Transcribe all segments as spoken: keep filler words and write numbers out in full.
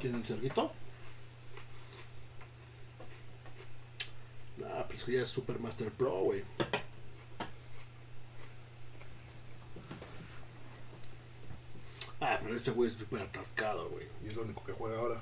¿Tienen Cerguito? Ah, pero es que ya es Super Master Pro, güey. Ah, pero ese güey es súper atascado, güey. Y es lo único que juega ahora.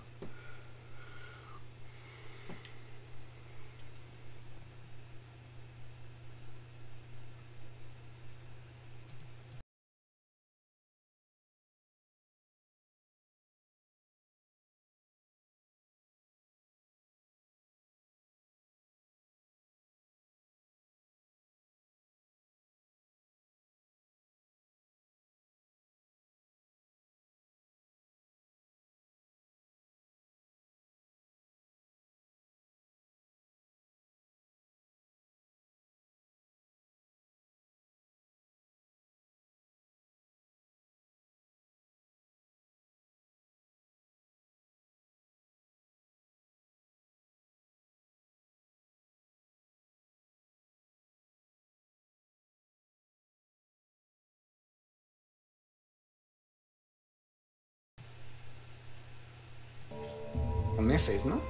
Mefes, ¿no?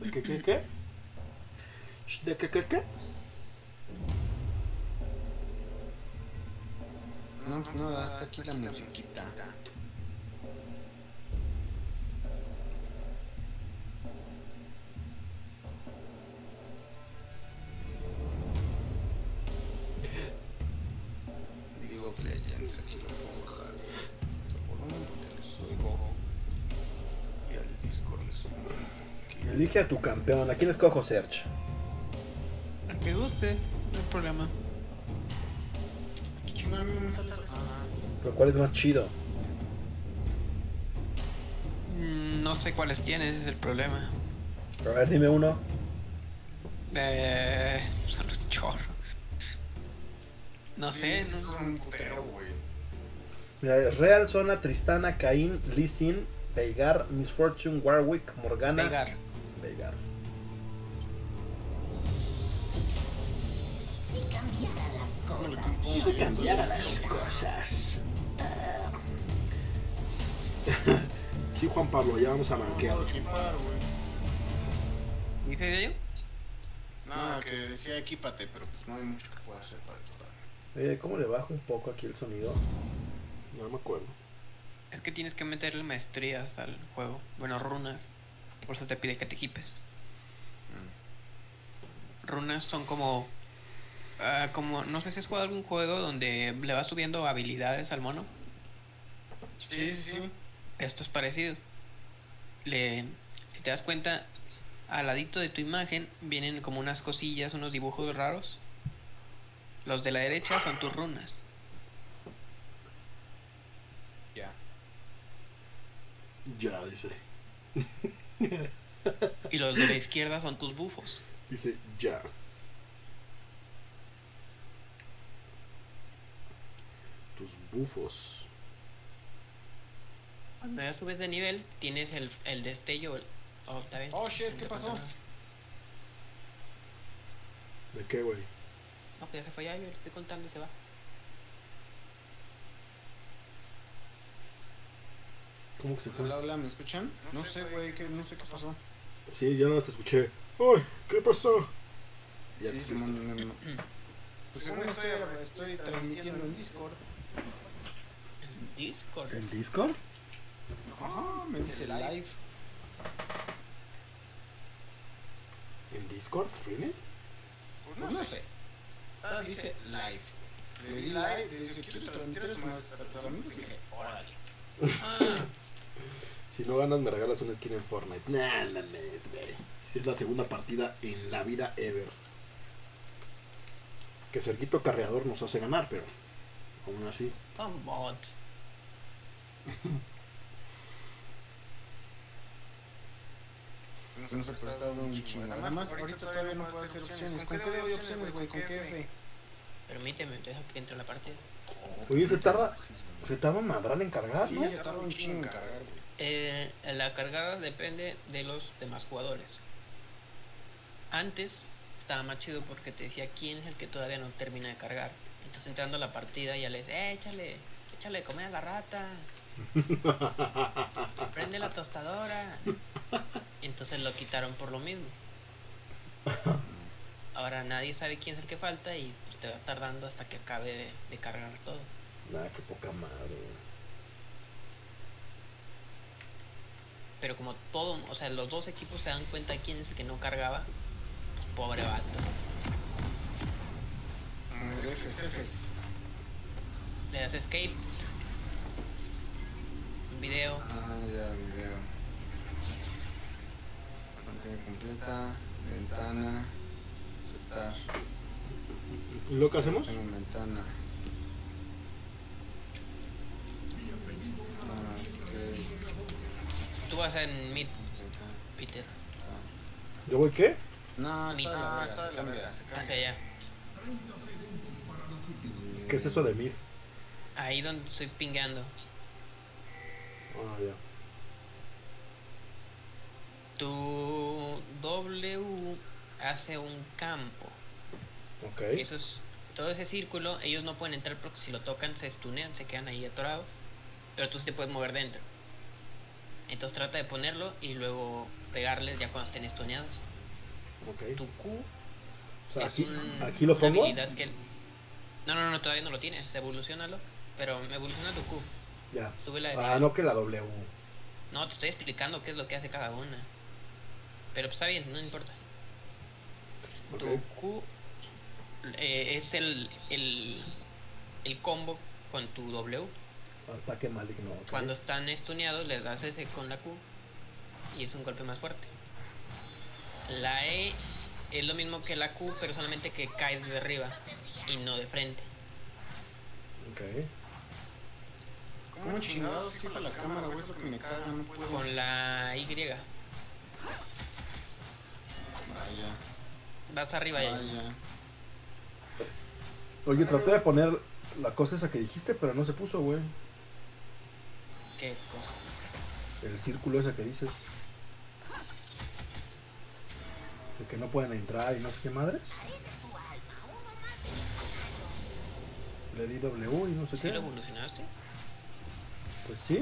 ¿De qué, qué, qué? ¿De qué, qué, qué? No, pues nada, hasta aquí la musiquita. League of Legends, aquí lo puedo bajar. Y al Discord le subimos un poquito. Elige a tu campeón. ¿A quién escojo, Search? Al que guste, no hay problema. ¿Pero cuál es más chido? No sé cuáles tienes, ese es el problema. A ver, dime uno. Eh. Son un chorro. No sé, no son un putero, güey. Mira, Real, Zona, Tristana, Caín, Lee Sin, Veigar, Miss Fortune, Warwick, Morgana. Veigar. Veigar. Si cambiaran las cosas. Si cambiaran las cosas. Sí, Juan Pablo, ya vamos a banquear. ¿Dice Yayo? No, que decía equípate, pero pues no hay mucho que pueda hacer para equipar. Eh, ¿cómo le bajo un poco aquí el sonido? No me acuerdo. Es que tienes que meterle maestrías al juego. Bueno, runas. Por eso te pide que te equipes. Mm. Runas son como... Uh, como... No sé si has jugado algún juego donde le vas subiendo habilidades al mono. Sí, sí, sí. Esto es parecido. Le, si te das cuenta, al ladito de tu imagen vienen como unas cosillas, unos dibujos raros. Los de la derecha son tus runas. Ya, dice. Y los de la izquierda son tus bufos. Dice, ya. Tus bufos. Cuando ya subes de nivel, tienes el, el destello. El, oh, oh, shit, ¿qué pasó? ¿De qué, güey? No, pues ya se fue ya, yo le estoy contando y se va. ¿Cómo que se fue? Hola, hola, ¿me escuchan? No, no sé, güey, no sé qué pasó. Sí, ya no te escuché. ¡Ay! ¿Qué pasó? Ya sí, sí, no, no, no. Pues según estoy, estoy transmitiendo en Discord. ¿En Discord? ¿En Discord? Ah, me dice live. ¿En Discord? ¿Really? No, no sé. Ah, dice live. Le di live, le dice, quiero transmitir eso. Y dije, órale. Si no ganas me regalas una skin en Fortnite. Nah, no mames, güey. Si es la segunda partida en la vida ever. Que Serguito Carreador nos hace ganar, pero aún así. Come on. Nos ha prestado un chingo. Además, ahorita todavía no puedo hacer opciones. ¿Con qué doy opciones, güey? ¿Con qué F? Permíteme, deja que entre la partida. Oye, se tarda, se tarda madral en cargar, sí, ¿no? Se tarda un chingo en cargar, güey. Eh, la cargada depende de los demás jugadores. Antes estaba más chido porque te decía quién es el que todavía no termina de cargar. Entonces entrando a la partida ya les, eh, échale, échale, come a la rata. Prende la tostadora. Y entonces lo quitaron por lo mismo. Ahora nadie sabe quién es el que falta y pues te va tardando hasta que acabe de, de cargar todo. Nada, qué poca madre. Pero como todo, o sea, los dos equipos se dan cuenta de quién es el que no cargaba, pues pobre vato. Mm, Fs, Fs. Le das escape. Un video. Ah, ya, video. Pantalla completa, ventana, aceptar. ¿Y lo que hacemos? En ventana. Ah, escape. Tú vas en mid, Peter. ¿Yo voy qué? No, está de la verga, se cambia, se cambia. Hacia allá. ¿Qué es eso de mid? Ahí donde estoy pingueando. Ah, ya. Tu W hace un campo. Ok. Eso es, todo ese círculo, ellos no pueden entrar porque si lo tocan se stunean, se quedan ahí atorados. Pero tú sí te puedes mover dentro. Entonces trata de ponerlo y luego pegarles ya cuando estén estoneados. Ok. Tu Q. O sea, aquí, un, aquí lo pongo. Que... No, no, no, todavía no lo tienes. Evolucionalo. Pero evoluciona tu Q. Ya. Súbela de ah, no que la W. No, te estoy explicando qué es lo que hace cada una. Pero pues, está bien, no importa. Okay. Tu Q eh, es el, el, el combo con tu W. Ataque maligno. Okay. Cuando están estuneados les das ese con la Q y es un golpe más fuerte. La E es lo mismo que la Q, pero solamente que caes de arriba y no de frente. Ok. ¿Cómo chingados fijo la cámara, güey? Es lo que me caga, no puedo. Con la Y. Vaya. Vas arriba. Vaya. Ya. Oye, traté de poner la cosa esa que dijiste, pero no se puso, güey. ¿Qué cosa? El círculo ese que dices. De que no pueden entrar y no sé qué madres. Le di W y no sé qué. ¿Sí lo evolucionaste? Pues sí.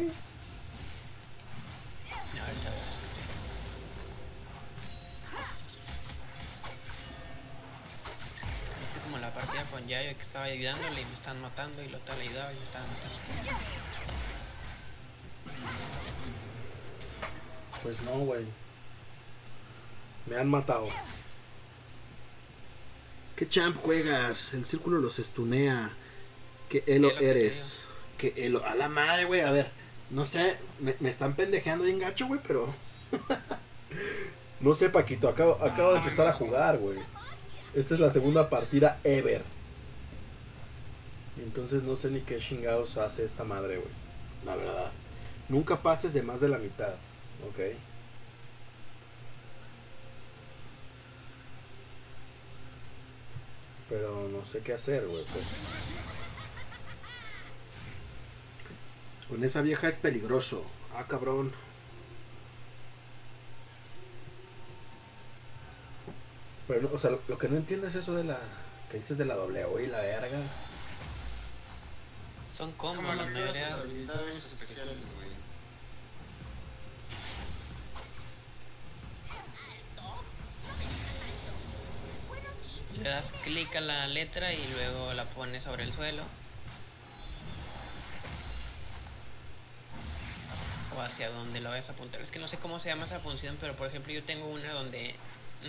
No, esta vez. Este es como la partida con Yayo que estaba ayudándole y me están matando y lo tal ayudaba y me están matando. Pues no, güey. Me han matado. ¿Qué champ juegas? El círculo los estunea. ¿Qué elo eres? ¿Qué elo? A la madre, güey. A ver, no sé. Me, me están pendejeando bien gacho, güey, pero... No sé, Paquito. Acabo, acabo de empezar a jugar, güey. Esta es la segunda partida ever. Entonces no sé ni qué chingados hace esta madre, güey. La verdad. Nunca pases de más de la mitad. Ok. Pero no sé qué hacer, güey, pues. Con esa vieja es peligroso. Ah, cabrón. Pero, no, o sea, lo, lo que no entiendo es eso de la... Que dices de la W y la verga. Son combos, la mayoría. Habilidades especiales, güey. Le das clic a la letra y luego la pones sobre el suelo. O hacia donde lo vayas a apuntar. Es que no sé cómo se llama esa función, pero por ejemplo yo tengo una donde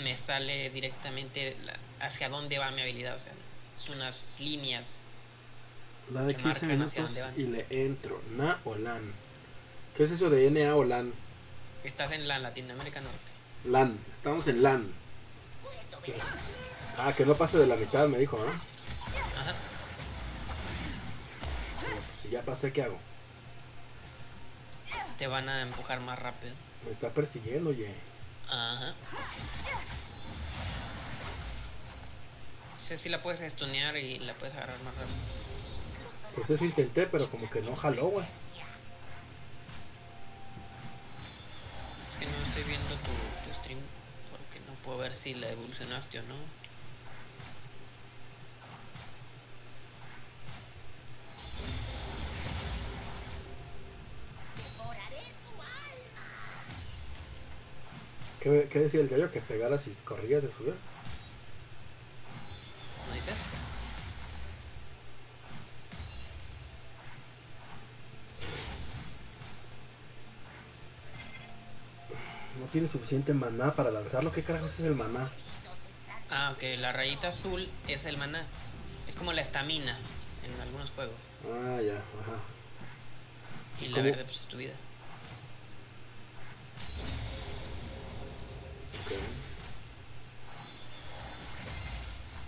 me sale directamente hacia dónde va mi habilidad. O sea, es unas líneas. La de quince minutos y le entro. Na o LAN. ¿Qué es eso de N A o LAN? Estás en LAN, Latinoamérica Norte. LAN, estamos en LAN. ¿Qué? Ah, que no pase de la mitad, me dijo, ¿no? Ajá. Si ya pasé, ¿qué hago? Te van a empujar más rápido. Me está persiguiendo, oye. Ajá. No sé si la puedes estunear y la puedes agarrar más rápido. Pues eso intenté, pero como que no jaló, güey. Es que no estoy viendo tu, tu stream porque no puedo ver si la evolucionaste o no. ¿Qué, qué decía el gallo? Que pegara si corrías de subir. ¿No dices? No tiene suficiente maná para lanzarlo. ¿Qué carajos es el maná? Ah, ok, la rayita azul es el maná. Es como la estamina en algunos juegos. Ah, ya, ajá. Y la ¿Cómo? Verde pues es tu vida. Okay.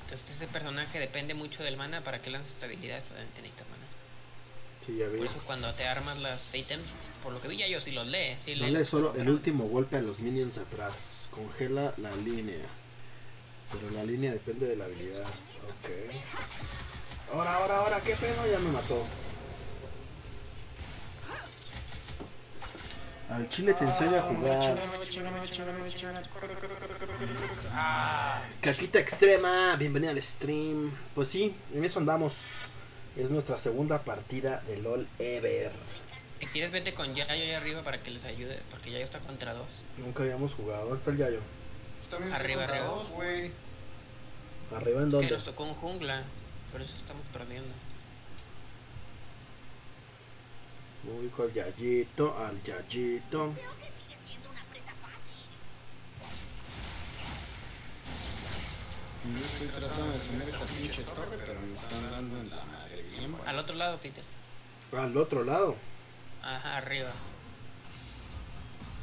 Entonces ese personaje depende mucho del mana para que lance estabilidad, obviamente necesitas mana. Sí, ya vi. Por eso cuando te armas las ítems, por lo que vi ya yo, si los lee, si dale lee, solo el último golpe a los minions atrás. Congela la línea. Pero la línea depende de la habilidad. Ok. Ahora, ahora, ahora, qué pedo, ya me mató. Al chile te enseña a jugar. Caquita extrema, bienvenida al stream. Pues sí, en eso andamos. Es nuestra segunda partida de LOL ever. Si quieres vete con Yayo ahí arriba para que les ayude, porque Yayo está contra dos. Nunca habíamos jugado, ¿dónde está el Yayo? Arriba, arriba. Dos, ¿arriba en dónde? Nos tocó un jungla, por eso estamos perdiendo. Ubico al Yayito, al Yayito. Veo que sigue siendo una presa fácil. Yo estoy tratando de tener esta pinche torre, pero me están dando en la madre bien. Al otro lado, Peter. Al otro lado. Ajá, arriba.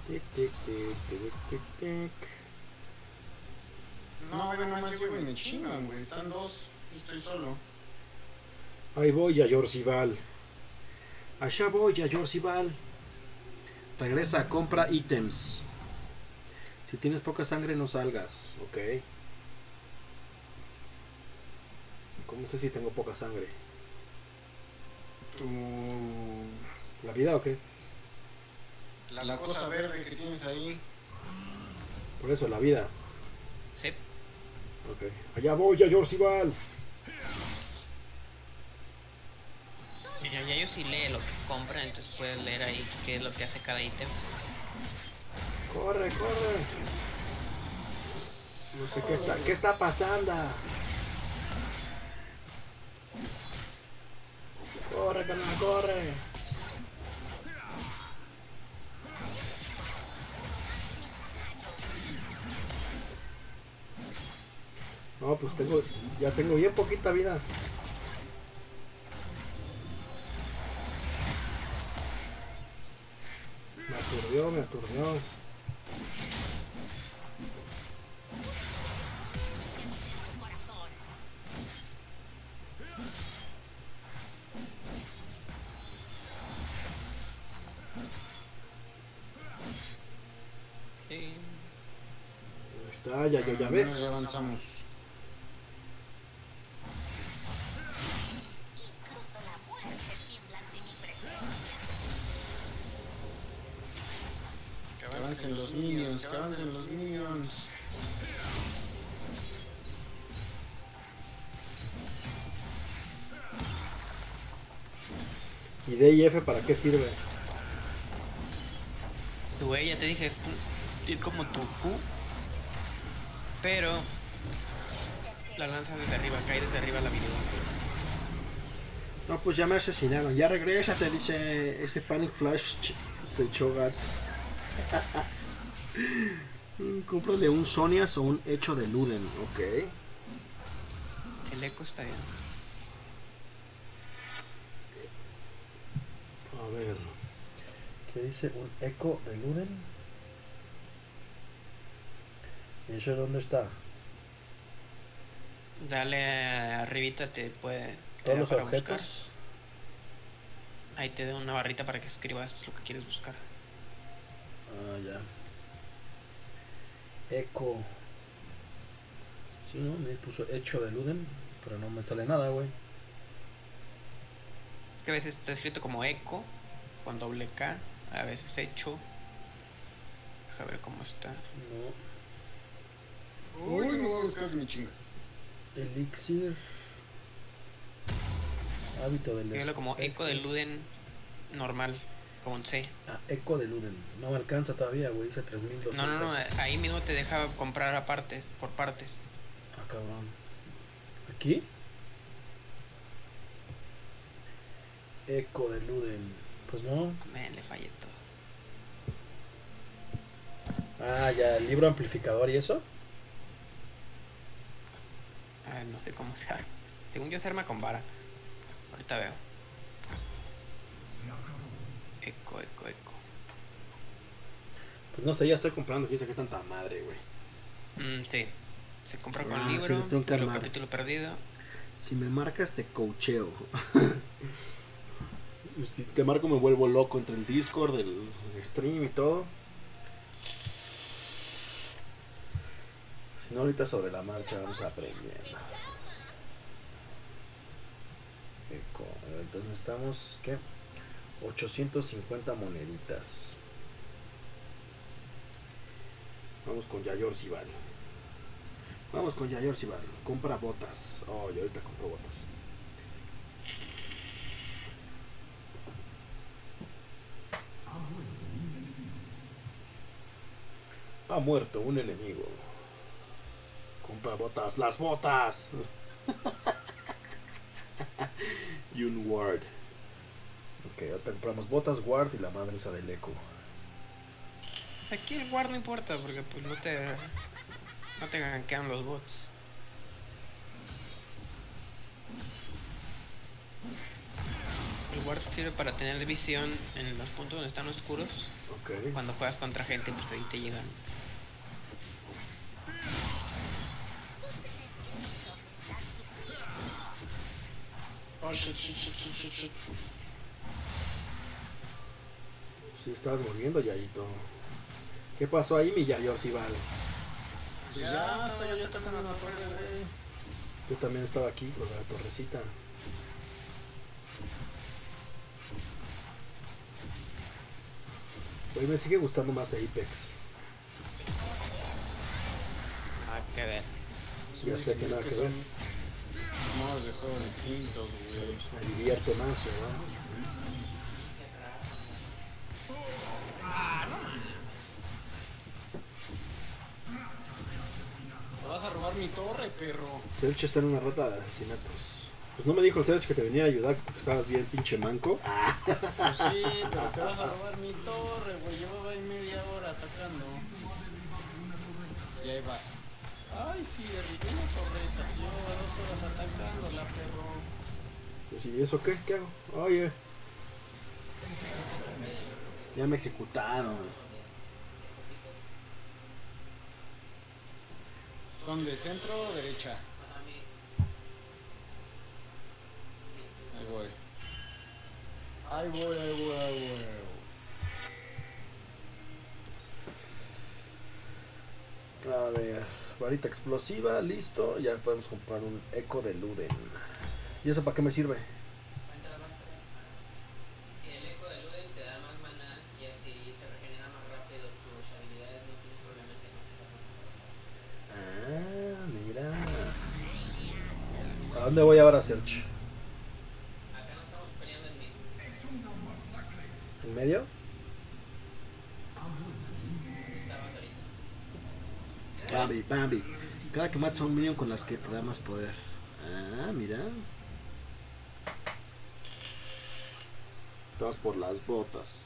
Tic, tic, tic, tic, tic, tic. No, no más llevo en el chingan, güey. Están dos, yo estoy solo. Ahí voy a Yorcival. Allá voy, a Yorcival. Regresa, compra ítems. Si tienes poca sangre, no salgas. Ok. ¿Cómo sé si tengo poca sangre? ¿Tu... ¿La vida o qué? La, la cosa verde que tienes ahí. Por eso, la vida. Sí. Ok. Allá voy, a Yorcival. Ya, ya yo sí lee lo que compra, entonces puedes leer ahí qué es lo que hace cada ítem. Corre, corre. No sé qué está, qué está pasando. Corre, carnal, corre. No, pues tengo, ya tengo bien poquita vida. Me aturdió, me aturdió. Sí. Ahí está, ya, ya, ya ves. Ya avanzamos. Avancen los minions, que avancen los minions. ¿Y D y F para qué sirve? Güey, ya te dije, es como tu Q, pero la lanza desde arriba, cae desde arriba la minion. No, pues ya me asesinaron, ya regresa, te dice ese Panic Flash, se echó gat. Cómprale un Sonias o un hecho de Luden, ok. El eco está bien. A ver, ¿qué dice un eco de Luden? ¿Y eso dónde está? Dale arribita, te puede. ¿Todos los objetos? Buscar. Ahí te da una barrita para que escribas lo que quieres buscar. Ah, ya. Eco. Si sí, no, me puso hecho de Luden, pero no me sale nada, güey. Que a veces está escrito como eco, con doble K, a veces hecho. A ver cómo está. No. Uy, no voy a buscar mi chinga. Elixir. Hábito del. Escúchalo como eco de Luden normal. Ponce. Ah, Eco de Luden. No me alcanza todavía, güey. Dice tres mil doscientos. No, no, no. Ahí mismo te deja comprar a partes, por partes. Ah, cabrón. ¿Aquí? Eco de Luden. Pues no. Me le fallé todo. Ah, ya. El libro amplificador y eso. Ah, no sé cómo se arma. Según yo se arma con vara. Ahorita veo. Eco, eco, eco. Pues no sé, ya estoy comprando. Fíjate que tanta madre, güey. Mm, sí. Se compra con ah, libro. Sí, tengo que armar. Capítulo perdido. Si me marcas, te coacheo. Si te marco, me vuelvo loco entre el Discord, el stream y todo. Si no, ahorita sobre la marcha vamos a aprender. Eco. Entonces necesitamos, ¿qué? ochocientas cincuenta moneditas. Vamos con Yayor si vale. Vamos con Yayor si vale. Compra botas. Oh, yo ahorita compro botas. Ha muerto un enemigo. Compra botas. Las botas. Y un ward. Ok, ahorita compramos botas, ward y la madre usa del eco. Aquí el ward no importa porque pues no te... No te gankean los bots. El ward sirve para tener visión en los puntos donde están oscuros. Ok. Cuando juegas contra gente pues ahí te llegan. Oh shit, shit, shit, shit, shit, shit. Si estás muriendo, Yayito. ¿Qué pasó ahí, mi Yayo? Si vale. Ya, ya estoy yo tocando la torre, güey. Yo también estaba aquí con la torrecita. Hoy me sigue gustando más Apex. Ah, que ver. Ya sé que nada que ver. Modos de juego distintos, güey. Me divierte más, ¿verdad? Vas a robar mi torre, perro. Sergio está en una rata de asesinatos. Pues no me dijo el Sergio que te venía a ayudar porque estabas bien pinche manco. Ah. Pues sí, pero te vas a robar mi torre, güey. Llevaba ahí media hora atacando. Y ahí vas. Ay, sí, derribé una torreta. Llevaba dos horas atacándola, perro. Pues ¿y eso qué? ¿Qué hago? Oye. Ya me ejecutaron. ¿Dónde? ¿Centro o derecha? Ahí voy. Ahí voy, ahí voy, ahí voy. A ver, varita explosiva, listo. Ya podemos comprar un eco de Luden. ¿Y eso para qué me sirve? ¿A dónde voy ahora, Search? Acá no estamos peleando en medio. Es una masacre. ¿En medio? Bambi, Bambi. Cada que matas a un minion con las que te da más poder. Ah, mira. Todas por las botas.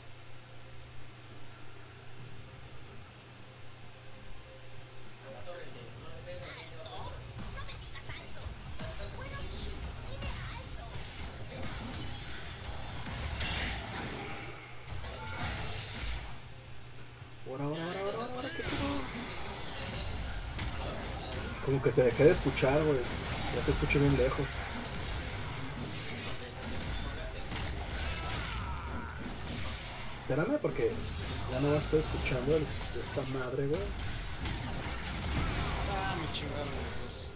Que te dejé de escuchar, güey. Ya te escucho bien lejos. Espérame porque ya no la estoy escuchando el, esta madre, güey. Ah, me chingaron lejos.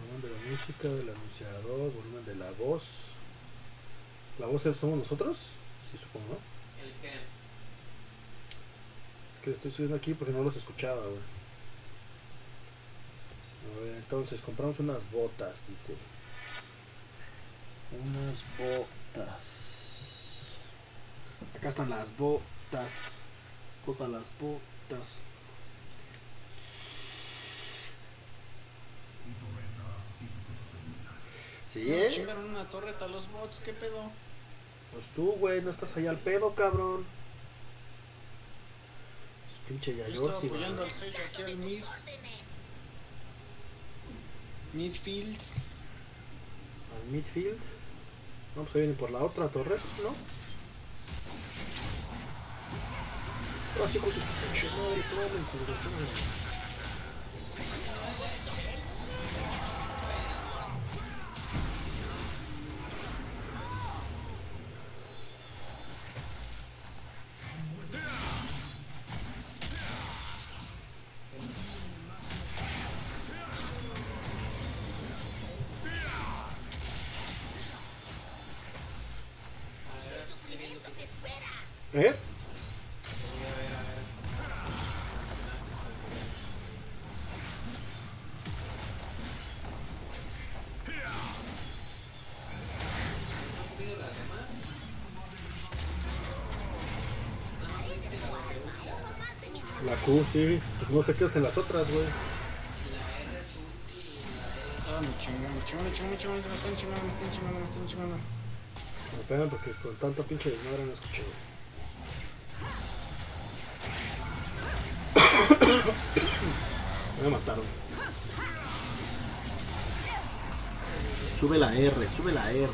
Volumen de la música, del anunciador, volumen de la voz. ¿La voz somos nosotros? Sí, supongo, ¿no? El que... que estoy subiendo aquí porque no los escuchaba, güey. A ver, entonces compramos unas botas, dice. Unas botas. Acá están las botas. Todas las botas. Sí, ¿eh? Chingaron una torreta a los bots, ¿qué pedo? Pues tú, güey, no estás allá al pedo, cabrón. Es pinche Yayo. Estoy apoyando al Selch aquí al mid. Midfield. Al midfield. No, pues ahí viene por la otra torre, ¿no? Pero así con tu pinche madre, toda la incubación, güey. ¿Eh? La Q, sí. Pues no sé qué hacen las otras, güey. Ah, me chingan, me chingan, me chingan, me chingan, me están chingando, me están chingando, me están chingando. Me pegan porque con tanta pinche desmadre no escuché. Me mataron. Sube la R, sube la R.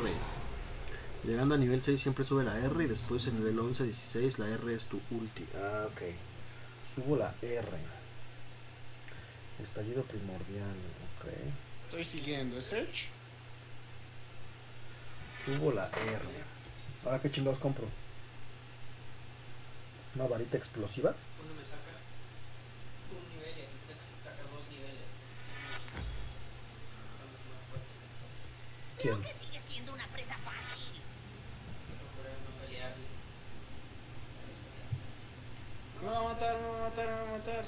Llegando a nivel seis siempre sube la R. Y después en nivel once, dieciséis la R es tu ulti. Ah, ok. Subo la R. Estallido primordial. Ok. Estoy siguiendo, ¿es Search? Subo la R. Ahora qué chingados compro. Una varita explosiva. ¿Quién? Creo que sigue siendo una presa fácil. Me va a matar, me va a matar, me va a matar.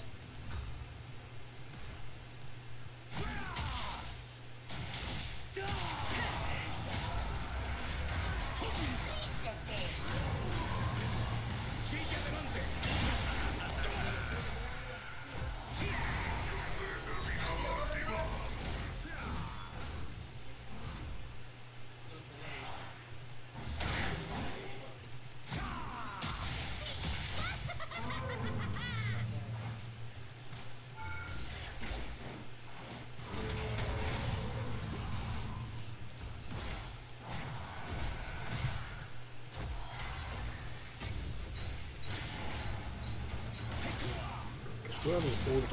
Suena mi ulti.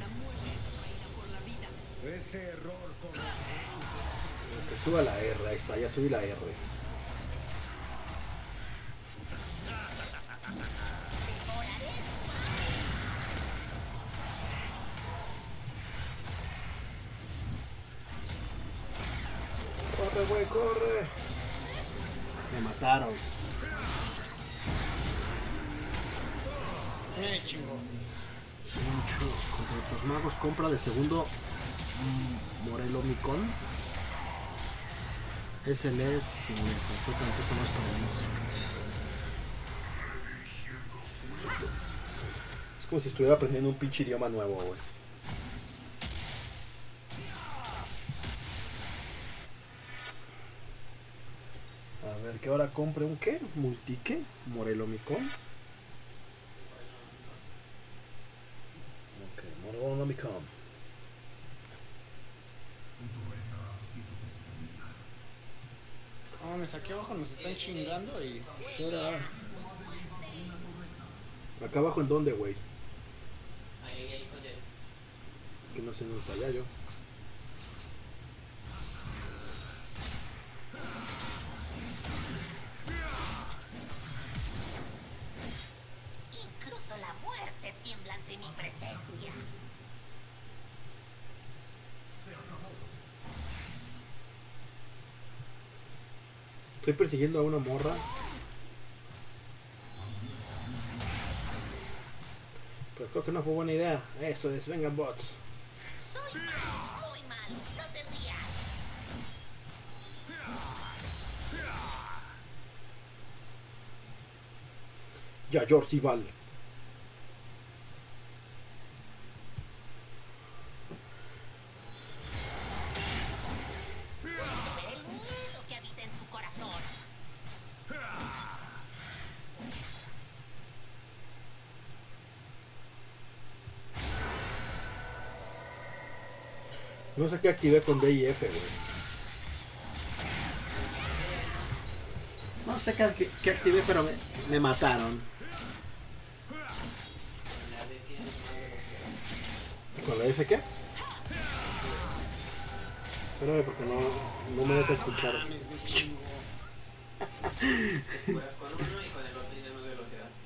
La muerte es reina por la vida. Ese error con la gente. Que suba la R, ahí está, ya subí la R. Corre. Me mataron. Me chingo. Contra tus magos, compra de segundo Morelomicon. Ese le es sin me toca un poco más para insect. Es como si estuviera aprendiendo un pinche idioma nuevo, güey. Que ahora compre un qué, multi qué, Morelomicon. Ok, Morelomicon. Ah, me saqué abajo, nos están chingando y... Será. ¿Acá abajo en dónde, güey? Es que no sé dónde está allá yo. Estoy persiguiendo a una morra. Pero creo que no fue buena idea. Eso es, venga bots. Soy malo, muy malo, no te rías. Ya, George Ival. No sé qué activé con D I F, güey. No sé qué, qué activé, pero me, me mataron. ¿Y con la F qué? Espérame porque no, no me deja escuchar.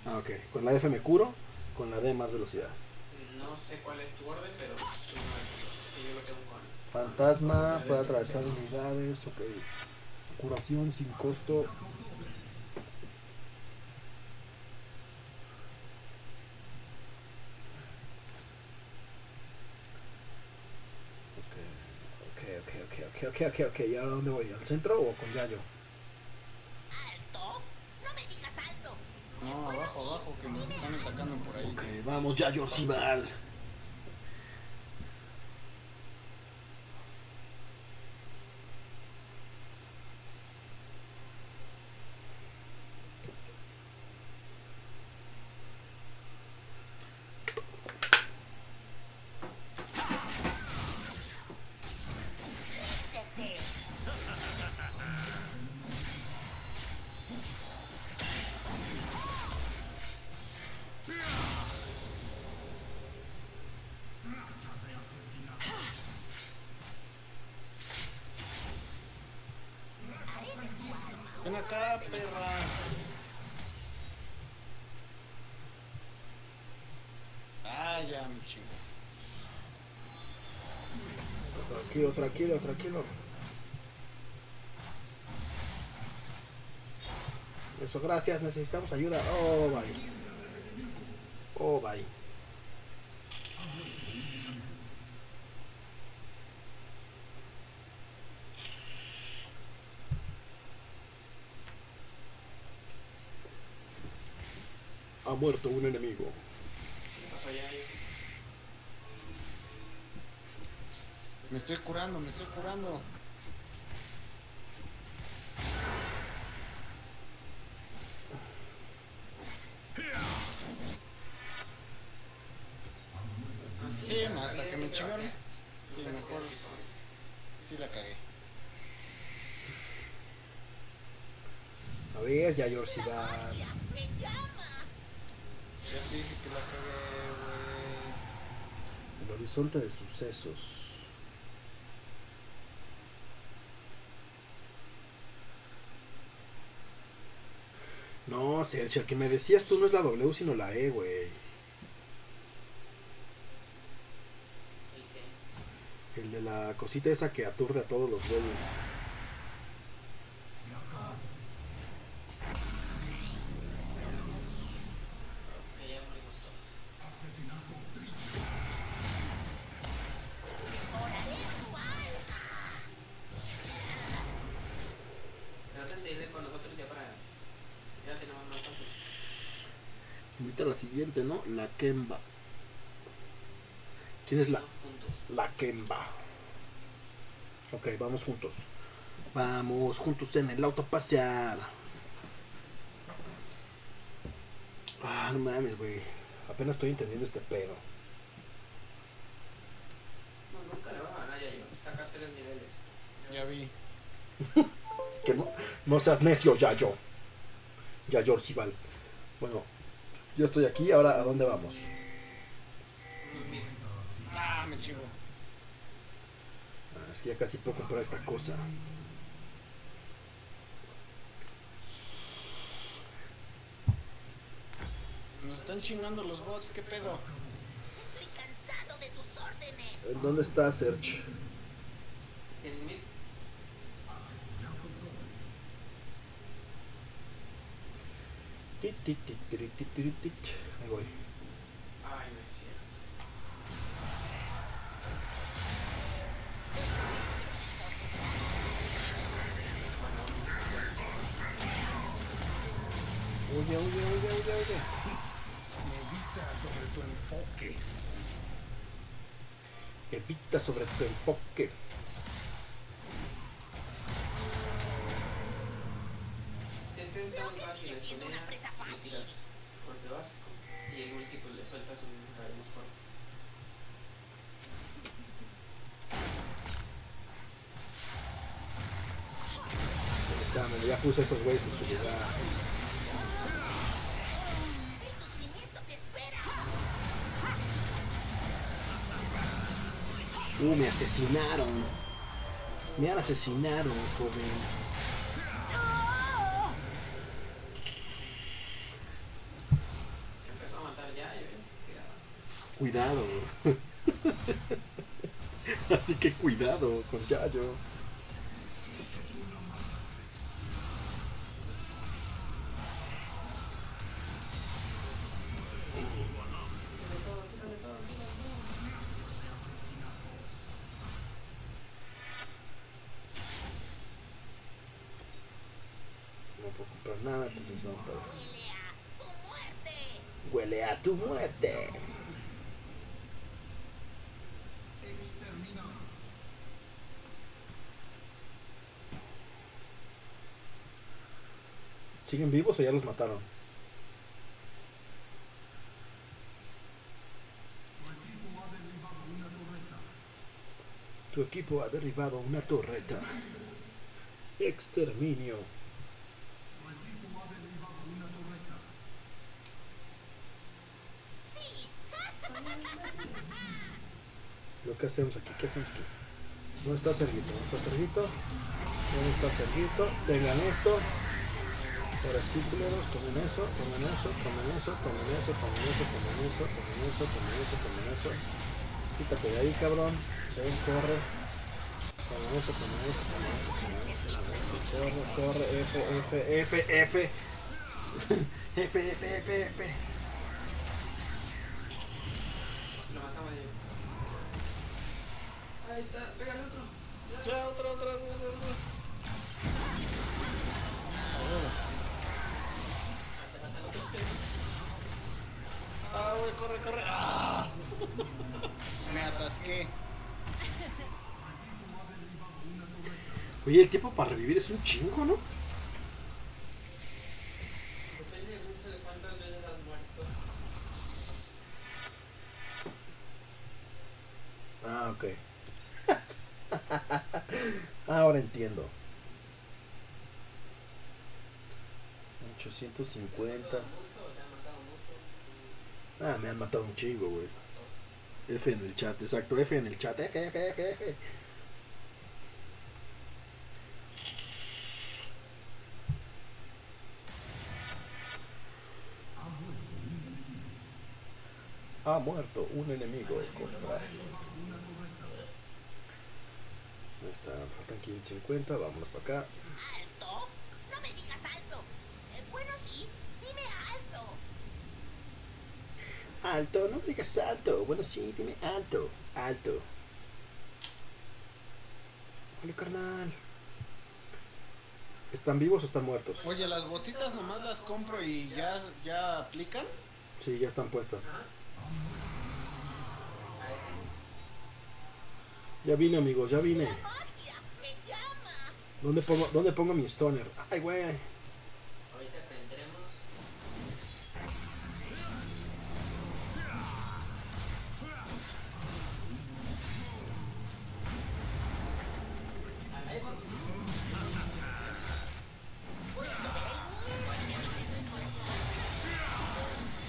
Ah, ok. Con la F me curo, con la D más velocidad. No sé cuál es tu orden, pero... Fantasma, puede atravesar unidades, ok. Curación sin costo. Ok, ok, ok, ok, ok, ok, ok. ¿Y ahora dónde voy? ¿Al centro o con Yayo? ¿Alto? No me digas alto. No, abajo, abajo, que nos están atacando por ahí. Ok, vamos, Yayo Orcival. Acá, perra. Ah, ya, mi chingo. Tranquilo, tranquilo, tranquilo. Eso, gracias, necesitamos ayuda. Oh, bye. Oh, bye. Ha muerto un enemigo. Me estoy curando, me estoy curando. Sí, hasta que me chingaron. Sí, mejor. Sí, la cagué. A ver, ya Yorciba. Ya te dije que la cagué, güey. El horizonte de sucesos. No, Sergio, el que me decías tú no es la W sino la E, güey. El de la cosita esa que aturde a todos los güeyes. Siguiente, ¿no? La Kemba. ¿Quién es la? La Kemba. Ok, vamos juntos. Vamos juntos en el auto a pasear. Ah, no mames, güey. Apenas estoy entendiendo este pedo. No, nunca le vas a ganar, Yayo. Sacas tres niveles. Ya vi. Que no, no seas necio, Yayo. Yayo Orcival. Bueno. Yo estoy aquí, ahora ¿a dónde vamos? Ah, me chivo. Ah, es que ya casi puedo comprar esta cosa. Nos están chingando los bots, ¿qué pedo? Estoy cansado de tus órdenes. ¿Dónde está Search? En mí. Ahí voy. Ay, no. huye, huye, huye, huye, huye. Medita sobre tu enfoque. Evita sobre tu enfoque. No que sigue siendo una presa fácil. Por debajo. Y el ulti le suelta su raíz por. Ya puse esos güeyes en su lugar. El sufrimiento te espera. Uh, me asesinaron. Me han asesinado, joven. Empezó a matar ya, yo. Cuidado. Así que cuidado con Yayo. No, pero... Huele a tu muerte. ¿Siguen vivos o ya los mataron? Tu equipo ha derribado una torreta. Exterminio. Lo que hacemos aquí, ¿qué hacemos aquí? ¿Dónde está Serguito? ¿Dónde está Serguito? ¿Dónde está Serguito? Tengan esto. Ahora sí, culeros, tomen eso, tomen eso, tomen eso, tomen eso, tomen eso, tomen eso, tomen eso, tomen eso, tomen eso. Quítate de ahí, cabrón. Ven, corre. Tomen eso, tomen eso, tomen eso, tomen eso, tomen eso. Corre, corre, F, F, F, F. F, F, F, F. Lo matamos ahí. Ahí está, pégale otro. Ya, otro, otro, otro, otro. Ah, güey, corre, corre. ¡Ah! Me atasqué. Oye, el tiempo para revivir es un chingo, ¿no? Ah, ok. Ahora entiendo. ochocientos cincuenta. Ah, me han matado un chingo, güey. F en el chat, exacto. F en el chat. F, F, F, F. Ha muerto un enemigo. Contra. Ahí está, faltan quinientos cincuenta, vámonos para acá. ¿Alto? No me digas alto. Eh, bueno, sí, dime alto. Alto, no me digas alto. Bueno, sí, dime alto. Alto. Hola, carnal. ¿Están vivos o están muertos? Oye, las botitas nomás las compro y ya, ya aplican. Sí, ya están puestas. ¿Ah? Ya vine, amigos, ya vine. ¿Dónde pongo, dónde pongo mi stoner? Ay, güey. Ahorita tendremos.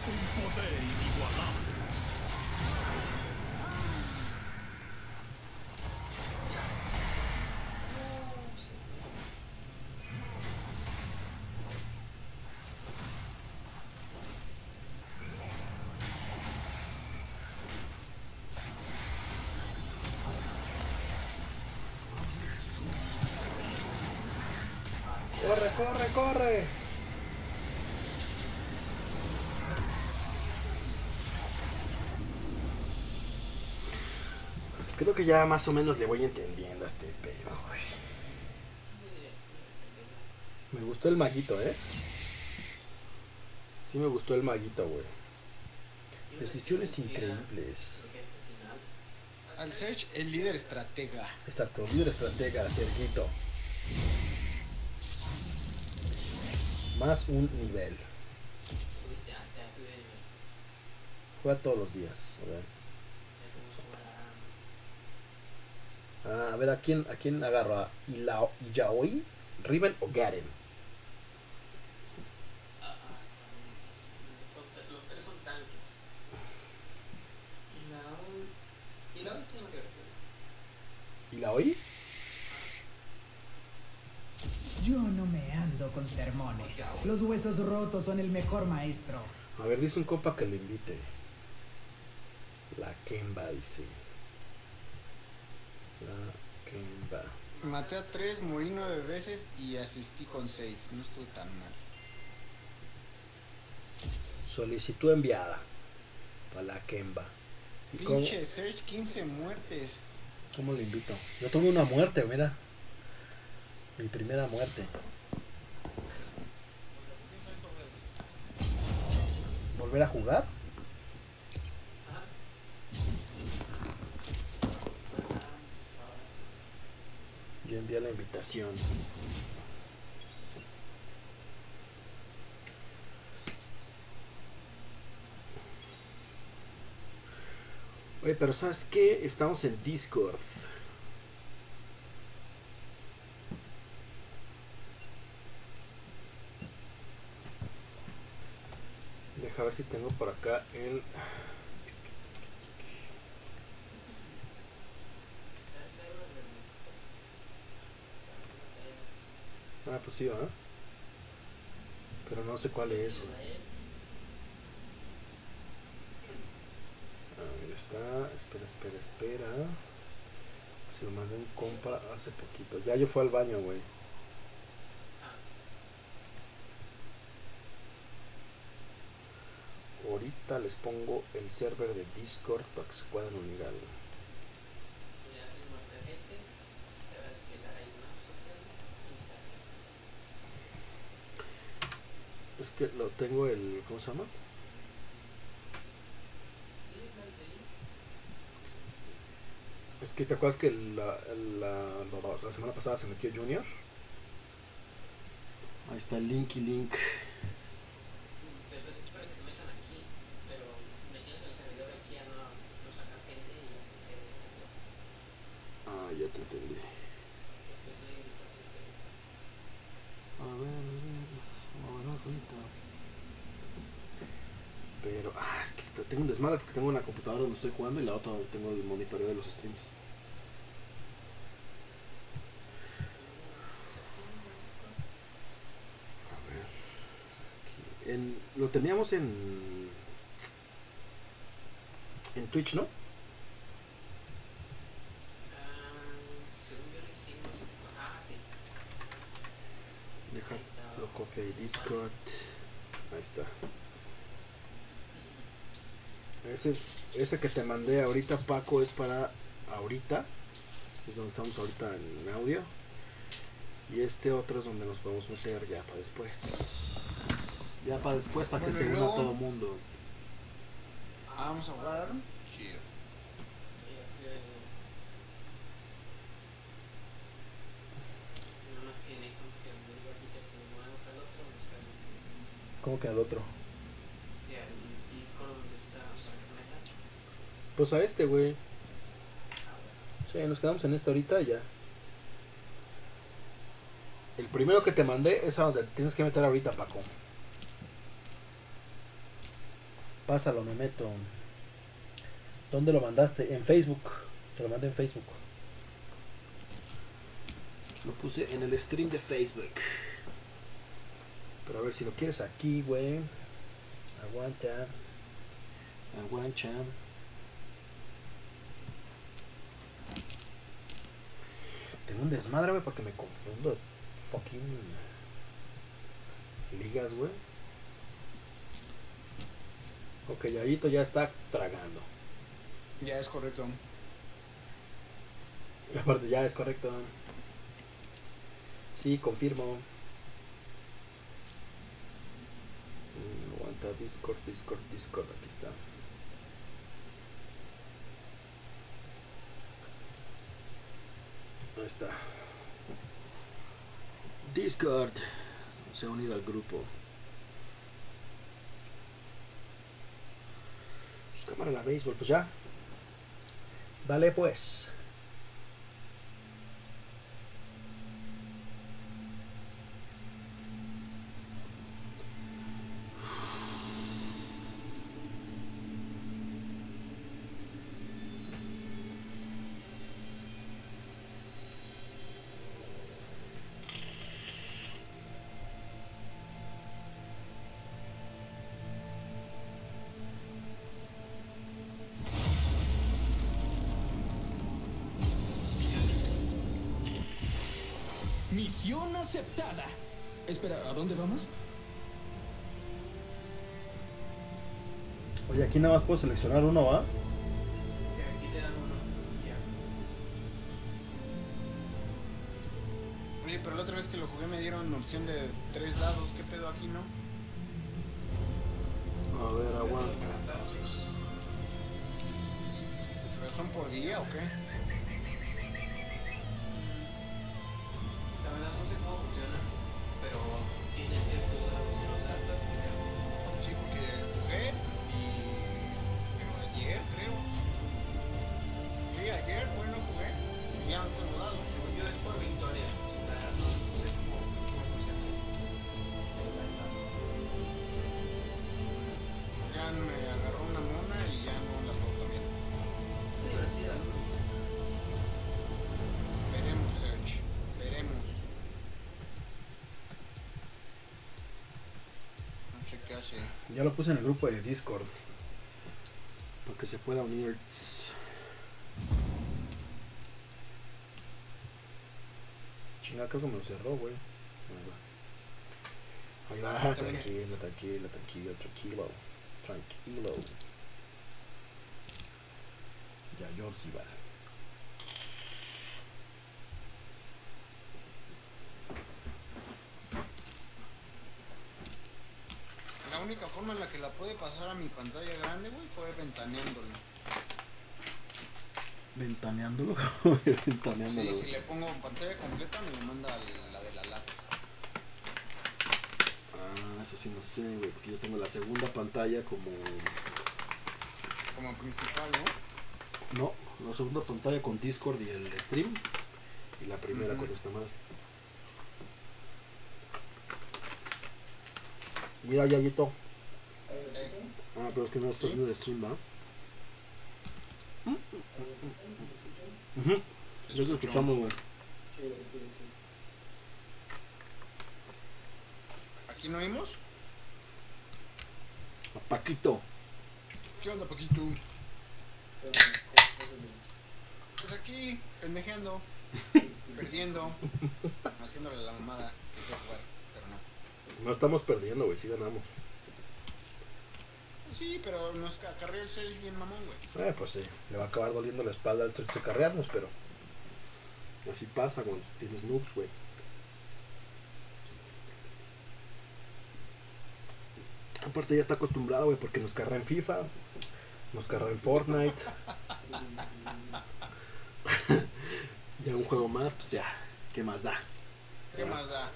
Un poder inigualable. Corre, corre. Creo que ya más o menos le voy entendiendo a este pedo. Me gustó el maguito, ¿eh? Sí me gustó el maguito, güey. Decisiones increíbles. Al Search, el líder estratega. Exacto, líder estratega, Sergito. Más un nivel. Juega todos los días. A ver, ah, a, ver ¿a, quién, ¿a quién agarra? ¿Illaoi, Riven o Garen? ¿Illaoi? Yo no me ando con sermones. Los huesos rotos son el mejor maestro. A ver, dice un compa que lo invite. La Kemba, dice. La Kemba. Maté a tres, morí nueve veces y asistí con seis. No estuvo tan mal. Solicitud enviada. Para la Kemba. ¿Y pinche Search, quince muertes? ¿Cómo lo invito? Yo tuve una muerte, mira. Mi primera muerte. ¿Volver a jugar? Yo envié la invitación. Oye, pero ¿sabes qué? Estamos en Discord. Deja ver si tengo por acá el... Ah, pues sí, ¿eh? Pero no sé cuál es, güey. Ah, mira, está. Espera, espera, espera. Se lo mandé a un compa hace poquito. Ya yo fui al baño, güey. Ahorita les pongo el server de Discord para que se puedan unir algo. Es que lo tengo el... ¿Cómo se llama? Es que te acuerdas que la, la, la, la semana pasada se metió Junior. Ahí está el Linky Link. Ah, ya te entendí. A ver, a ver. Pero, ah, es que está, tengo un desmadre porque tengo una computadora donde estoy jugando y la otra donde tengo el monitoreo de los streams. A ver, aquí, en, lo teníamos en en Twitch, ¿no? Deja, lo copio de Discord. Ahí está. Ese, ese que te mandé ahorita, Paco, es para ahorita. Es donde estamos ahorita en audio. Y este otro es donde nos podemos meter ya para después. Ya para después, para que se una todo el mundo. Vamos a jugar. Chido. ¿Cómo que al otro? Pues a este, güey. Sí, nos quedamos en este ahorita ya. El primero que te mandé es a donde tienes que meter ahorita, Paco. Pásalo, me meto. ¿Dónde lo mandaste? En Facebook. Te lo mandé en Facebook. Lo puse en el stream de Facebook. Pero a ver si lo quieres aquí, güey. Aguanta. Aguanta. Tengo un desmadre, güey, porque me confundo de fucking ligas, güey. Ok, Yayito ya está tragando. Ya es correcto. Y aparte, ya es correcto. Sí, confirmo. está Discord, Discord, Discord, aquí está. Ahí está. Discord se ha unido al grupo. Pues cámara la béisbol, pues ya. Vale, pues. Misión aceptada. Espera, ¿a dónde vamos? Oye, aquí nada más puedo seleccionar uno, ¿va? Aquí te dan uno. Ya. Oye, pero la otra vez que lo jugué me dieron opción de tres dados. ¿Qué pedo aquí, no? A ver, aguanta. ¿Pero son por guía o qué? Ya lo puse en el grupo de Discord para que se pueda unir. Chinga, creo que me lo cerró, güey. Ahí va, ahí va. Tranquilo, tranquilo, tranquilo, tranquilo, tranquilo. Ya, George va. La única forma en la que la pude pasar a mi pantalla grande, güey, fue ventaneándolo. ¿Ventaneándolo? Ventaneándolo. Sí, si le pongo pantalla completa, me lo manda a la de la lata. Ah, eso sí no sé, güey, porque yo tengo la segunda pantalla como... Como principal, ¿no? No, la segunda pantalla con Discord y el stream, y la primera uh-huh. con esta madre. Mira, Yayito. Ah, pero es que no estás viendo el stream, ¿verdad? ¿no? Uh-huh. Yo te escuchamos, güey. ¿Aquí no oímos? A Paquito. ¿Qué onda, Paquito? Pues aquí, pendejeando, perdiendo, haciéndole la mamada que se juega. No estamos perdiendo, güey, sí ganamos. Sí, pero nos acarreó el Sergio bien mamón, güey. Eh, pues sí, le va a acabar doliendo la espalda al Sergio acarrearnos, pero... Así pasa cuando tienes noobs, güey. Aparte ya está acostumbrado, güey, porque nos carra en FIFA. Nos carra en Fortnite. Ya un juego más, pues ya, ¿qué más da? ¿Qué ¿verdad? más da?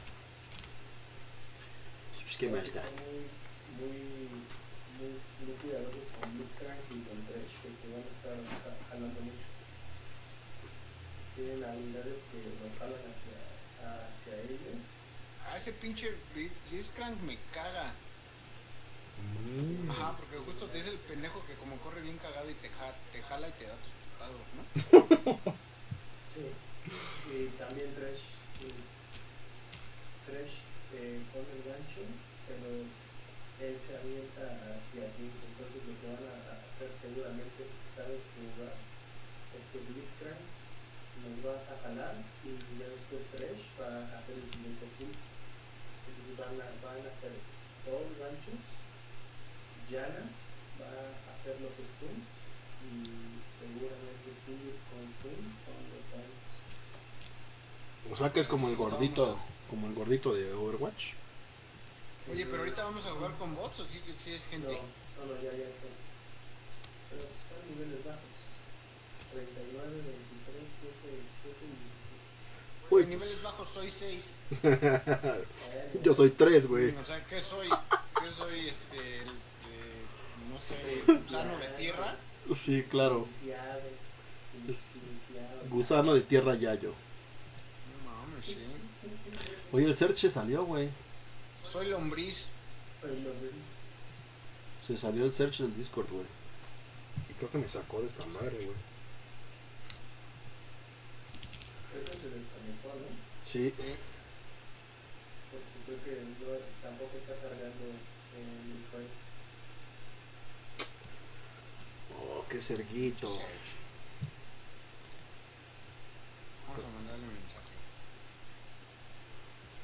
¿Qué más está? Muy, muy, muy cuidadosos con Lux y con Thresh, porque van a estar jalando mucho. Tienen habilidades que nos jalan hacia, hacia ellos. Ah, ese pinche Blitzcrank me caga. Mm. Ajá, porque justo te dice el pendejo que como corre bien cagado y te, ja, te jala y te da tus putados, ¿no? Sí, y también Thresh. Thresh. Eh, con el gancho, pero él se avienta hacia ti, entonces lo que van a hacer seguramente, si sabe jugar, es que Blitzcrank nos va a jalar y ya después Thresh va a hacer el siguiente kill. Entonces van a, van a hacer dos ganchos, Yana va a hacer los stuns y seguramente sí con Twin son los daños. O sea que es como el gordito. Como el gordito de Overwatch. Oye, pero ahorita vamos a jugar con bots, o si sí, sí es gente. No, no, no, ya, ya es gente. Pero están niveles bajos. treinta y nueve, veintitrés, siete, siete y diecisiete. Uy, niveles bajos soy seis. Yo soy tres, güey. O sea, ¿qué soy? ¿Qué soy este el, de, no sé, gusano de tierra? Sí, claro. Es gusano de tierra Yayo. No mames, sí. Oye, el Search se salió, güey. Soy lombriz. Soy lombriz. Se salió el Search del Discord, güey. Y creo que me sacó de esta madre, güey. Creo que se desconectó, ¿no? Sí. ¿Eh? Porque creo que yo tampoco está cargando en el juego. Oh, qué cerguito. Search. Vamos a mandarle un mensaje.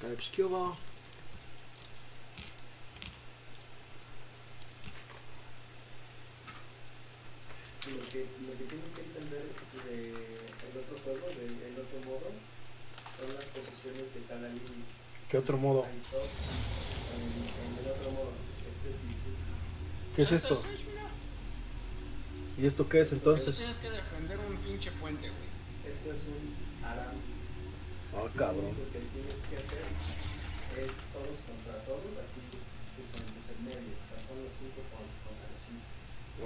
Graves, ¿qué va? Lo que, lo que tienen que entender de, del otro juego, del, del otro modo, son las posiciones de cada línea. ¿Qué otro modo? En, en el otro modo. Este es ¿Qué es esto? ¿Y esto qué es entonces? Esto tienes que defender un pinche puente, güey. Esto es un aram. Ah, oh, cabrón. Lo que tienes que hacer es todos contra todos, así que son los en medio. O sea, son los cinco contra los cinco.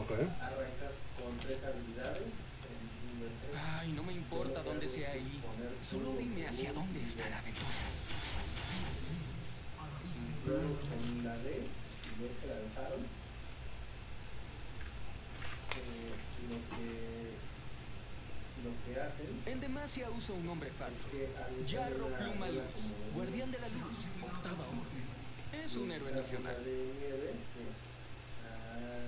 Okay. Arrancas con tres habilidades. En Ay, no me importa dónde sea ahí. Solo dime hacia dónde está la aventura. Luego con la D, si ves que la dejaron. Eh, lo que. Lo que hacen. En demasia uso un nombre falso. Es que Yarro Pluma Luz. Guardián de la Luz. Octava Orden. Es un héroe nacional. La de nieve. Ah.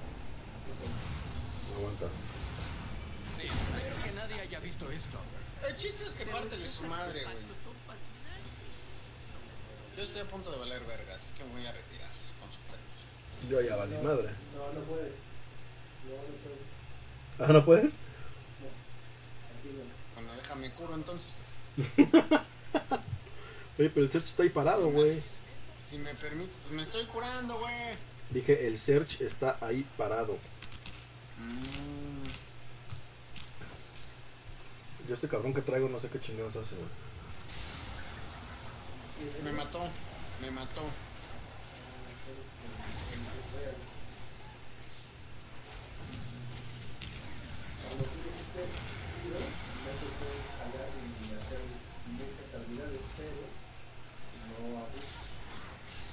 No aguanta. Espero que nadie haya visto esto. El chiste es que pártele su madre, güey. Yo estoy a punto de valer verga, así que me voy a retirar con su permiso. Yo ya valí madre. No, no puedes. No, no puedes. ¿Ah, no puedes? No. Aquí no. Bueno, déjame curo entonces. Oye, pero el Search está ahí parado, güey. Si, si me permites, pues me estoy curando, güey. Dije, el Search está ahí parado. Mmm. Yo este cabrón que traigo no sé qué chingados hace, güey. Me mató, me mató.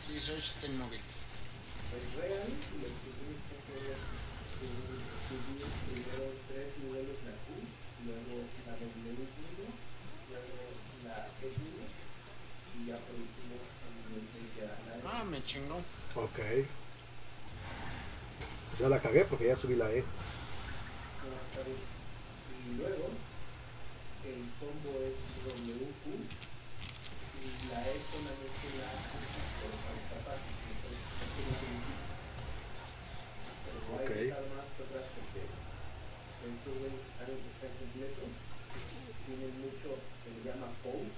Sí, soy este inmóvil. Luego la W uno, luego la G uno y ya por último el la E. Ah, me chingó. Ok. Ya la cagué porque ya subí la E. Y luego el combo es W Q y la E solamente la A. Pero para escapar. Pero hay que estar más atrás porque estos güeyes están completos, tienen mucho, se le llama P O W,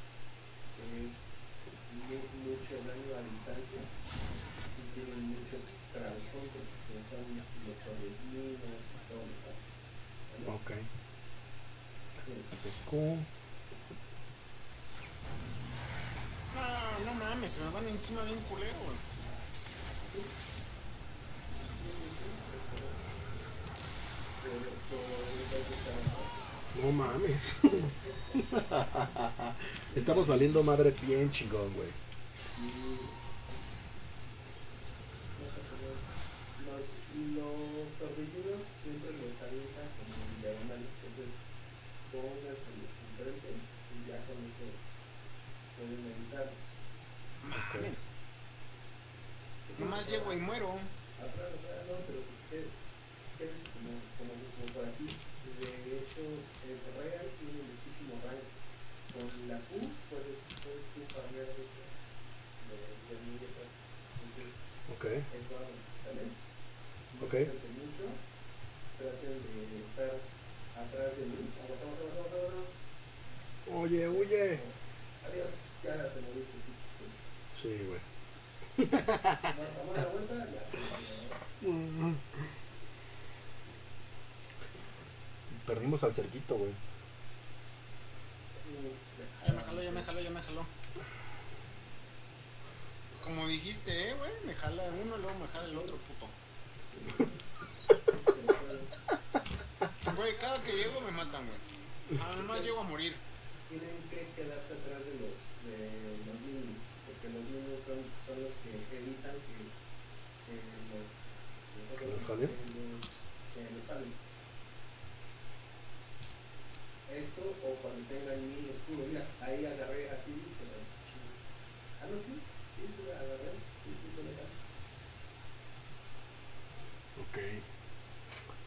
que es mucho daño a distancia, y tienen mucho transporte, que son los torrentinos y todo lo demás. Ok. No, no mames, se me van encima bien culero, güey. No mames. Estamos valiendo madre bien chingón, güey. Los, los tornillos siempre los avientan como en diagonal. Entonces, pónganse enfrente y ya con eso pueden evitarlos. Mames. Nomás llego y muero. Como por aquí, de hecho, es real, tiene muchísimo rango. Con la Q puedes tú farmear de mil de atrás. Entonces, okay. Es bueno, ¿sale? No okay. Mucho. Traten de estar atrás de mí. Oye, huye. Adiós, ya te moviste. Sí, güey. Damos la vuelta, ya. Perdimos al cerquito, güey. Ya me jaló, ya me jaló, ya me jaló. Como dijiste, eh, güey, me jala uno, luego me jala el otro, puto. Güey, cada que llego me matan, güey. Además llego a morir. Tienen que quedarse atrás de los, de los niños, porque los niños son, son los que evitan que, que los... Que los jalen. Que los jalen. Esto o cuando tengan mi escudo, mira, ahí agarré así, pero... Ah, no, sí, sí, sí agarré, sí, sí, sí, sí. Ok.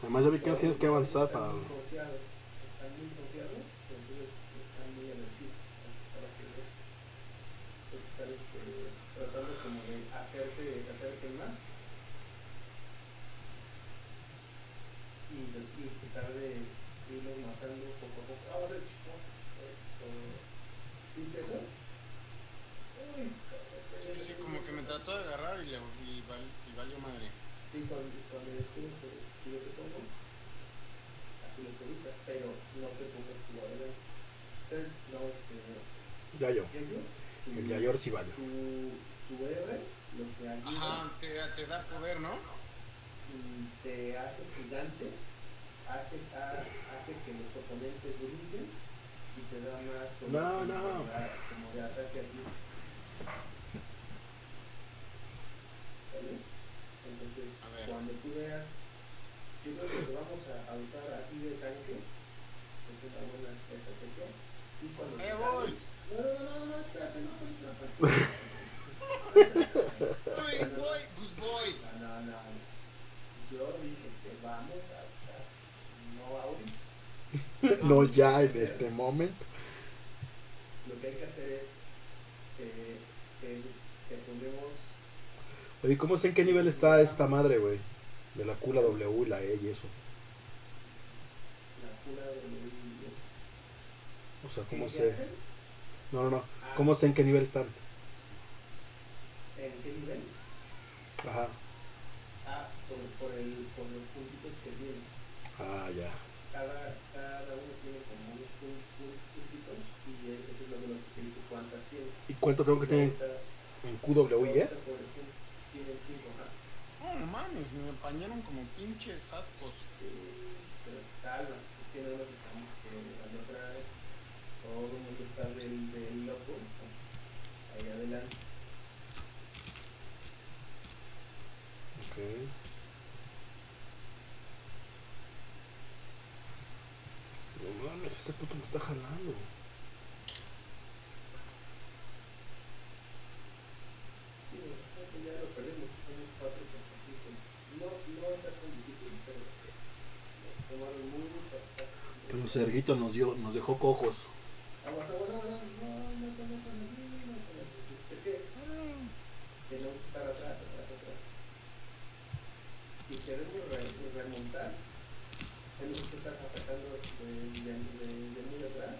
Además ya vi que no tienes que avanzar para... Están muy confiados, están muy confiados, entonces están muy agresivos para que los... Están este, tratando como de hacerte, de hacerte más. Y, y quitar de... Y lo matando poco a poco. Ahora, chicos, eso. ¿Viste eso? Uy, cabrón. Sí, como que me trató de agarrar y, le, y, val, y valió madre. Sí, cuando el escudo que yo te pongo, así lo ubicas, pero no te pongas tu valor. Ser, no, este. Yayo. El Yayor sí vale. Tu héroe, lo que ayuda. Ajá, te, te da poder, ¿no? Te hace gigante. Hace, a, hace que los oponentes brillen y te da más como, no, no. Como, de, como de ataque aquí. ¿Vale? Entonces, cuando tú veas, yo creo que vamos a, a usar aquí de tanque, porque es una buena estrategia. Y cuando ¡eh, voy! No, no, no, no, espérate, no, espérate. Estoy, voy, pues voy. No, no, no. Yo dije que vamos a. No, ya en este momento. Lo que hay que hacer es eh, que, que pongamos. Oye, ¿cómo sé en qué nivel está esta madre, güey? De la Q, la W, la E y eso. La Q, la W y E. O sea, ¿cómo sé? No, no, no. ¿Cómo sé en qué nivel están? ¿En qué nivel? Ajá. Ah, por, por, el, por los puntitos que tienen. Ah, ya. Cada, cada uno tiene como unos puntitos y eso es lo que te dice cuántas tiene. ¿Y cuánto tengo que tener en Q W E? Tienen cinco, ¿ah? No mames, me apañaron como pinches ascos. Pero calma, es que no lo que estamos, que la otra vez todo el mundo está del, del loco, ahí adelante. Ok. No mames, ese puto me está jalando. Sí, creo que ya lo perdemos. Tenemos cuatro contra cinco. No, no está tan difícil, pero nos tomaron muy fácil. Pero Sergito nos dio, nos dejó cojos. Aguas, aguas, aguas. No, no, no, no, no. Es que tenemos que estar atrás, atrás, atrás. Si queremos remontar, tenemos que estar atacando de muy atrás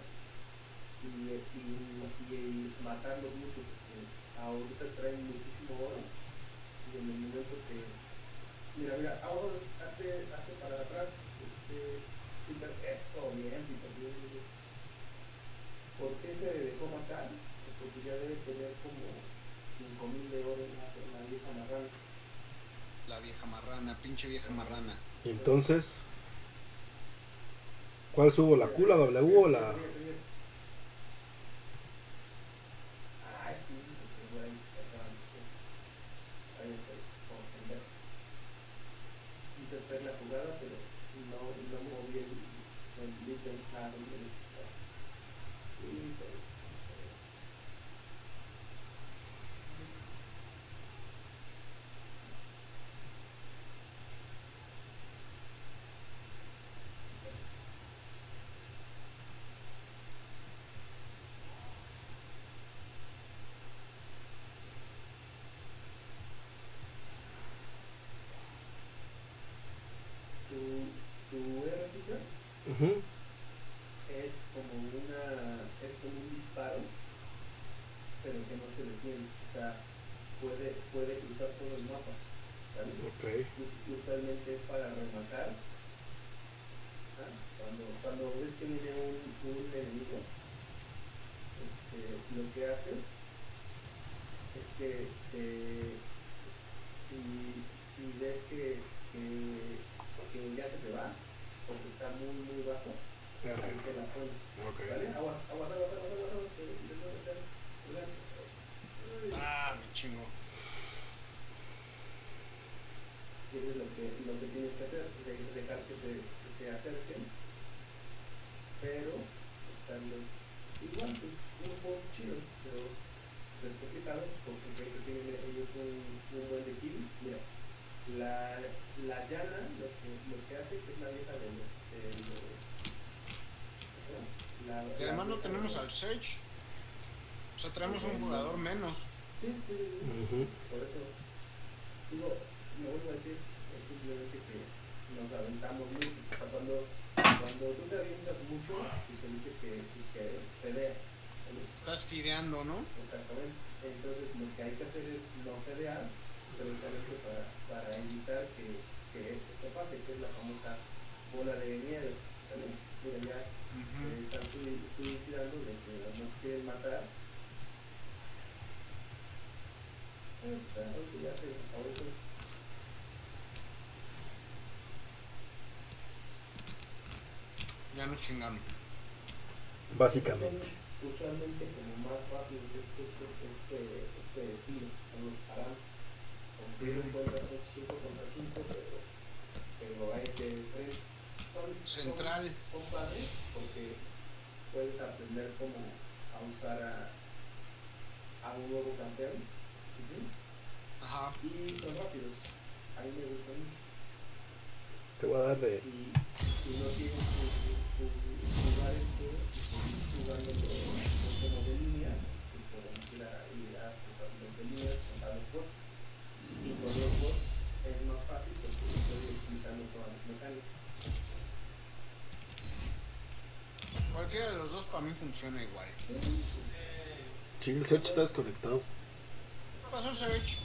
y, y, y, y matando mucho, porque ahorita traen muchísimo oro y en el momento que mira, mira, ahora hazte, hazte para atrás, este, Peter, eso, bien, Peter, bien, bien. ¿Por qué se dejó matar? Porque ya debe tener como cinco mil de oro en la, en la vieja marrana. La vieja marrana, pinche vieja marrana. ¿Y entonces? ¿Cuál subo? ¿La Q, la W o la...? Ah, sí. Quise hacer la jugada, pero no moví el ítem. Uh-huh. Es como una, es como un disparo, pero que no se detiene. O sea, puede, puede cruzar todo el mapa. Okay. Usualmente es para rematar. ¿Ah? Cuando, cuando ves que viene un, un enemigo, este, lo que haces es que eh, si, si ves que, que, que ya se te va, porque está muy muy bajo, claro, ahí se la pones. Okay. ¿Vale? Aguas, aguas, aguas, aguas, aguas, aguas, que les voy a hacer ah, mi chingo. Tienes lo que, lo que tienes que hacer, dejar que se, que se acerquen, pero están los igual, pues un poco chido, pero pues, es complicado porque creo que tienen ellos un, un buen de kills. Mira, la, la llana lo que, lo que hace que es la vieja de los... Y además no tenemos al Serge, o sea, tenemos un jugador menos. Sí, sí, sí, uh-huh. Por eso digo, me vuelvo a decir, es simplemente que nos aventamos mucho. O sea, cuando, cuando tú te avientas mucho, pues se dice que, que fedeas, ¿vale? Estás fideando, ¿no? Exactamente. Entonces lo que hay que hacer es no fedear, pero solamente para, para evitar que, que esto pase, que es la famosa bola de nieve, ¿vale? Mira, ya eh, están suicidando de que nos quieren matar. Bueno, claro, que ya se ahorita. Ya nos chingaron. Básicamente. Usualmente como más rápido que este, este estilo, son los harán. Con fin de cuentas son cinco contra cinco, pero, pero hay que tres. Son, Central. Son, son padres porque puedes aprender cómo a usar a, a un nuevo campeón. ¿Sí? Ajá. Y son rápidos. A mí me gusta mucho. Te voy a dar de... Si, si no tienes jugar esto, jugando con de líneas, y podemos ir a los de líneas, contar los bots, y con los bots es más fácil porque estoy explicando todas las mecánicas. Cualquiera de los dos para mí funciona igual. Sí, el Search está desconectado. ¿Qué pasó, Search?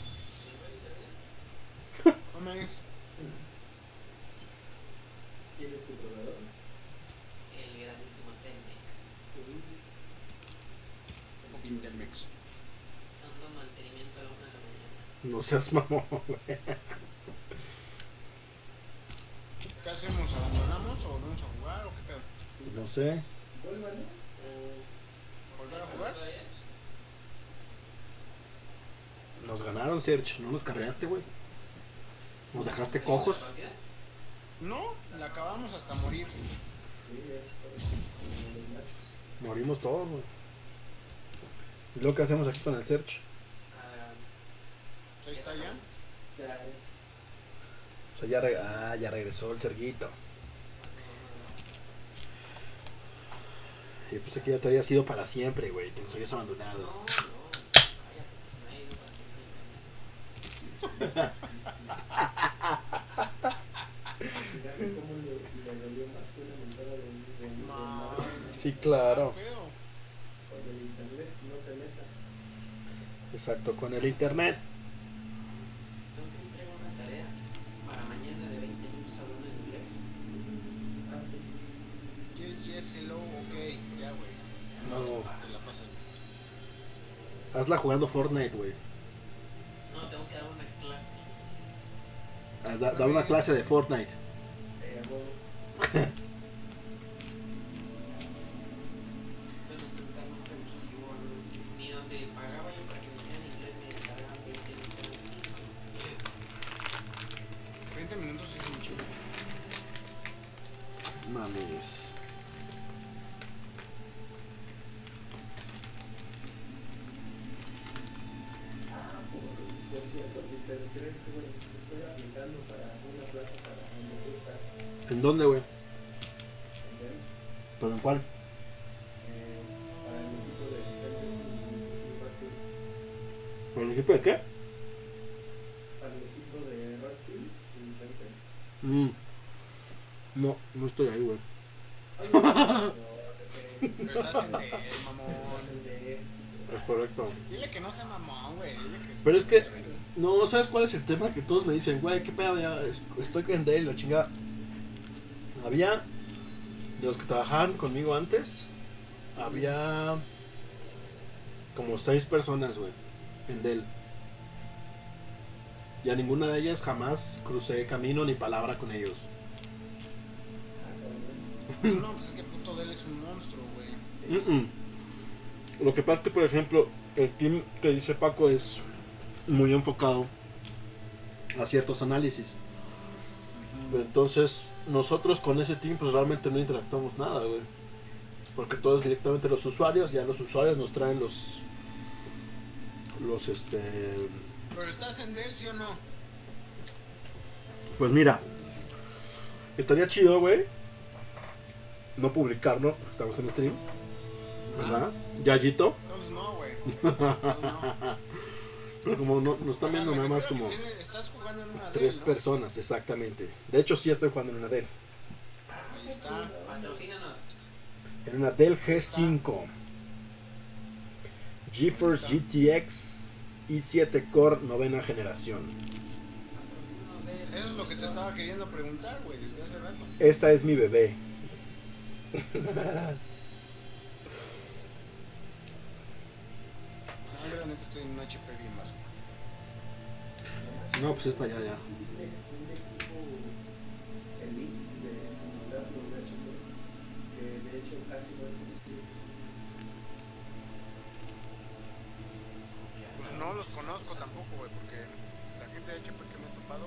No me digas. ¿Quién es tu proveedor? El grandísimo Telmex. Fucking Telmex. Tanto mantenimiento a la una de la mañana. No seas mamón, güey. ¿Qué hacemos? ¿Abandonamos o volvemos a jugar o qué pedo? No sé. ¿Vuelvan? ¿Volver a jugar? Nos ganaron, Sergio. No nos carreaste, güey. Nos dejaste cojos. No, la acabamos hasta morir. Morimos todos, güey. ¿Y lo que hacemos aquí con el Sergio? ¿Ahí está ya? O sea, ya, re ah, ya regresó el Serguito. Yo pensé que ya te había sido para siempre, güey. Te nos habías abandonado. No, no. Sí, claro. Exacto, con el internet. Hazla jugando Fortnite, güey. No, tengo que dar una clase. Ah, da, da una clase de Fortnite. Eh, bueno. veinte minutos es un chico. Mames. ¿En dónde, güey? ¿Pero en cuál? Eh, para el equipo de... ¿Para el equipo de qué? Para el equipo de Rugby y Tempest. Mm. No, no estoy ahí, güey. Pero estás en Dell, mamón. Es correcto. Dile que no sea mamón, güey. Pero es que, no, ¿sabes cuál es el tema? Que todos me dicen, güey, qué pedo, ya estoy en Dell, la chingada. Había de los que trabajaban conmigo antes, había como seis personas, güey, en Dell. Y a ninguna de ellas jamás crucé camino ni palabra con ellos. No, no, pues es que puto Dell es un monstruo, güey. Mm -mm. Lo que pasa es que, por ejemplo, el team que dice Paco es muy enfocado a ciertos análisis. Uh -huh. Entonces, nosotros con ese team, pues realmente no interactuamos nada, güey. Porque todos directamente los usuarios, ya los usuarios nos traen los. Los este. ¿Pero estás en Dell, sí o no? Pues mira, estaría chido, güey, no publicarlo, porque estamos en stream, ¿verdad? Ah. Yayito. Entonces no, güey. No. Pero como no, no están viendo nada más como tiene, estás jugando en una tres Dell, ¿no? Personas, exactamente. De hecho, sí estoy jugando en una Dell. Ahí está. En una Dell G cinco. GeForce G T X. i siete Core novena generación. Eso es lo que te estaba queriendo preguntar, güey, desde hace rato. Esta es mi bebé. No, la neta estoy en un H P bien más. No, pues esta ya, ya. No los conozco tampoco, güey, porque la gente de H P que me he topado.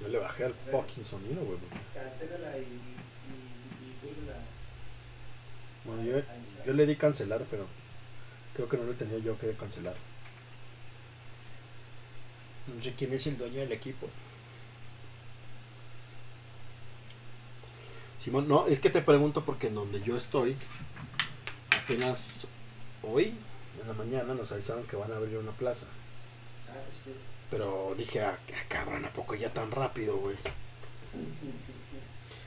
Yo le bajé al fucking sonido, güey. Cancélala y vuélvela. Bueno, yo, yo le di cancelar, pero creo que no lo tenía yo que de cancelar. No sé quién es el dueño del equipo. Simón, no, es que te pregunto porque en donde yo estoy, apenas hoy, en la mañana, nos avisaron que van a abrir una plaza. Pero dije, ah, cabrón, ¿a poco ya tan rápido, güey?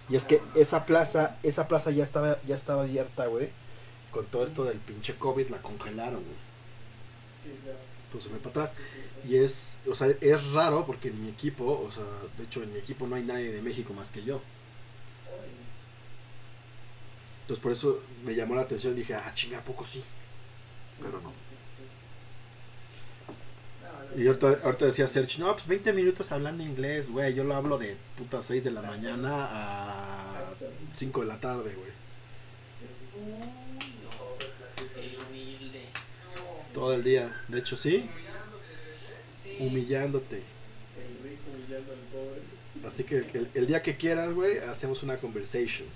Y es que esa plaza, esa plaza ya estaba, ya estaba abierta, güey. Con todo esto del pinche COVID la congelaron, güey. Sí, claro. Entonces fue para atrás. Y es, o sea, es raro porque en mi equipo, o sea, de hecho en mi equipo no hay nadie de México más que yo. Entonces por eso me llamó la atención y dije, ah, chinga, ¿a poco sí? Pero no. Y ahorita, ahorita decía Search, no, pues veinte minutos hablando inglés, güey. Yo lo hablo de puta seis de la mañana a cinco de la tarde, güey. Todo el día, de hecho sí, humillándote. El rico humillando al pobre. Así que el, el día que quieras, güey, hacemos una conversation.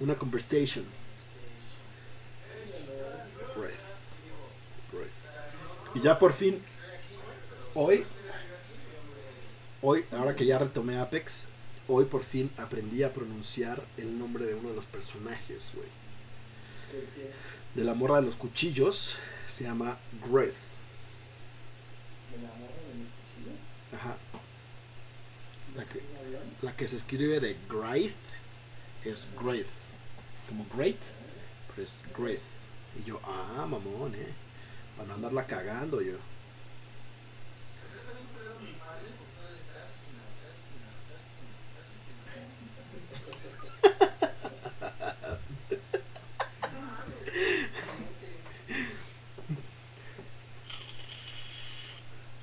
Una conversation. Breath. Breath. Y ya por fin, hoy, hoy, ahora que ya retomé Apex, hoy por fin aprendí a pronunciar el nombre de uno de los personajes, güey. De la morra de los cuchillos. Se llama Wraith. ¿De la morra de los cuchillos? Ajá. La que, la que se escribe de Wraith es Wraith. Como Great, pero es Wraith. Y yo, ah, mamón, eh. Para no andarla cagando yo.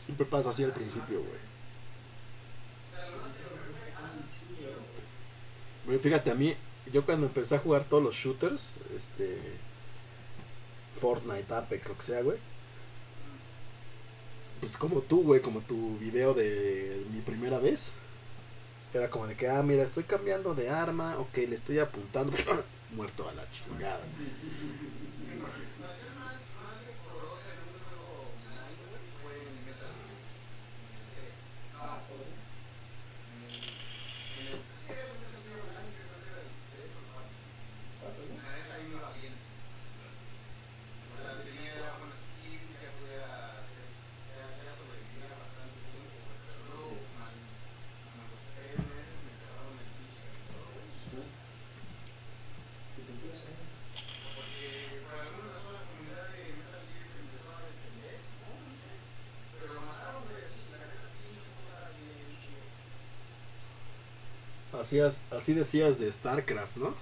Siempre pasa así al principio, güey. Güey, fíjate, a mí, yo cuando empecé a jugar todos los shooters, este, Fortnite, Apex, lo que sea, güey, pues como tú, güey, como tu video de mi primera vez, era como de que, ah, mira, estoy cambiando de arma, ok, le estoy apuntando, muerto a la chingada. La neta ahí no va bien. hacías, así decías de StarCraft, ¿no?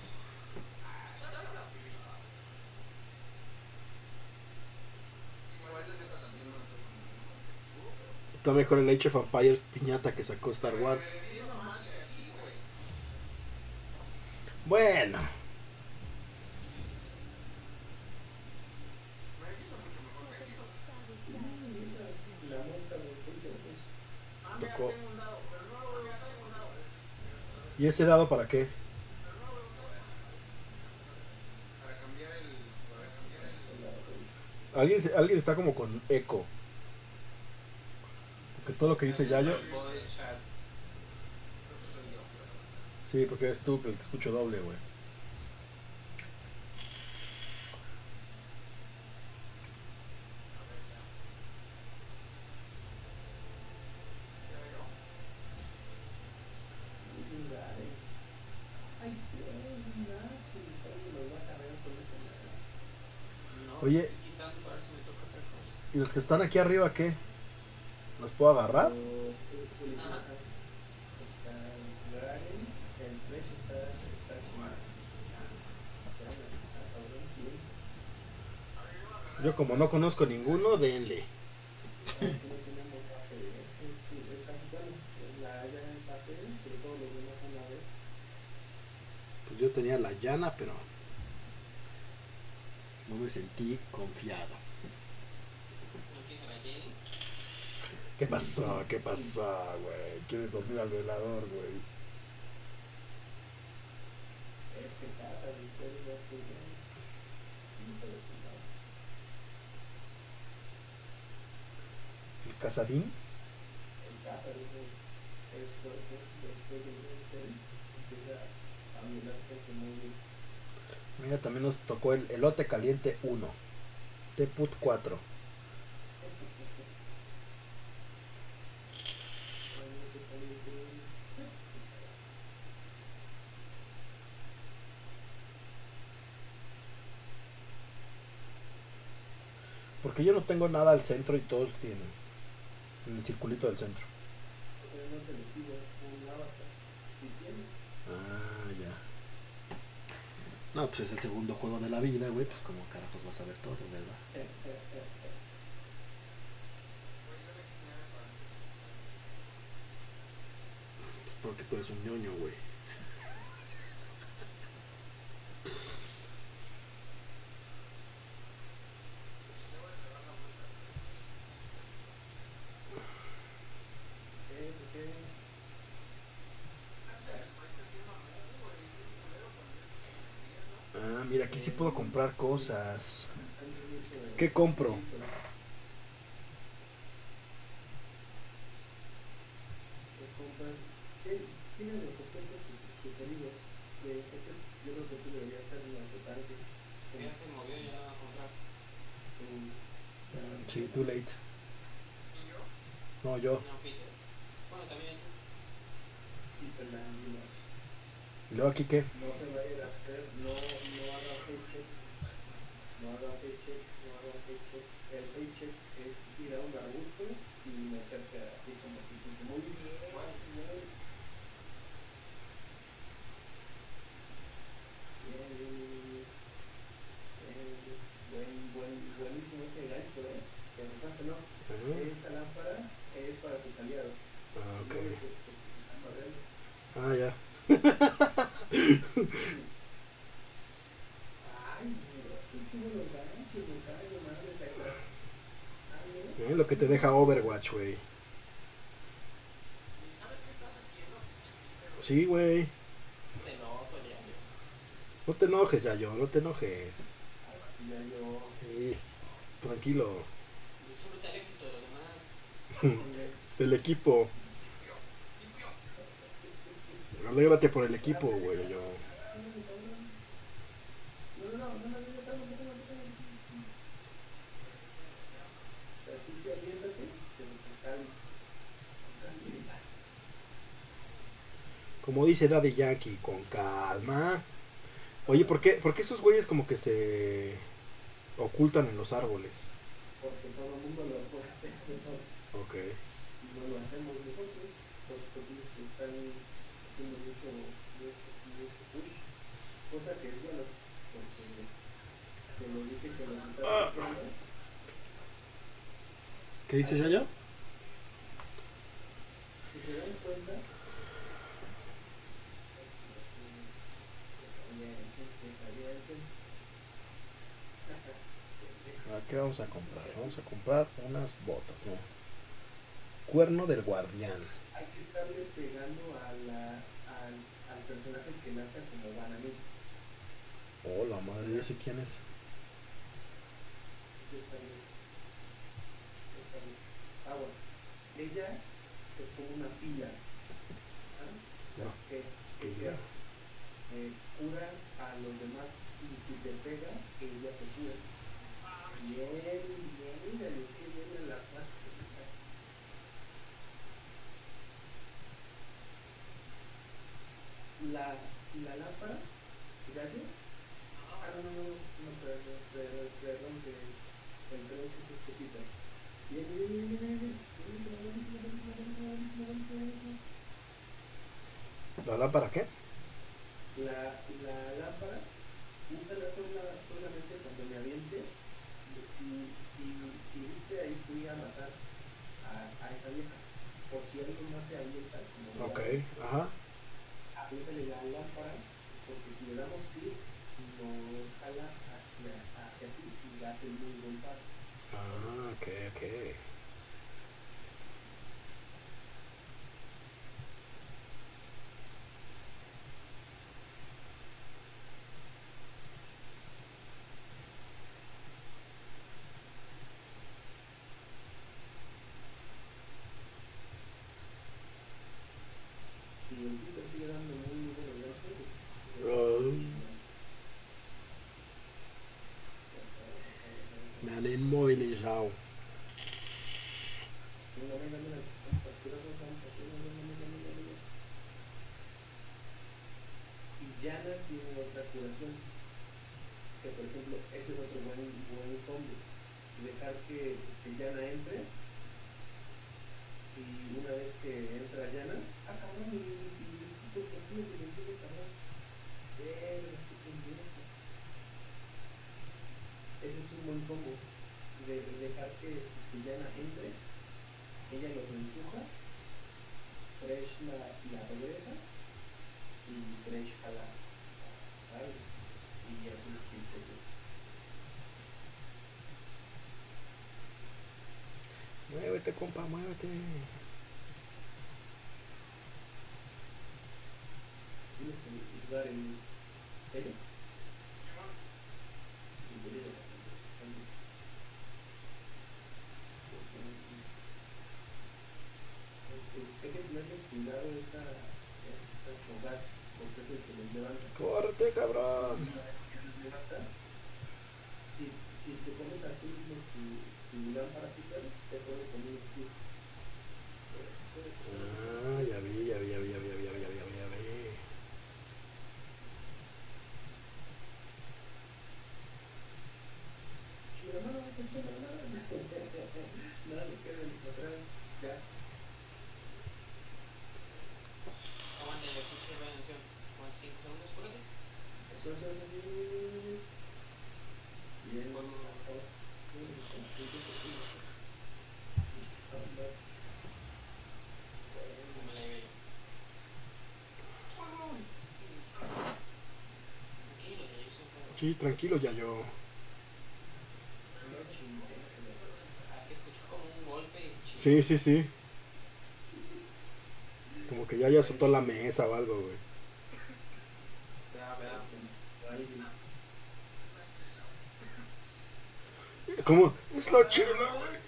Está mejor el Age of Empires piñata que sacó Star Wars. Bueno. Tocó. ¿Y ese dado para qué? Alguien, alguien está como con eco. Porque todo lo que dice Yayo. Sí, porque es tú el que escucho doble, güey. Oye, ¿y los que están aquí arriba qué? ¿Los puedo agarrar? Yo como no conozco ninguno, denle. Pues yo tenía la llana, pero no me sentí confiado. ¿Qué pasó? ¿Qué pasó, güey? ¿Quieres dormir al velador, güey? ¿El Kassadin? El Kassadin es fuerte. Después de dos mil seis empieza a mirarte como un... Mira, también nos tocó el elote caliente uno. Teput cuatro. Porque yo no tengo nada al centro y todos tienen. En el circulito del centro. Ah, ya. No, pues es el segundo juego de la vida, güey, pues como carajos vas a ver todo, ¿verdad? Sí, sí, sí, sí. Pues porque tú eres un ñoño, güey. Mira, aquí sí puedo comprar cosas. ¿Qué compro? Sí, too late. No, yo. ¿Y luego aquí qué? Te deja Overwatch, güey. ¿Sabes qué estás haciendo? Sí, güey. No te enojes, Yayo, no te enojes. Sí, tranquilo. Del equipo. Alégrate por el equipo, güey, yo. Como dice Daddy Yankee, con calma. Oye, ¿por qué, ¿por qué esos güeyes como que se ocultan en los árboles? Porque todo el mundo lo puede hacer. Ok. No lo hacemos nosotros, porque están ¿Qué dice Yayo? Si se dan cuenta, ¿a qué vamos a comprar? Vamos a comprar unas botas, ¿no? Cuerno del guardián. Hay que estarle pegando a la, al, al personaje que lanza como bananito. Oh, la madre, yo sé quién es. Aguas. Ella es como una pila. ¿Ah? No. Que, que ella eh, cura a los demás. Y si te pega, ella se cura. Bien, bien, bien, bien, la paz. La, la lámpara, ¿ya vio? Ah, no, no, no, perdón, perdón, perdón, que el reloj es este Peter. Bien, bien, bien, bien, bien. ¿La lámpara qué? La, la lámpara, úsala sola, solamente cuando me aviente. Si, si, si viste ahí, fui a matar a, a esa vieja. Por si alguien más se avienta, como ok, la, ajá. Apriétale la lámpara, porque si le damos clic, nos jala hacia, hacia ti y le hace muy buen par. Ah, ok, ok. Inmovilizado. Y ya no tiene otra curación. Que por ejemplo, ese es otro buen, buen combo. Dejar que, que Yana entre. Y una vez que entra Yana, acabó mi equipo contigo y me quiero acabar. Ese es un buen combo. De, de dejar que Tristana entre, ella lo empuja, Thresh la, la regresa y Thresh jala, ¿sabes? Y ya son quince. Muévete, compa, muévete. Tienes que dar en serio. Hay que tener cuidado de esta fogata, porque es el que nos levanta. ¡Corte, cabrón! Si, si te pones aquí tu lámpara Peter, te pone con un estilo. Ah, ya vi, ya vi, ya vi, ya vi, ya vi, ya vi, ya vi, ya vi. Si la mano no funciona, nada, nada le queda en su atrás, ya. Eso, eso, eso. Bien, bueno, sí, tranquilo, ya yo. Sí, sí, sí. Como que ya ya azotó la mesa o algo, güey. ¿Cómo? Es la chila, güey.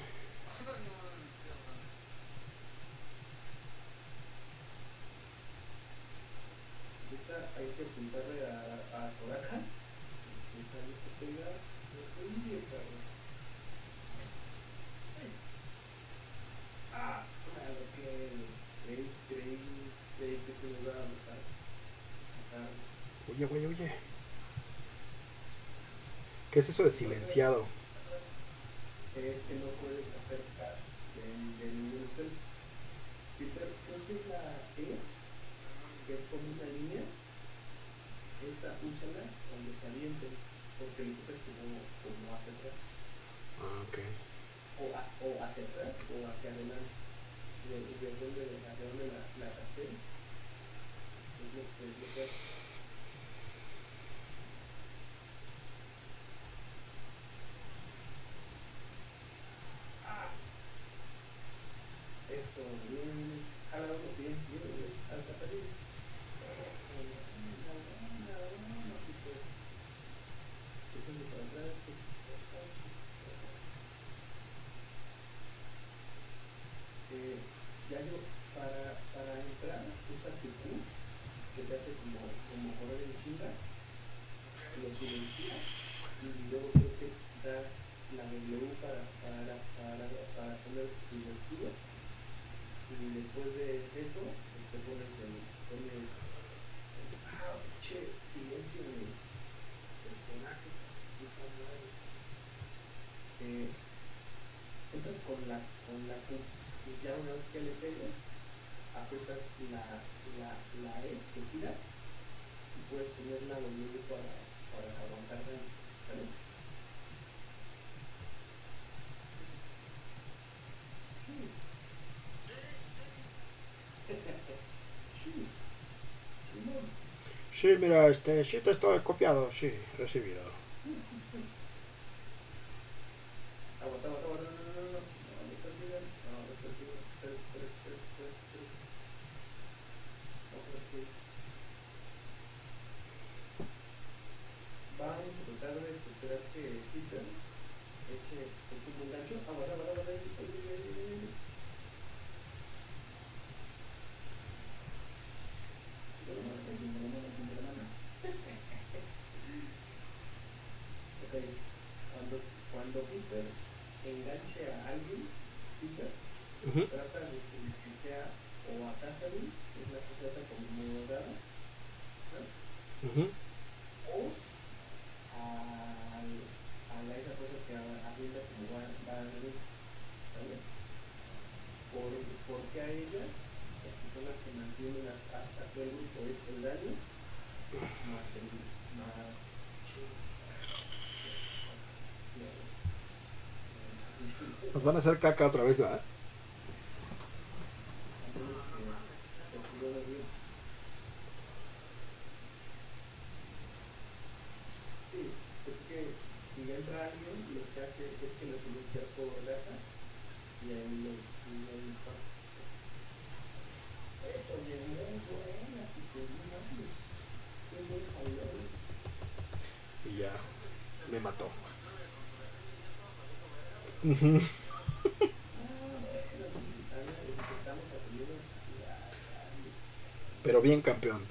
Hay que apuntarle a Soraka. Ah, claro que creí, creí, creí que se nos iba a matar. Oye, güey, oye. ¿Qué es eso de silenciado? Es que no puedes hacer caso de ningún spell. Peter, creo que es la E. que es como una línea, esa úsala cuando se aviente, porque lo usas como, como hacia atrás. Ah, ok. O, a, o hacia atrás o hacia adelante. De, de donde, hacia donde la, la rastreo. Es lo que es lo que hace. Ah. Eso, bien. Jala dos bien, bien, bien. Alta pared. Eso, la buena, la buena, Peter. Eso es lo que para atrás. Eh, Yayo, para, para entrar, usa tu Q, que te hace como, como correr en chinga, lo silencia, y luego creo que das la W para, para, para, para poner tu escudo, y después de eso, te pones el, pones, ah, che, silencio de personaje, eh, entras con la, con la Q. Y ya una vez que le pegas, aprietas la, la, la E, te giras y puedes poner la W para, para aguantar daño, ¿vale? Sí, mira, este sí te estoy copiado, sí, recibido. Aguanta, aguanta, aguanta. Va a intentar de esperar que Peter eche un gancho. Aguanta, aguanta, aguanta. Ok, cuando, cuando Peter enganche a alguien, Peter uh-huh. trata de que sea o a Kassadin, que es la que trata como Morgana, ¿no? Uh-huh. O a esa cosa que avientas como van a venir, ¿sabes? Por, porque a ellas, las personas que mantienen hasta todo el grupo es el daño, más el más chido. Nos van a hacer caca otra vez, ¿verdad? Entra alguien, lo que hace es que los iluncias sobrebajan y ahí los impactan. Eso, bien, muy buena, y ya, me mató. Pero bien, campeón.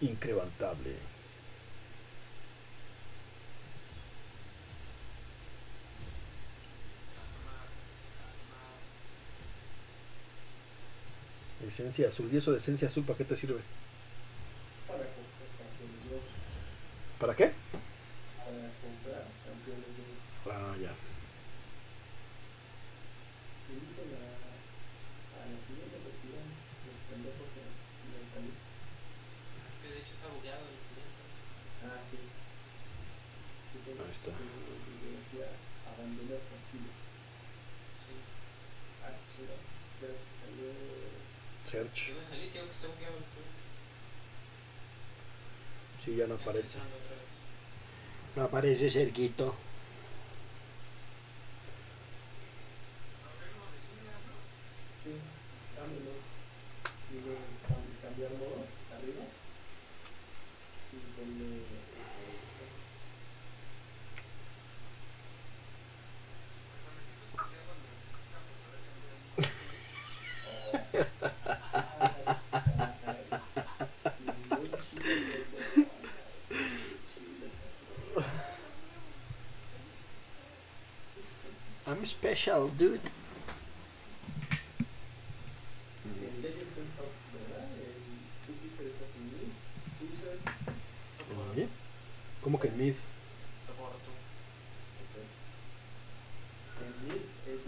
Increvantable. Esencia azul. ¿Y eso de esencia azul para qué te sirve? Para comprar campeones de oro. ¿Para qué? Para comprar campeones de oro. Ah, ya. Ahí está. Search. Sí, ya no aparece. No aparece Serguito. Sí, cámbialo. Digo, cambiar modo, arriba. Y ponle... I'm special, dude. ¿Cómo que el mid? El mid es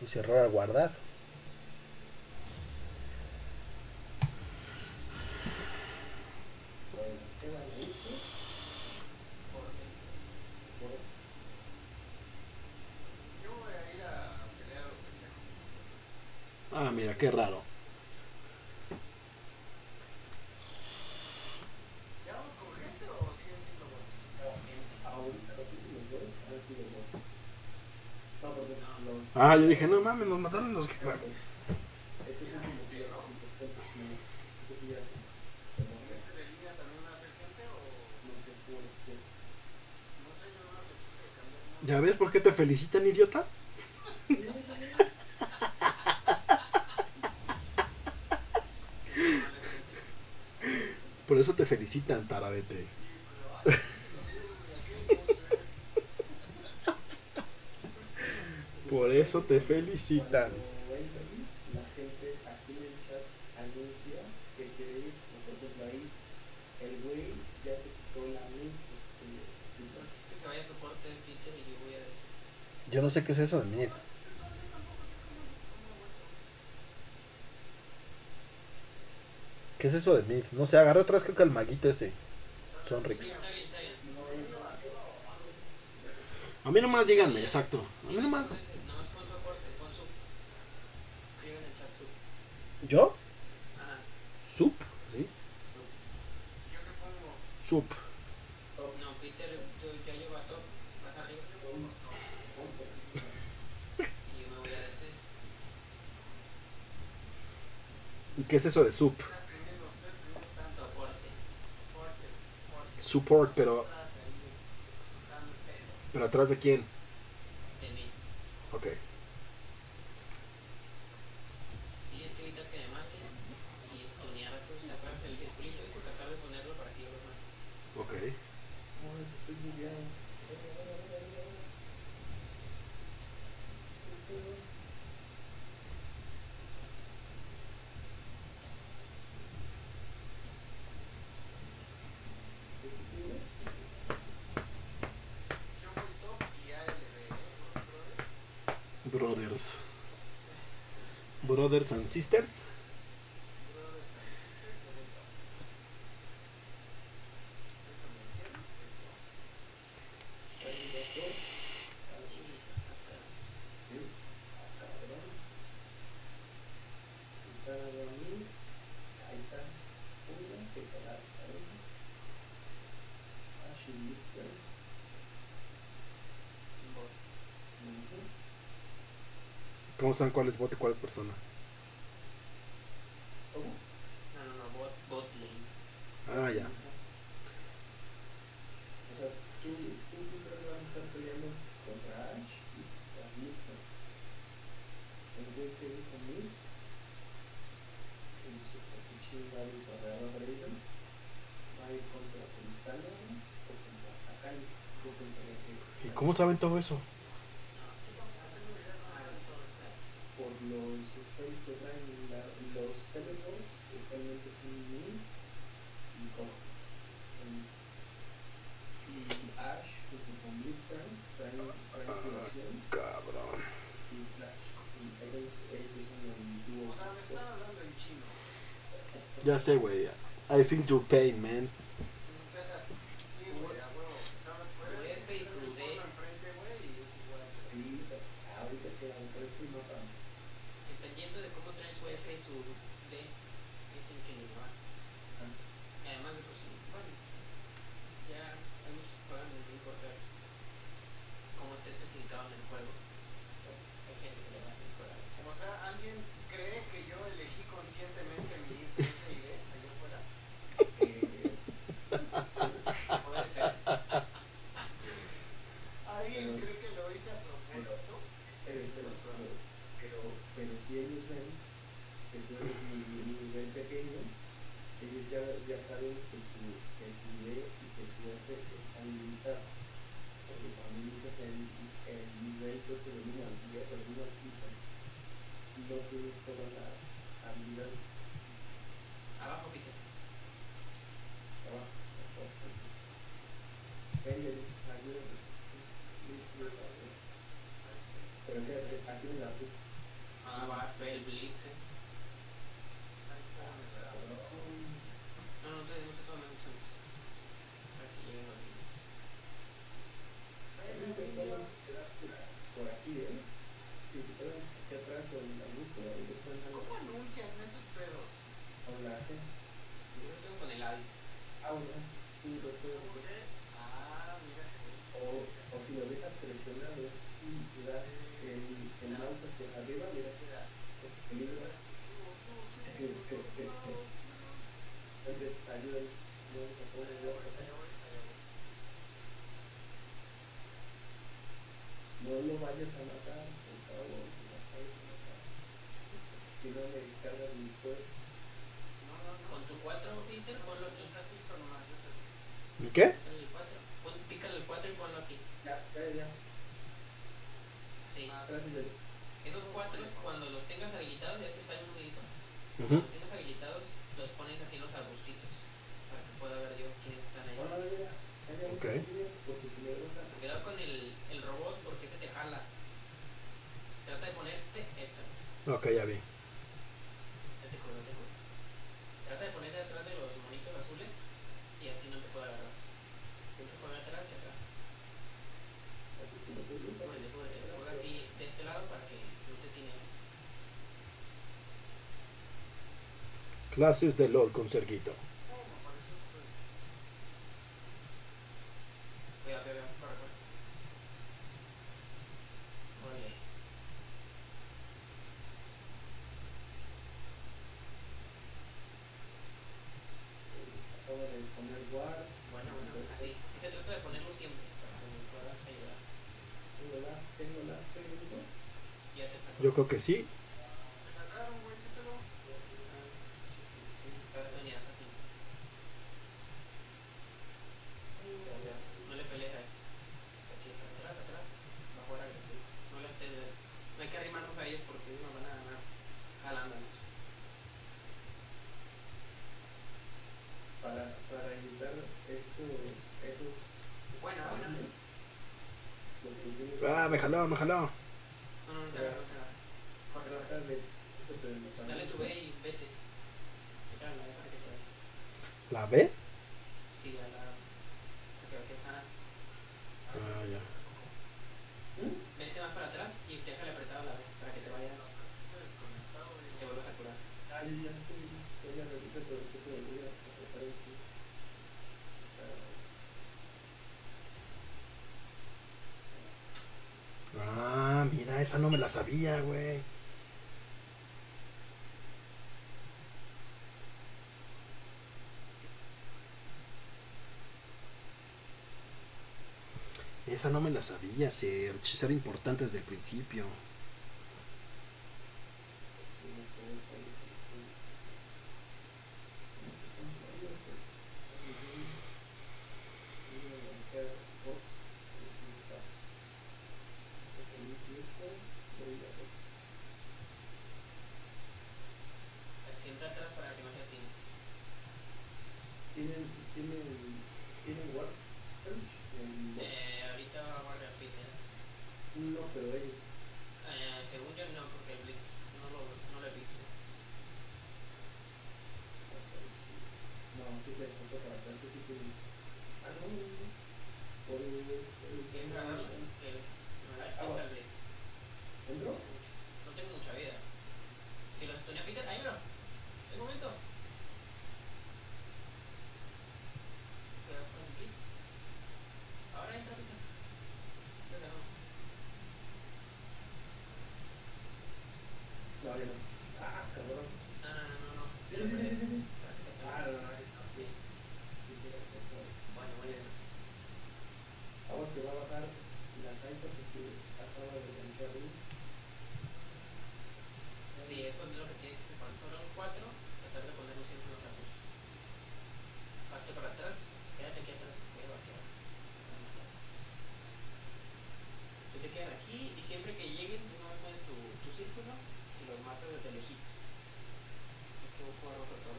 Puse error al guardar. Ah, mira, qué raro. Ah, yo dije, no mames, nos mataron los que... ¿Ya ves por qué te felicitan, idiota? Por eso te felicitan, taradete. Por eso te felicitan. La gente aquí en el chat anuncia que quiere ir, por ejemplo ahí, el güey ya te quitó la luz. Que vaya a tu corte de Peter y yo voy a decir. Yo no sé qué es eso de mí. ¿Qué es eso de Myth? No sé, agarré otra vez creo que el maguito ese. Sonrix. A mí nomás díganme, exacto. A mí nomás. ¿Yo? ¿Sup? ¿Sí? Sup. No, Peter, tú ya llevas a top. Vas arriba. Y me voy a decir. ¿Y qué es eso de sup? Support, pero... ¿Pero atrás de quién? De mí. Ok. Y este grita que me mate y tunear a su sacar el circulillo y tratar de ponerlo para que yo lo mate. Ok. No, eso estoy bugueado. Brothers, brothers and sisters. ¿Cómo saben cuál es bot y cuál es persona? ¿Cómo? No, no, no, bot, bot lane. Ah, ya. O sea, tú, tú, tú creo que vas a estar peleando contra Ash y la Mixer. El güey que dijo Mix, que se pichín va a ir contra la Raven, va a ir contra Tristana o contra Akali. ¿Y cómo saben todo eso? Los space que traen la, los teléfonos usualmente son Mil y Coco. Y Ash, junto con Blitzcrank, traen curación. Ah, cabrón. Y Flash. Y ellos, ellos son los dúo. O sea, me están hablando en chino. Ya sé, güey. I think you're pain, man. Sí, güey, a huevo. ¿Sabes? Puedes pedir un poco enfrente, güey, y es igual. Ahorita quedan tres y no tan. Dependiendo de cómo traen su F y su D, es el que le va. Y además, pues, bueno, ya hay muchos juegos en el Discord como está especificado en el juego. Hay gente que le va a mejorar. O sea, ¿alguien cree que yo elegí conscientemente mi F y D allá afuera? Puede ser. ¿Alguien cree que lo hice a propósito? Pero, pero si ellos ven que tú eres mi nivel pequeño, ellos ya, ya saben que tu nivel y que tu F están limitados. Porque cuando dices el, el nivel que te domina diez o alguna quince, no tienes todas las habilidades. Abajo, Peter. Abajo. Pero que aquí me la puse. Ah, va, ve el blitz. No, no, no, no, no, no, no, por aquí, ¿eh? Si se pueden aquí atrás o en la búsqueda, ahí después. ¿Cómo anuncian esos pedos? Hablaje. Yo tengo con el A D. Ah, bueno. Sí, los puedo. Ah, mira. O, o si lo dejas presionado y das el mouse hacia arriba, mira. El libro. Entonces, ayuda el no lo vayas a matar, por favor, si no me cargas mi cuerpo. No, no, no. Con tu cuatro, Peter, ponlo aquí. ¿Y qué? El cuatro. Pícale el cuatro y ponlo aquí. Ya, ya, ya. Sí. Ah, gracias. Esos cuatro, cuando los tengas habilitados, ya te sale un nudito. Cuando los tengas habilitados, los pones aquí en los arbustitos, para que pueda ver yo quiénes están ahí. Bueno, ya, ya. Ok. Cuidado con el, el robot porque se te jala. Trata de ponerte esta. Ok, ya vi. Ya te juro, te juro. Trata de ponerte atrás de los monitos azules y así no te puede agarrar. Siempre pon atrás y atrás. Súbete, súbete. Ponga aquí de este lado para que no te tiene. Clases de LOL con Serguito. Yo creo que sí. Ah, me jaló, me jaló. ¿La B? Sí, a la... Ah, ya. Vete más para atrás y déjale apretado la B para que te vaya desconectado y te vuelvas a curar. Ah, ya, ya, repito todo el tipo de vida. Ah, mira, esa no me la sabía, güey. Esa no me la sabía, Search. Era importante desde el principio. Círculo y los matas desde el equipo. Esto fue algo que todo.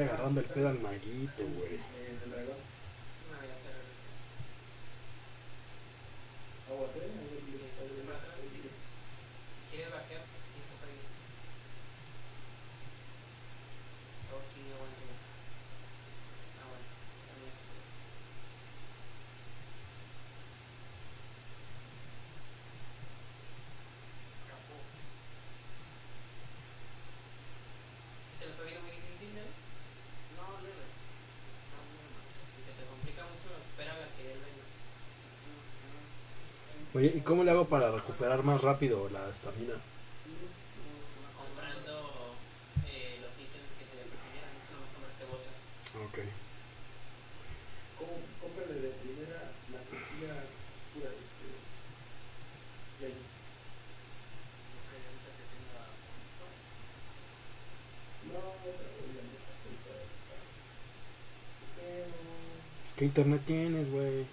estoy agarrando el pedo al maguito, güey. Oye, ¿y cómo le hago para recuperar más rápido la estamina? Comprando eh, los ítems que te deprimeran, no vas a comprarte botas. Ok. Cómprale de primera la cocina pura de este. Y ahí. Ok, ahorita que tenga. No, otra vez. Pues, ¿qué internet tienes, güey?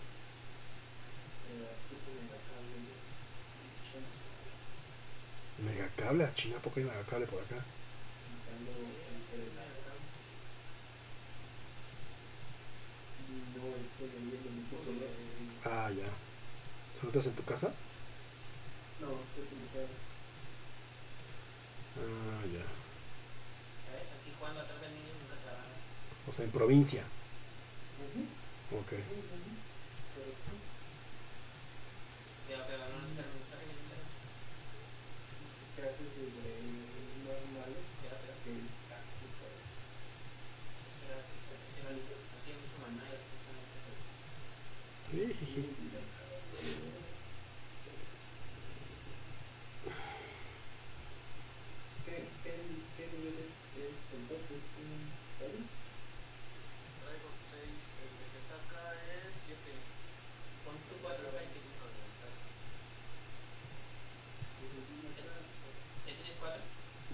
Megacable a China, ¿por qué hay megacable por acá? Ah, ya. ¿No estás en tu casa? No, estoy en mi casa. Ah, ya. Aquí jugando atrás del niño nunca se va. O sea, en provincia. Ok.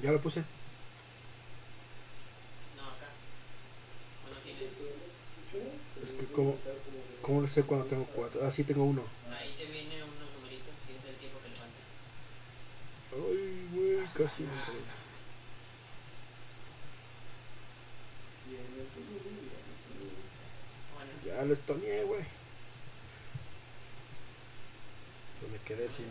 Ya lo puse. No, acá. Bueno, tiene. Es que, ¿cómo, ¿cómo lo sé cuando tengo cuatro? Ah, sí, tengo uno. Ahí te viene unos numeritos que es el tiempo que levanta. Ay, güey, casi me caí. Bueno. Ya lo estoneé, güey. Pues me quedé sin.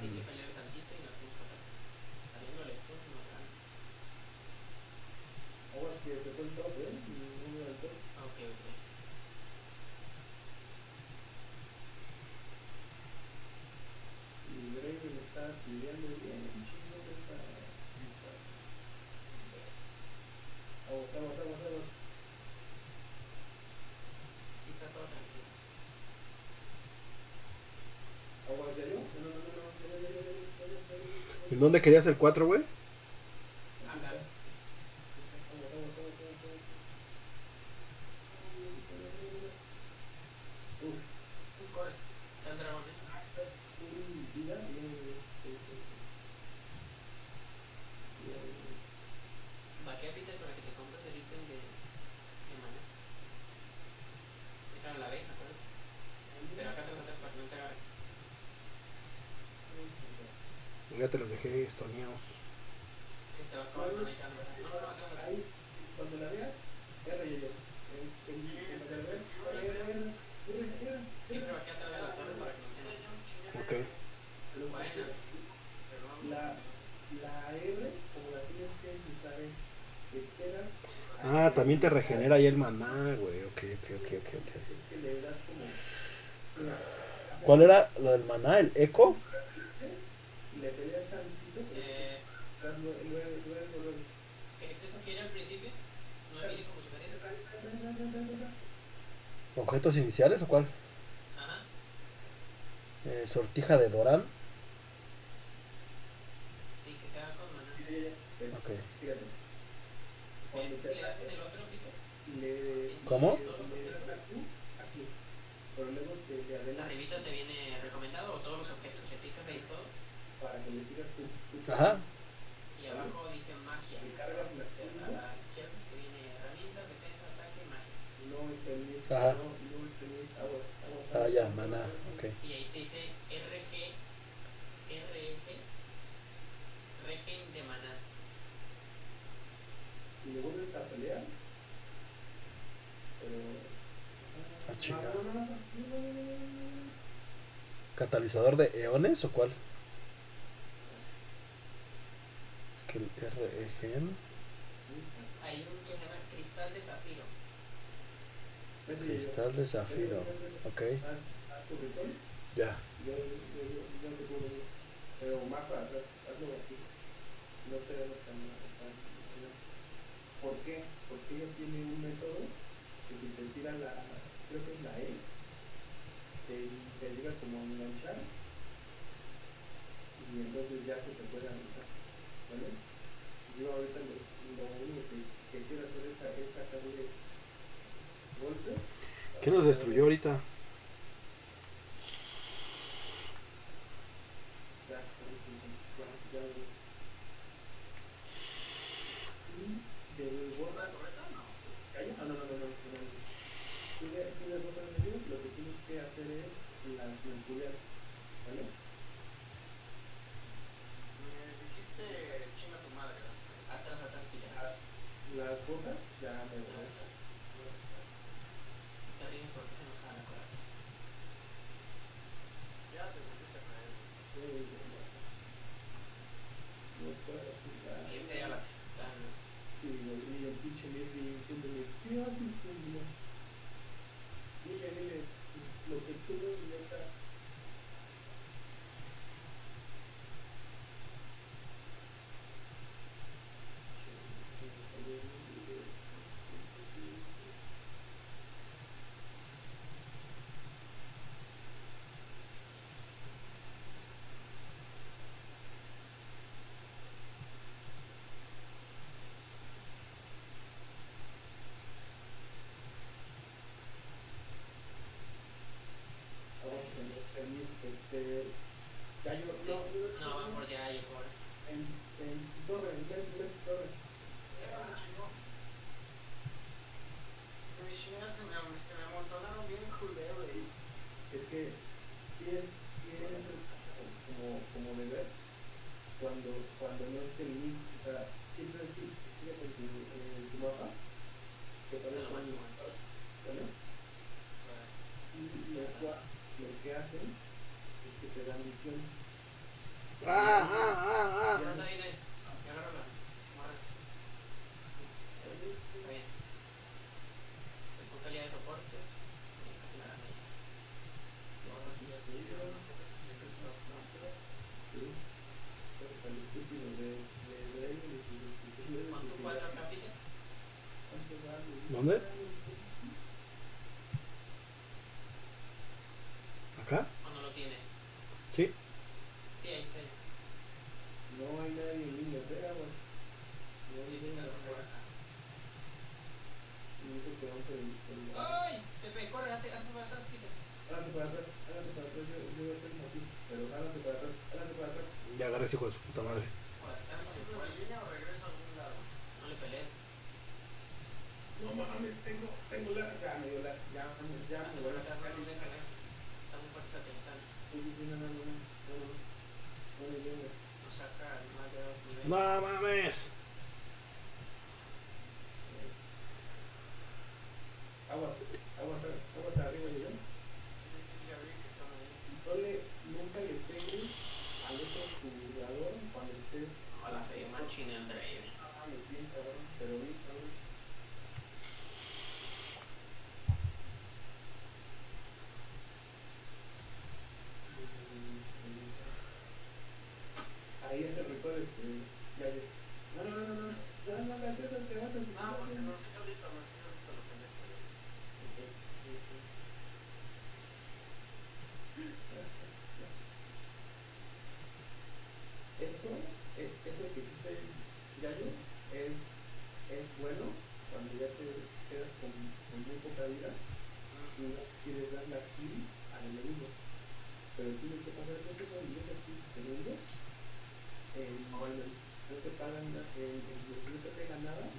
Que se fue el top, ¿eh? Y uno del top. Ah, ok, ok. Y Graves está estudiando bien, un chico que está. Vamos, vamos, vamos, vamos. Está todo tranquilo. ¿Agua, en serio? No, no, no, no. ¿En dónde querías el cuatro, güey? Te regenera ahí el maná, güey. Ok, ok, ok, ok, ok. ¿Cuál era lo del maná? ¿El eco? Le peleas tantito. Eh. ¿Qué era al principio? ¿No había como si objetos iniciales o cuál? Ajá. Eh, sortija de Dorán. Sí, que se haga con maná. Ok. Fíjate. ¿Cómo? Aquí. Problemas de adelante. ¿Arribita te viene recomendado o todos los objetos? ¿Se fijas ahí todo? Para que le sigas tu. Ajá. Y abajo dice magia. Cargas la izquierda, te viene herramientas, defensa, ataque, magia. No entendí. Ajá. No entendí. Ah, ya, maná. Ok. Y ahí te dice R G, R G, regen de maná. Si le vuelves a pelear. ¿Catalizador de eones o cuál? Es que el R E G N. Hay un que se llama cristal de zafiro. Cristal de zafiro, ok. Ya. Pero más para atrás, hazlo aquí. No te debes caminar. ¿Por qué? Porque ellos tienen un método que si te tiran la, creo que es la L, te, te llega como a enganchar y entonces ya se te puede anotar, ¿vale? Yo ahorita lo, lo único que, que quiero hacer es sacar de golpe. ¿Qué nos destruyó ahorita? Hijo de su puta madre.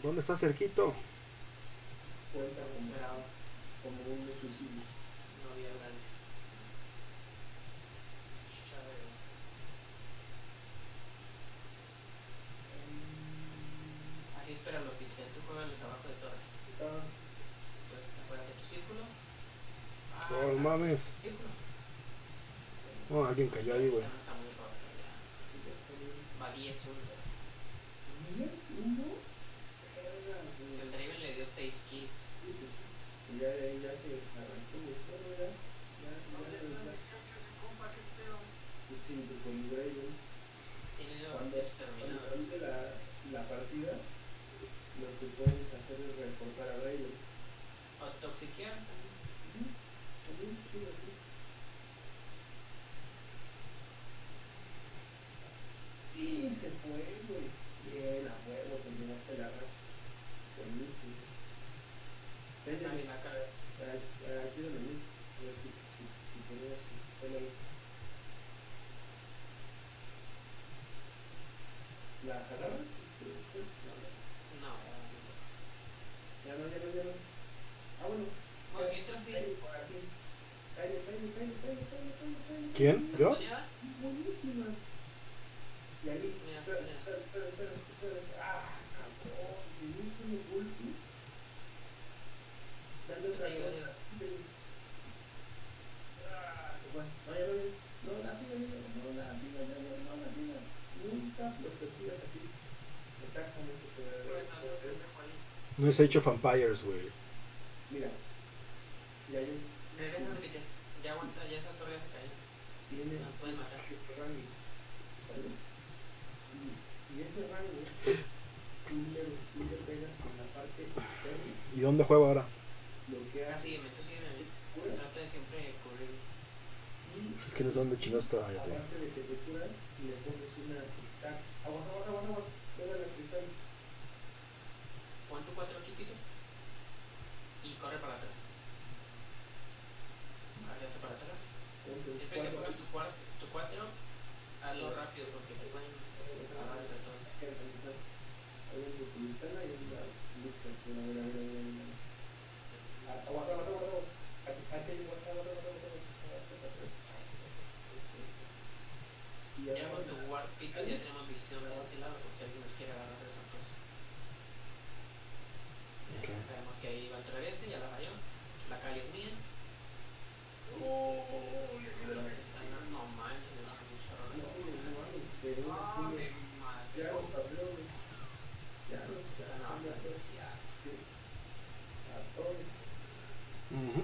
¿Dónde está cerquito? Cuenta como un suicidio. No había nadie. Así esperan los bichos. Tú juegas los abajo de torre. ¿Te acuerdas de tu círculo? No mames. Oh, alguien cayó ahí, güey. El Riven le dio seis kills. Ya se arrancó, ¿verdad? ¿Dónde está la acción que se compa? ¿Qué pedo? Sí, con Graves. Cuando la la partida, lo que pueden hacer es reportar a Graves. ¿O toxiquear? También, sí, sí. Y se fue, güey. Bien, a huevo, terminaste la racha. Buenísimo. Ven a mi la cara. Aquí donde mismo. A ver si podemos. Ven ahí. ¿La jalaron? No. Ya no, ya no, ya no. Ah, bueno. ¿Quién? ¿Yo? Buenísima. Y ahí, espera, espera, espera, espera, espera. Ah, cabrón, buenísimo golpe. Dale otra cosa. Ah, se fue. No, ya no, no, así no, no, no, así no, no, no, así no. Nunca los persigas así. Exactamente. No es hecho vampires, güey. Mira. Y ahí. Ya aguanta, ya esa torre se cayó. Tiene. No puede matar. Y ese rango, tú le, tú le pegas con la parte externa. ¿Y dónde juego ahora? Lo que hace. Sí, me estoy siempre trata de siempre cubrir. Es que no es donde chingados está. Aparte de que te curas y le pones una cristal. Aguas, aguas, aguas, aguas. Pega la cristal. Pon tu cuatro chiquito. Y corre para atrás. Vale, para atrás. Siempre que pongas tu cuatro, tu cuatro, hazlo rápido porque te van a avanzar. Hay un Tristana y un Lux. Una buena, buena, buena. Aguas, aguas, aguas, aguas. Hay que igual, aguas, aguas, aguas. Ya con tu Warwick ya tenemos visión de este lado, por si alguien nos quiere agarrar esa cosa. Sabemos que ahí va el travesti, ya la falló. La calle es mía. Uy, así de la Tristana, no manches, no hace mucho rollo. No, me mató. Ya no, ya no, ya no, ya. A todos. Mhm.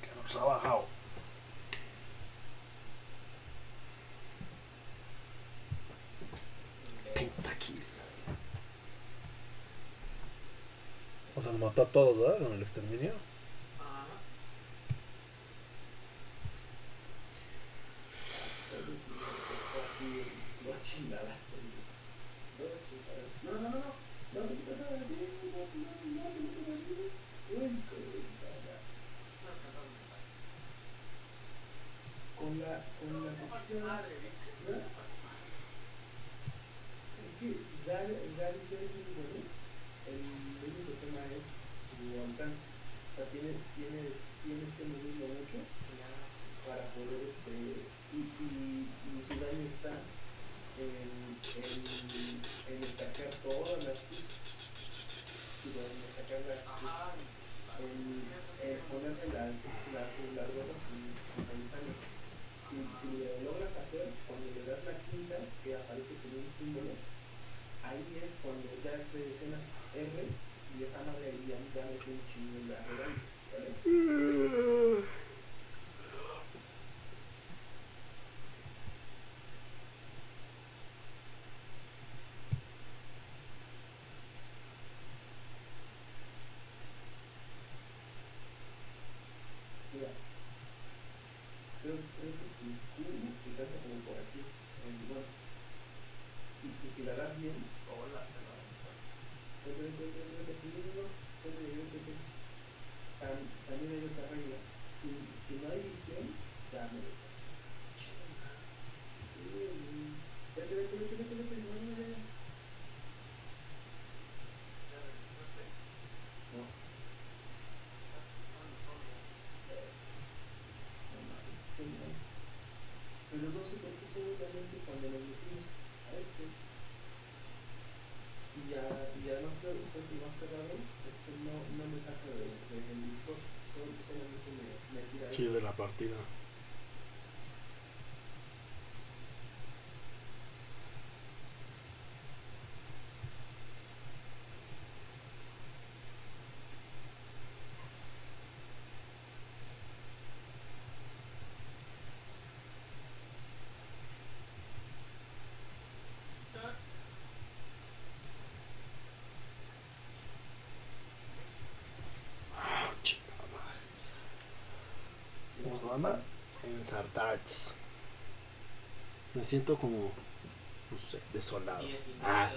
Que nos ha bajado. Pentakill. O sea, nos mató a todos, ¿verdad? Con el exterminio. Pero no sé por qué solamente cuando nos metimos a este. y ya, y ya más preguntas y más cagado es que no, no me saca de, de, del Discord, solamente me, me tira ahí. Sí, de la partida. Sartax. Me siento como, no sé, desolado. Ah.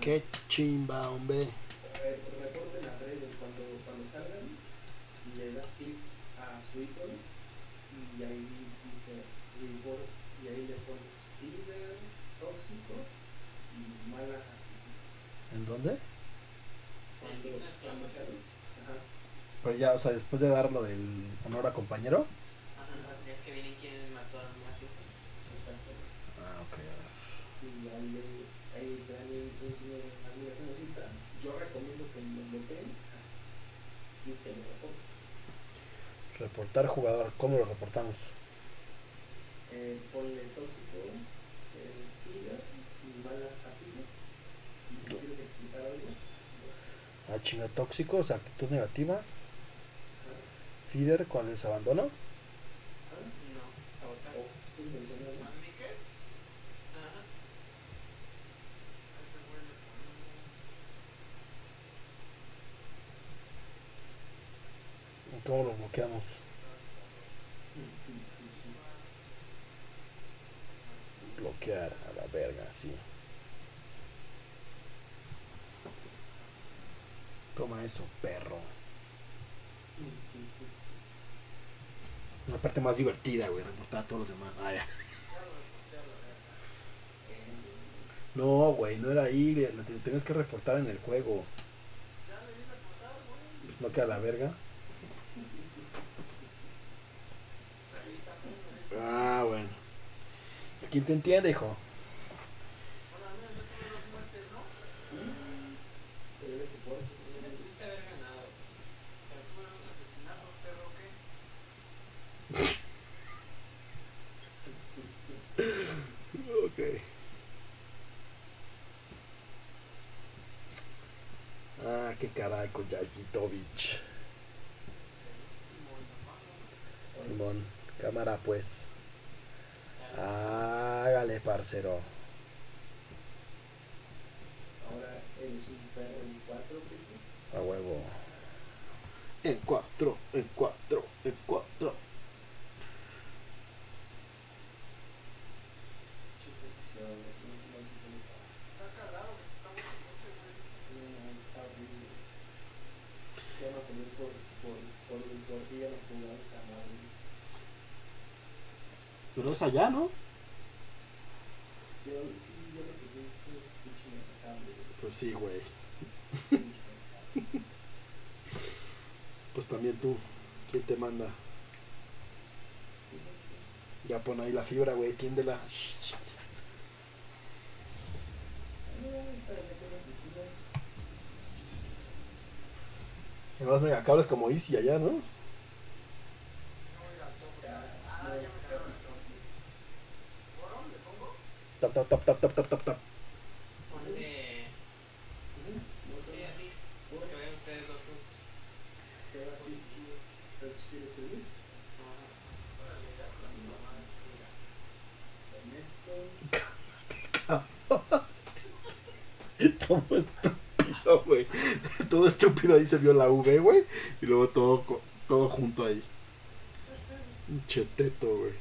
Qué chimba, hombre. Reporten a Riven cuando, cuando salgan, le das clic a su icono y ahí dice report y ahí le pones líder, tóxico y mala. ¿En dónde? Cuando, cuando salgan. Ajá. Pero ya, o sea, después de dar lo del honor a compañero. Ajá, es que viene quien mató a la gente. Exacto. Ah, ok, a ver. Y ahí le... Ahí dan una cita. Yo recomiendo que me lo bloqueen y que me lo pongan. Reportar jugador, ¿cómo lo reportamos? Eh, ponle tóxico, eh, fila, mala actitud. ¿Tú quieres explicar algo? Ah, chinga, tóxico, o sea, actitud negativa. Ajá. Feeder, ¿cuál es? ¿Abandono? Ah, no, sabotaje. ¿Tú mencionas algo? ¿Cómo lo bloqueamos? Bloquear a la verga, sí. Toma eso, perro. La parte más divertida, güey, reportar a todos los demás. Ah, ya. No, güey, no era ahí, lo tenías que reportar en el juego. Bloquea a la verga. Ah, bueno. Es quien te entiende, hijo. Okay. Ah, qué caray con Yajitovich. Simón, cámara pues. Hágale, parcero. Ahora eres un perro en cuatro, Peter. A huevo. En cuatro, en cuatro, en cuatro. Pero es allá, ¿no? Sí, yo creo que sí, pues, pues sí, güey. Pues también tú, ¿quién te manda? Ya pon ahí la fibra, güey, tiéndela. Te vas megacables como Easy allá, ¿no? Tap, tap, tap, tap, tap, tap, tap. Ponle... Cálmate, cabrón. Todo estúpido, todo estúpido ahí se vio la V, güey. Y luego todo, todo junto ahí. Un cheteto, güey.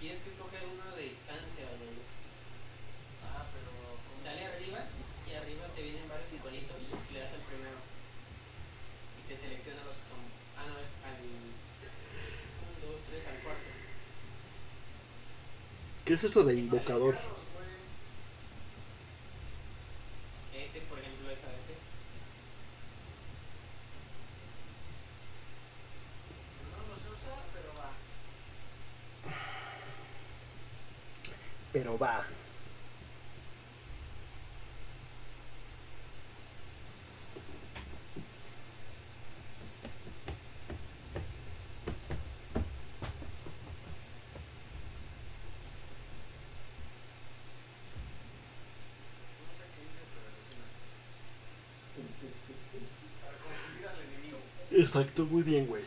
Tienes que coger uno de distancia, güey. Ah, pero dale arriba y arriba te vienen varios iconitos. Le das al primero. Y te selecciona los que son. Ah, no, al uno, dos, tres, al cuarto. ¿Qué es esto de invocador? Pero va. Exacto, muy bien, güey.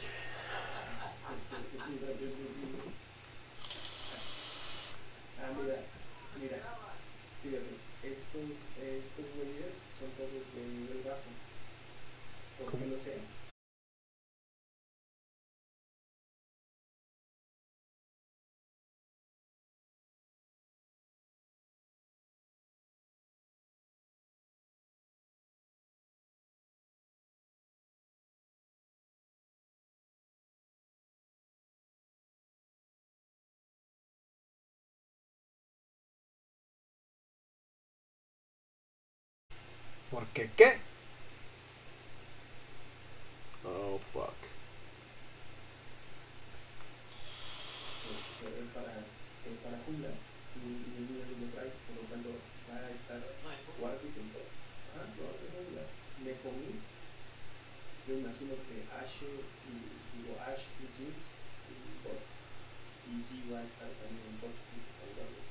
Porque qué? Oh, fuck. Es para, es para jungla y el niño de Wraith, por lo tanto va a estar Warwick en todo. Ah, no, de jungla. Me comí. Yo imagino que Ash y digo Ash y Jinx y Bot y G va a estar también en Bot y Warwick.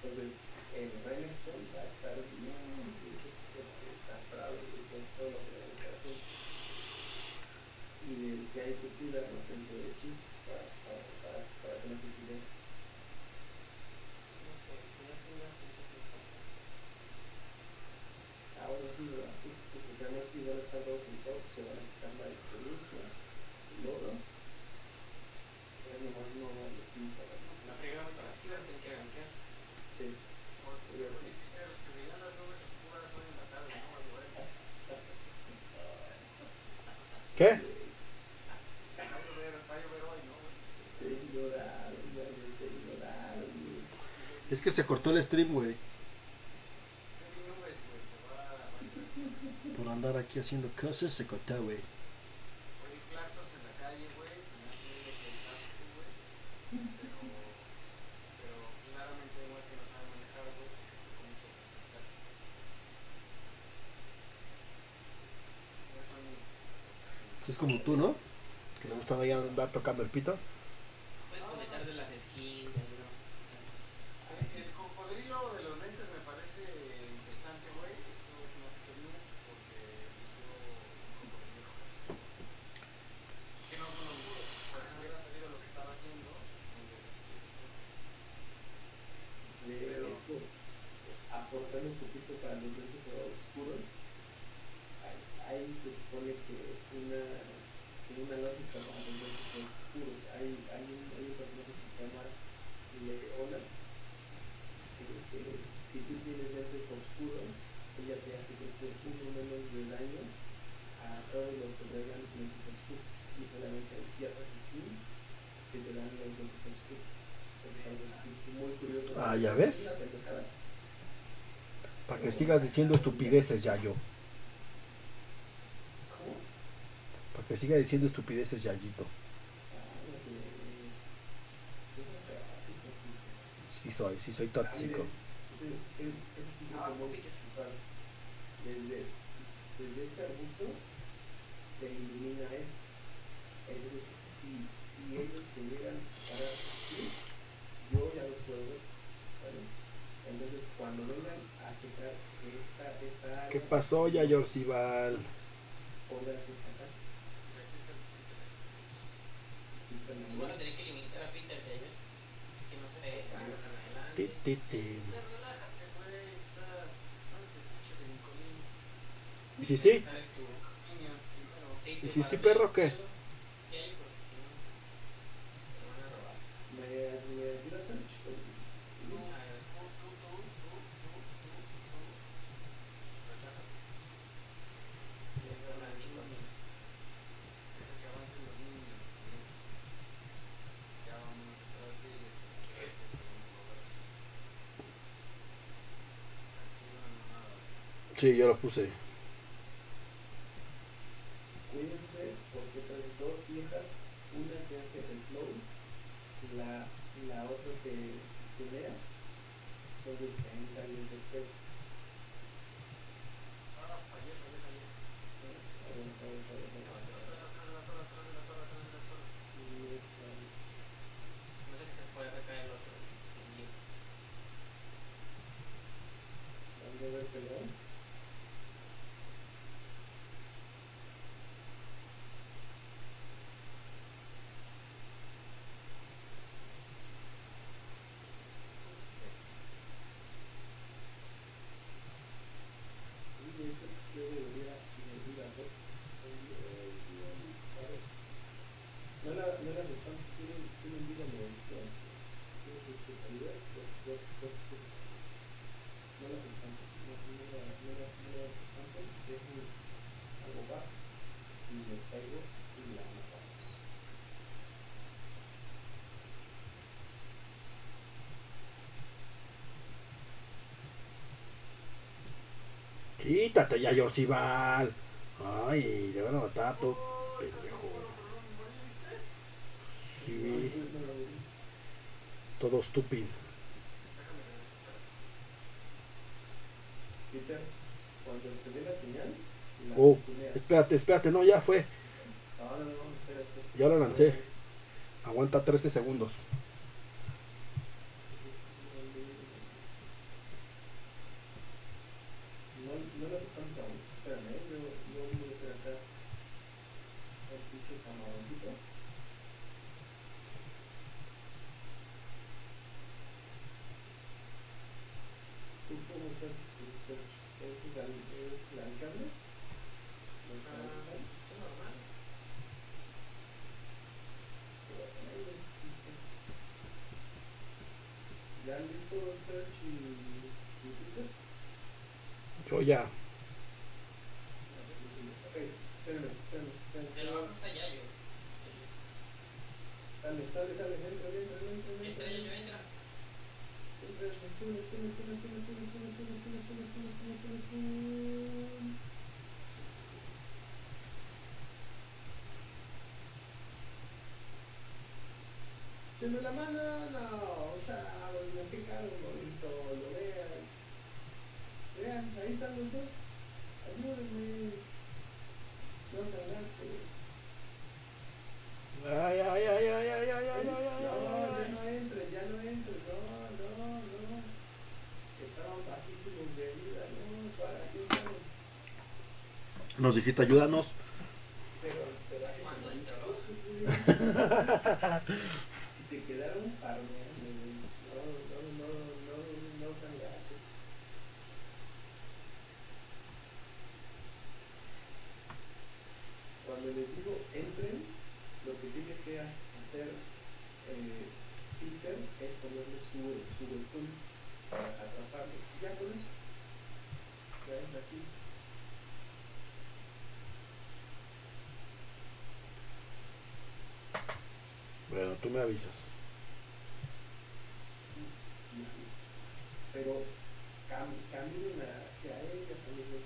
Entonces el Renekton va a estar bien. Y del que hay que cuidar los centros de chip para, para, para, para que no se tire. Ah, bueno, sí, ¿verdad? Porque ya no es igual estar todos en top, se van a quitar la experiencia, el oro. Pero nomás no vale quince horas. La pegada para aquí la tienen que arrancar. Sí. ¿Qué? Es que se cortó el stream, güey. Por andar aquí haciendo cosas se cortó, güey. Es como tú, ¿no? Que le gusta andar tocando el pito. Puedes comentar de las esquinas, ¿no? El cocodrilo de los lentes me parece interesante, güey. Eso es más que no, porque eso es un cocodrilo. Que no son los muros. Pues hubiera sabido lo que estaba haciendo. Pero aportar un poquito para los lentes oscuros. Ahí se supone que una, que una lógica para los lentes oscuros. Hay, hay, un, hay un personaje que se llama Illaoi, que, que si tú tienes lentes oscuros, ella te hace que te uno menos de daño a todos los que traigan lentes oscuros. Y solamente hay ciertas skins que te dan los lentes oscuros. Es algo muy curioso. Ah, ¿ya ves? Para que sigas diciendo estupideces, Yayo. Para que siga diciendo estupideces, Yayito. Sí soy, sí soy tóxico. Desde, desde este arbusto se ilumina esto. Entonces, si, si ellos se llegan para aquí, yo ya los puedo ver. ¿Vale? Entonces, cuando vengan a checar esta, esta área... ¿Qué pasó, Yayor Sival? Van a tener que limitar a Peter, que no se ve. Ti, ti, ti. Relájate, güey. Está. No se escucha de Nicolín. ¿Y si sí? ¿Y si sí, perro, qué? Sí, yo los puse. Cuídense porque son dos viejas, una que hace el slow, la, la otra que esquilea, entonces ahí está el respeto. Quítate ya, Yorcival. Ay, te van a matar, tú, pendejo. Sí. Todo estúpido. Peter, cuando te dé la señal. Oh, espérate, espérate, no, ya fue. Ya lo lancé. Aguanta trece segundos. Ya. Okay, espérame, espérame, espérame. El banco está Yayo. Dale, dale, dale, entra, entra, entra. Entra, Yayo, entra. Entra, sube, sube, sube, sube, sube, sube, sube, sube, sube, sube, sube, sube, sube. Se me la mano, no, o sea, me picaron, lo hizo, lo vean. Vean, ahí están los dos. Ayúdenme. Vamos adelante. Ay, ay, ay, ay, ay, ay, ay, ay, ay. No, ya no entres, ya no entres. No, no, no. Estaban bajísimos de ayuda. No, para, ayúdanos. Nos dijiste ayúdanos. Pero, pero así cuando entró. Te quedaron parmeados. Cuando les digo entren, lo que tiene que hacer eh, Peter es ponerle su botón para atraparlos. Ya con eso, ya está aquí. Bueno, tú me avisas. Me avisas. Pero cam caminen hacia ellas, amigos.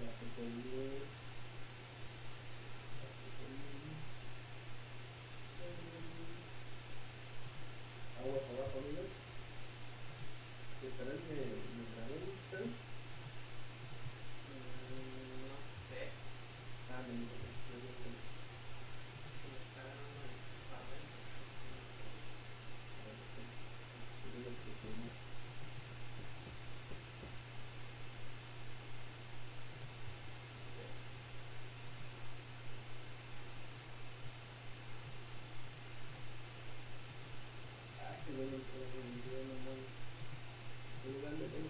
Ya se puede ir. Agua abajo, amigos. ¿Estarán en el dragón? No sé. Ah, me dijo que estoy bien con eso. Estarán en el papel. A ver, que se me... Gracias.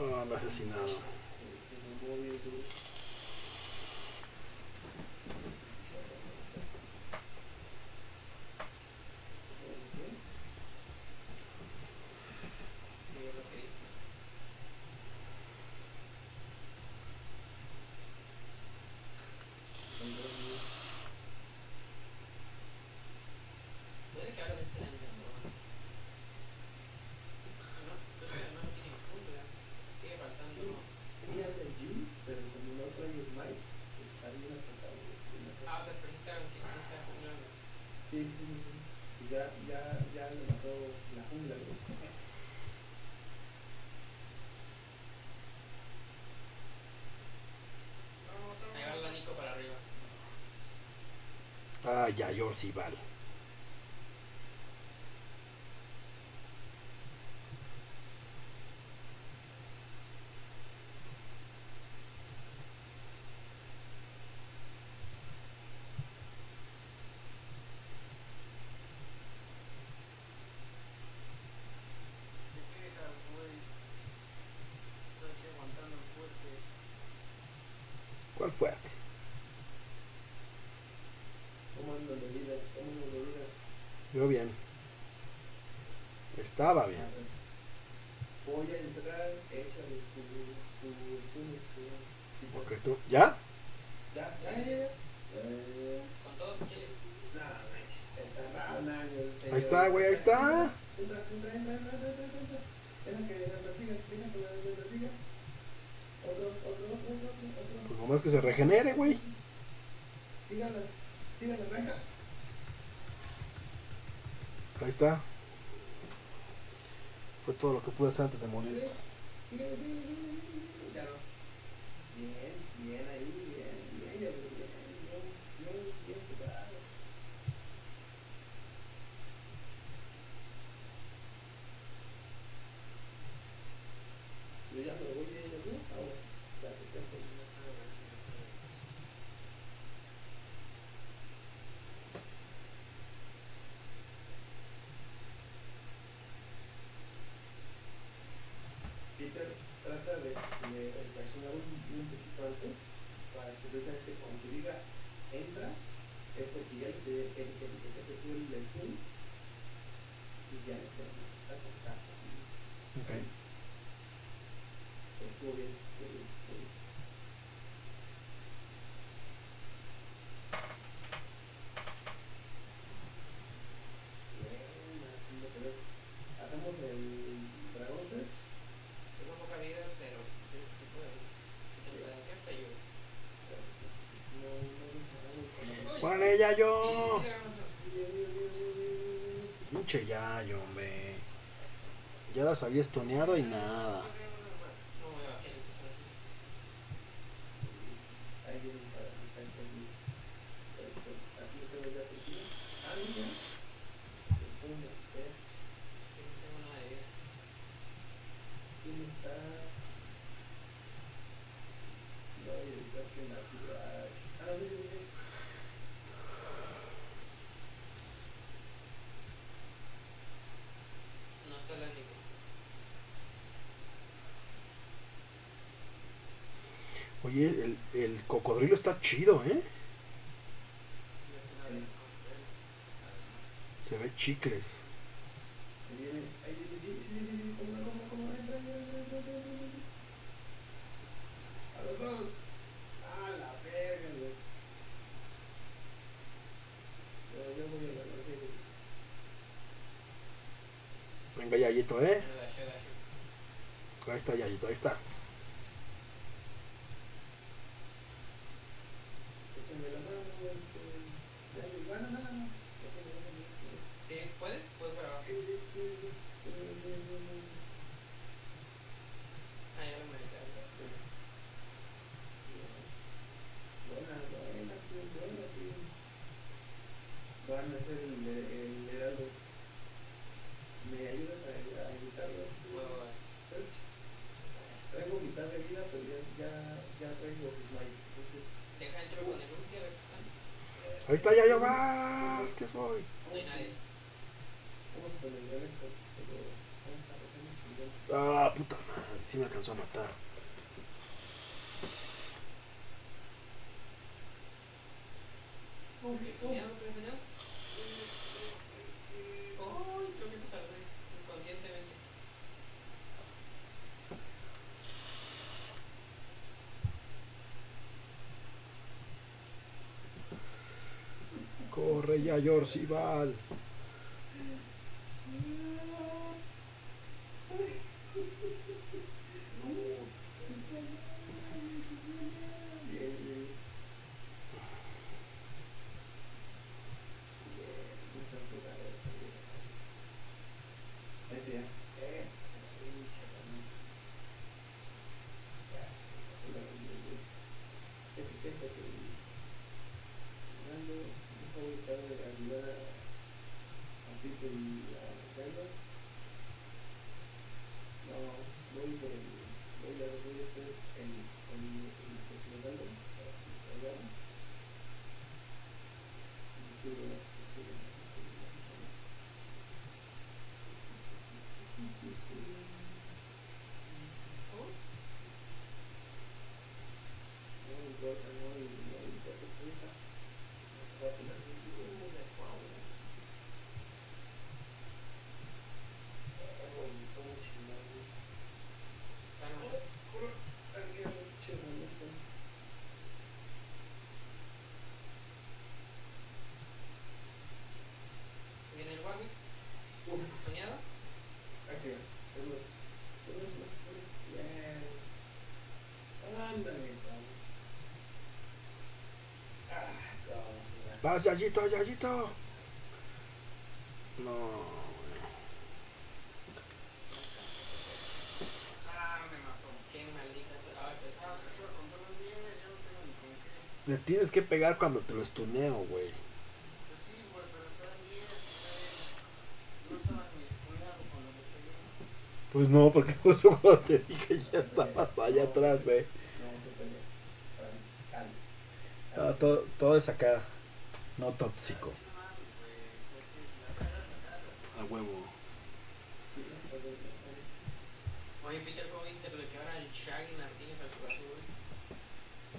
No, lo asesinaron. Ah, ya, Yorsi, vale. ¿Cuál fue? Yo bien. Estaba bien. Voy a entrar, échale tu... ¿Por qué tú? ¿Ya? ¿Ya? ¿Ya? ¿Ya? ¿Con todo? Ahí está, güey, ahí está. Entra, entra, entra, entra, entra, entra. Era que la persiga, mira que la persiga. Otro, otro, otro, otro. Pues nomás que se regenere, güey. Síganlas, síganlas, venga. Ahí está. Fue todo lo que pude hacer antes de morir. Bien, bien ahí, bien, bien, bien, bien jugado. Yo ya me voy bien, yo no, ahora. Trata de reaccionar un poquito antes para que precisamente cuando te diga entra, es porque ya se efectúa el lector y ya no se está contacto. Ok. Estuvo bien, estuvo bien, estuvo bien. Hacemos el... ¡Ponle Yayo! Mucho Yayo, hombre. Ya las había estoneado y nada. Oye, el, el cocodrilo está chido, ¿eh? Se ve chicles. Yayito, ¿eh? Ahí está Yayito, ahí está. Ahí está Yayo, más que soy. Ah, puta madre, sí me alcanzó a matar. Corre ya, Yorcival. ¡Vas, Yayito, Yayito! No... Ah, me mató. Qué maldita. A ver, ah, se puede controlar bien, yo no tengo ni con qué. Le tienes que pegar cuando te lo estuneo, güey. Pues sí, güey, pero está bien. No estaba ni estuneado cuando te pegué. Pues no, porque justo cuando te dije ya estabas allá atrás, güey. No, te todo, todo es acá. No tóxico. A huevo. Oye, Peter, ¿cómo viste? Pero que ahora el Shaggy Martínez al jugador.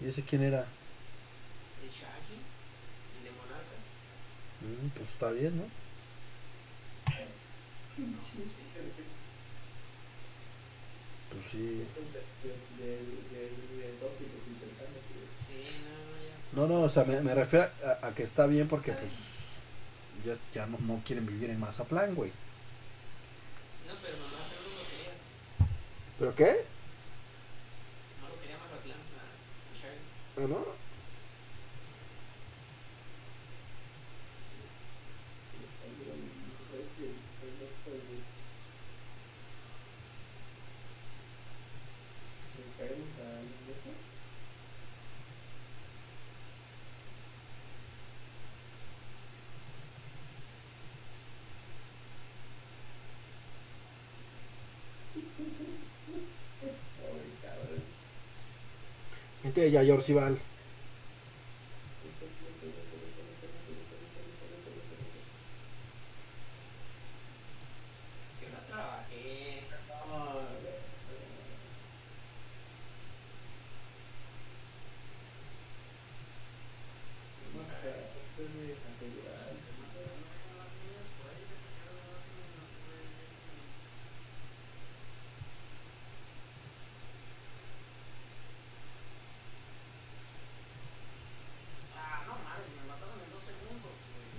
¿Y ese quién era? El Shaggy, el de Monarca. Mm, pues está bien, ¿no? Pues sí. No, no, o sea, me, me refiero a, a que está bien porque, pues, ya, ya no, no quieren vivir en Mazatlán, güey. No, pero mamá, pero no lo quería. ¿Pero qué? No lo quería Mazatlán, ¿no? ¿Ah, no? Vente ya, Yorcival.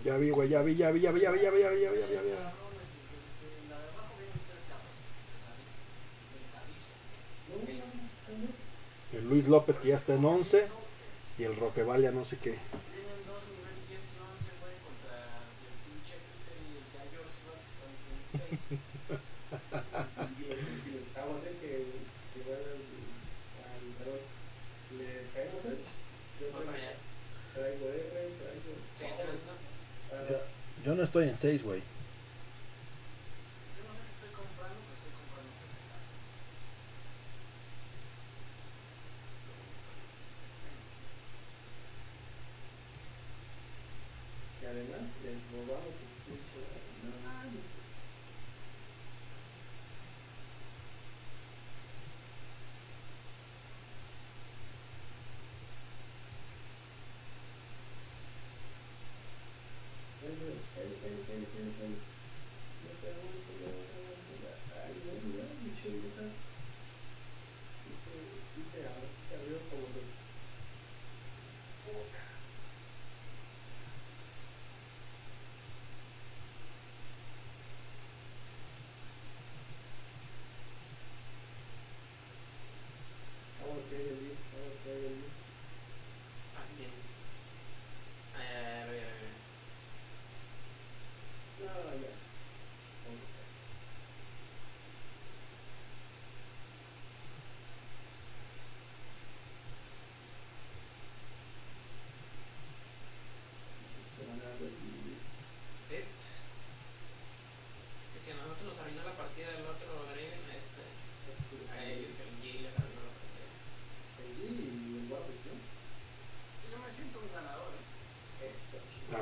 Ya vi, güey, ya vi, ya vi, ya vi, ya vi, ya vi, ya vi, ya vi, ya vi, ya vi. el Luis López que ya está en once y el Roquevalia no sé qué. Yo no estoy en seis, güey.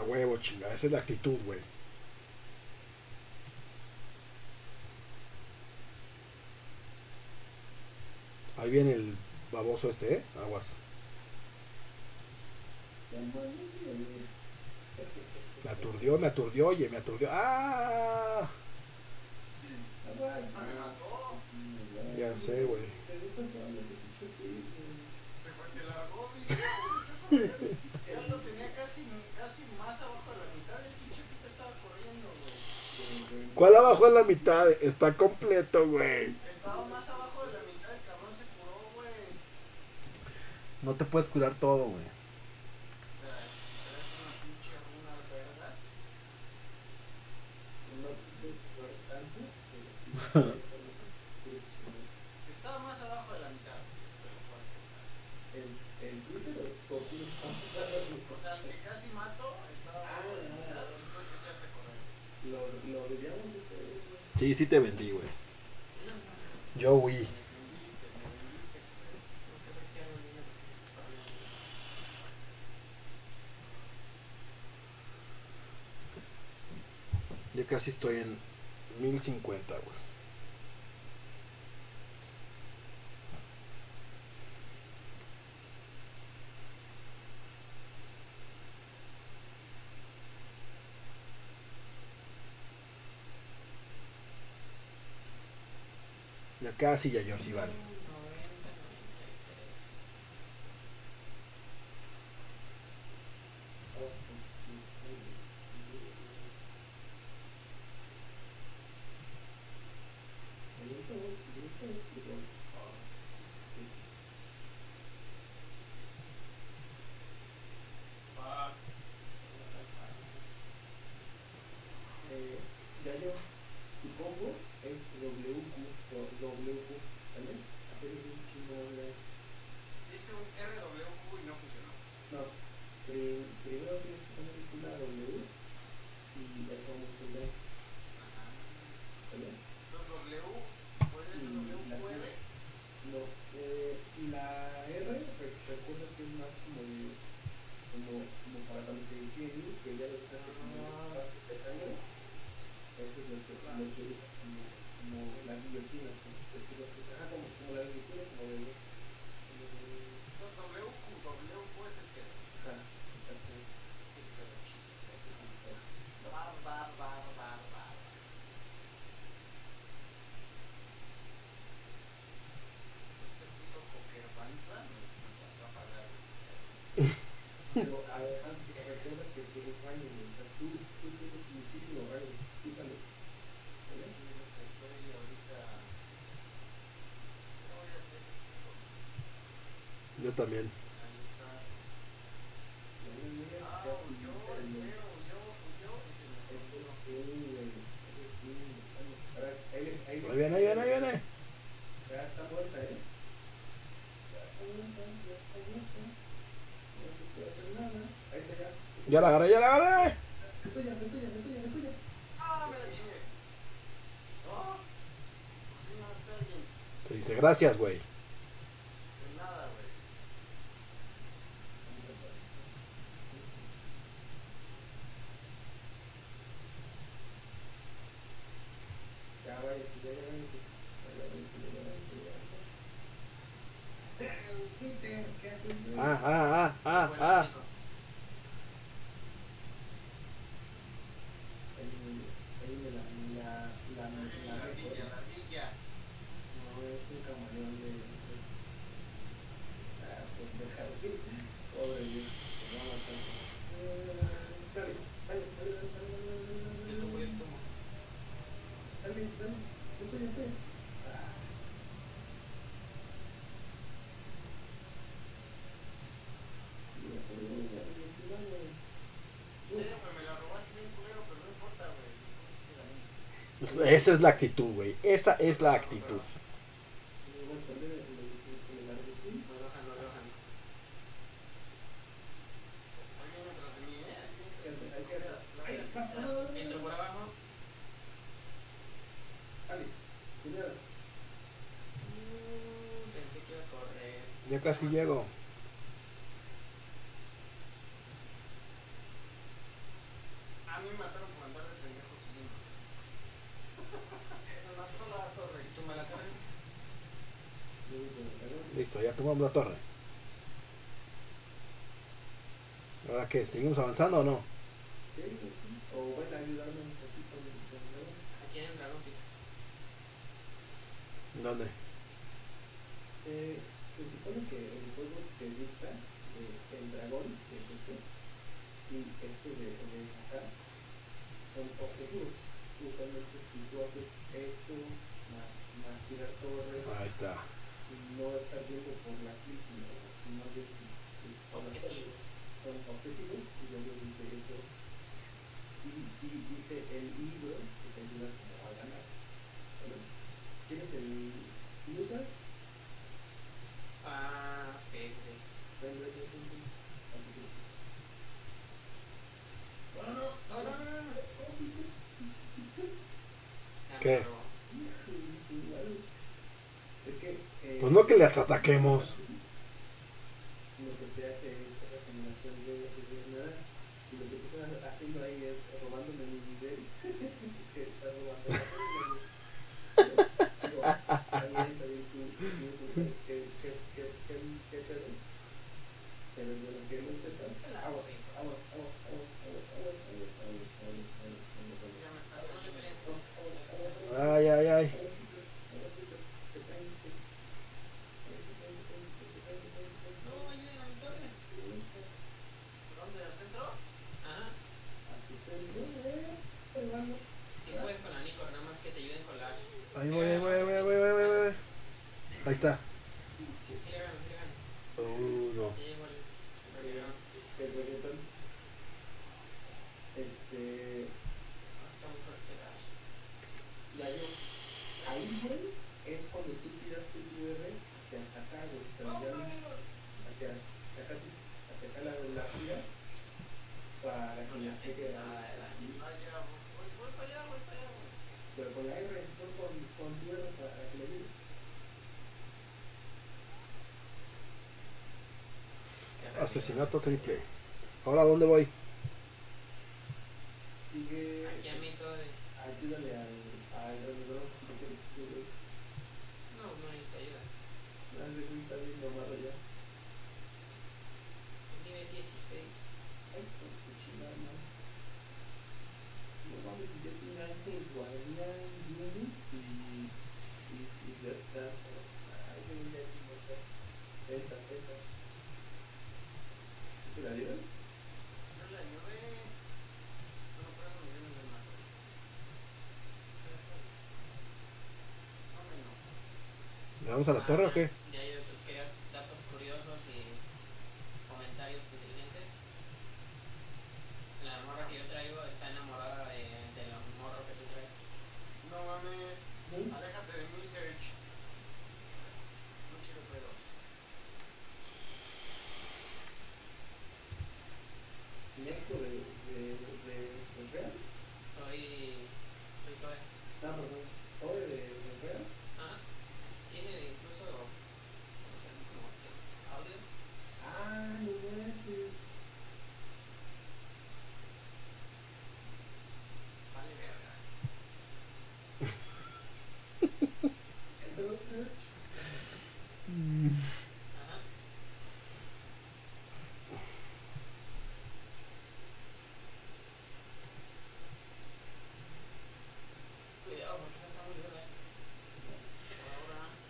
Huevo, chinga, esa es la actitud, güey. Ahí viene el baboso este, ¿eh? Aguas. Me aturdió, me aturdió, oye, me aturdió. ¡Ah! Ya sé, güey. Se fue, se la bajó, ¿viste? Él lo tenía casi, casi más abajo de la mitad, el pinche Pita estaba corriendo, güey. ¿Cuál abajo de la mitad? Está completo, güey. Estaba más abajo de la mitad, el cabrón se curó, güey. No te puedes curar todo, güey. Sí, sí te vendí, güey. Yo huí. Ya casi estoy en mil cincuenta, güey. Casi ya yo sí vale. Yo también. Ahí viene, ahí viene, ahí viene. Ya está muerta, eh. Ya la agarré, ya la agarré. Es tuya, es tuya, es tuya, es tuya. Ah, me la chingué. No. Se dice gracias, güey. De nada, güey. Ya, güey, ya, ya, ya. Ah, ah, ah, ah, ah. Esa es la actitud, güey. Esa es la actitud. Ya casi llego. La torre. ¿Ahora qué? ¿Seguimos avanzando o no? Sí, sí, sí. O van a ayudarme un poquito. Aquí hay un dragón, Peter. ¿Dónde? Eh, se supone que el juego te dicta eh, el dragón, que es este, y este de, de acá son objetivos. Usualmente si tú haces esto, más, más tirar torres. Ahí está. No estar viendo por la crisis, sino de por la con objetivos, y yo digo que eso, y, y dice el libro que te ayuda a ganar. ¿Tienes el user? Ah, ok. Bueno, no, no, no, no. ¿Qué? Pues no que las ataquemos. Lo que te hace es recomendación de no querer nada. Y lo que tú estás haciendo ahí es robándome mi nivel. Que estás robando la vida. También, también tú, ¿qué pedo? Pero de lo que no sepas, vamos, vamos, vamos, vamos, vamos, vamos, vamos. Ay, ay, ay. Ahí voy, ahí voy, ahí voy, ahí voy, ahí voy, ahí voy. Ahí está. Uh, no. Este... Yayo, ahí, güey, es cuando tú tiras tu U R hacia acá, güey. Pero ya hacia, hacia acá, hacia acá la, la tira para que la llegue a... Pero con la R, no con, con tu R para que le digas. Asesinato triple. ¿Ahora dónde voy? Sigue. Aquí a mí todo. Ayúdale al alrededor. No, no necesito ayuda. Dale cuenta bien nomás allá. El nivel dieciséis. Ay, con su chingada, ¿no? No mames, ya tiene antes igual. ¿La dio? No la dio, eh. No, por eso me dieron el mazo. No, no. ¿Le damos a la torre o qué? Ya yo quería datos curiosos y...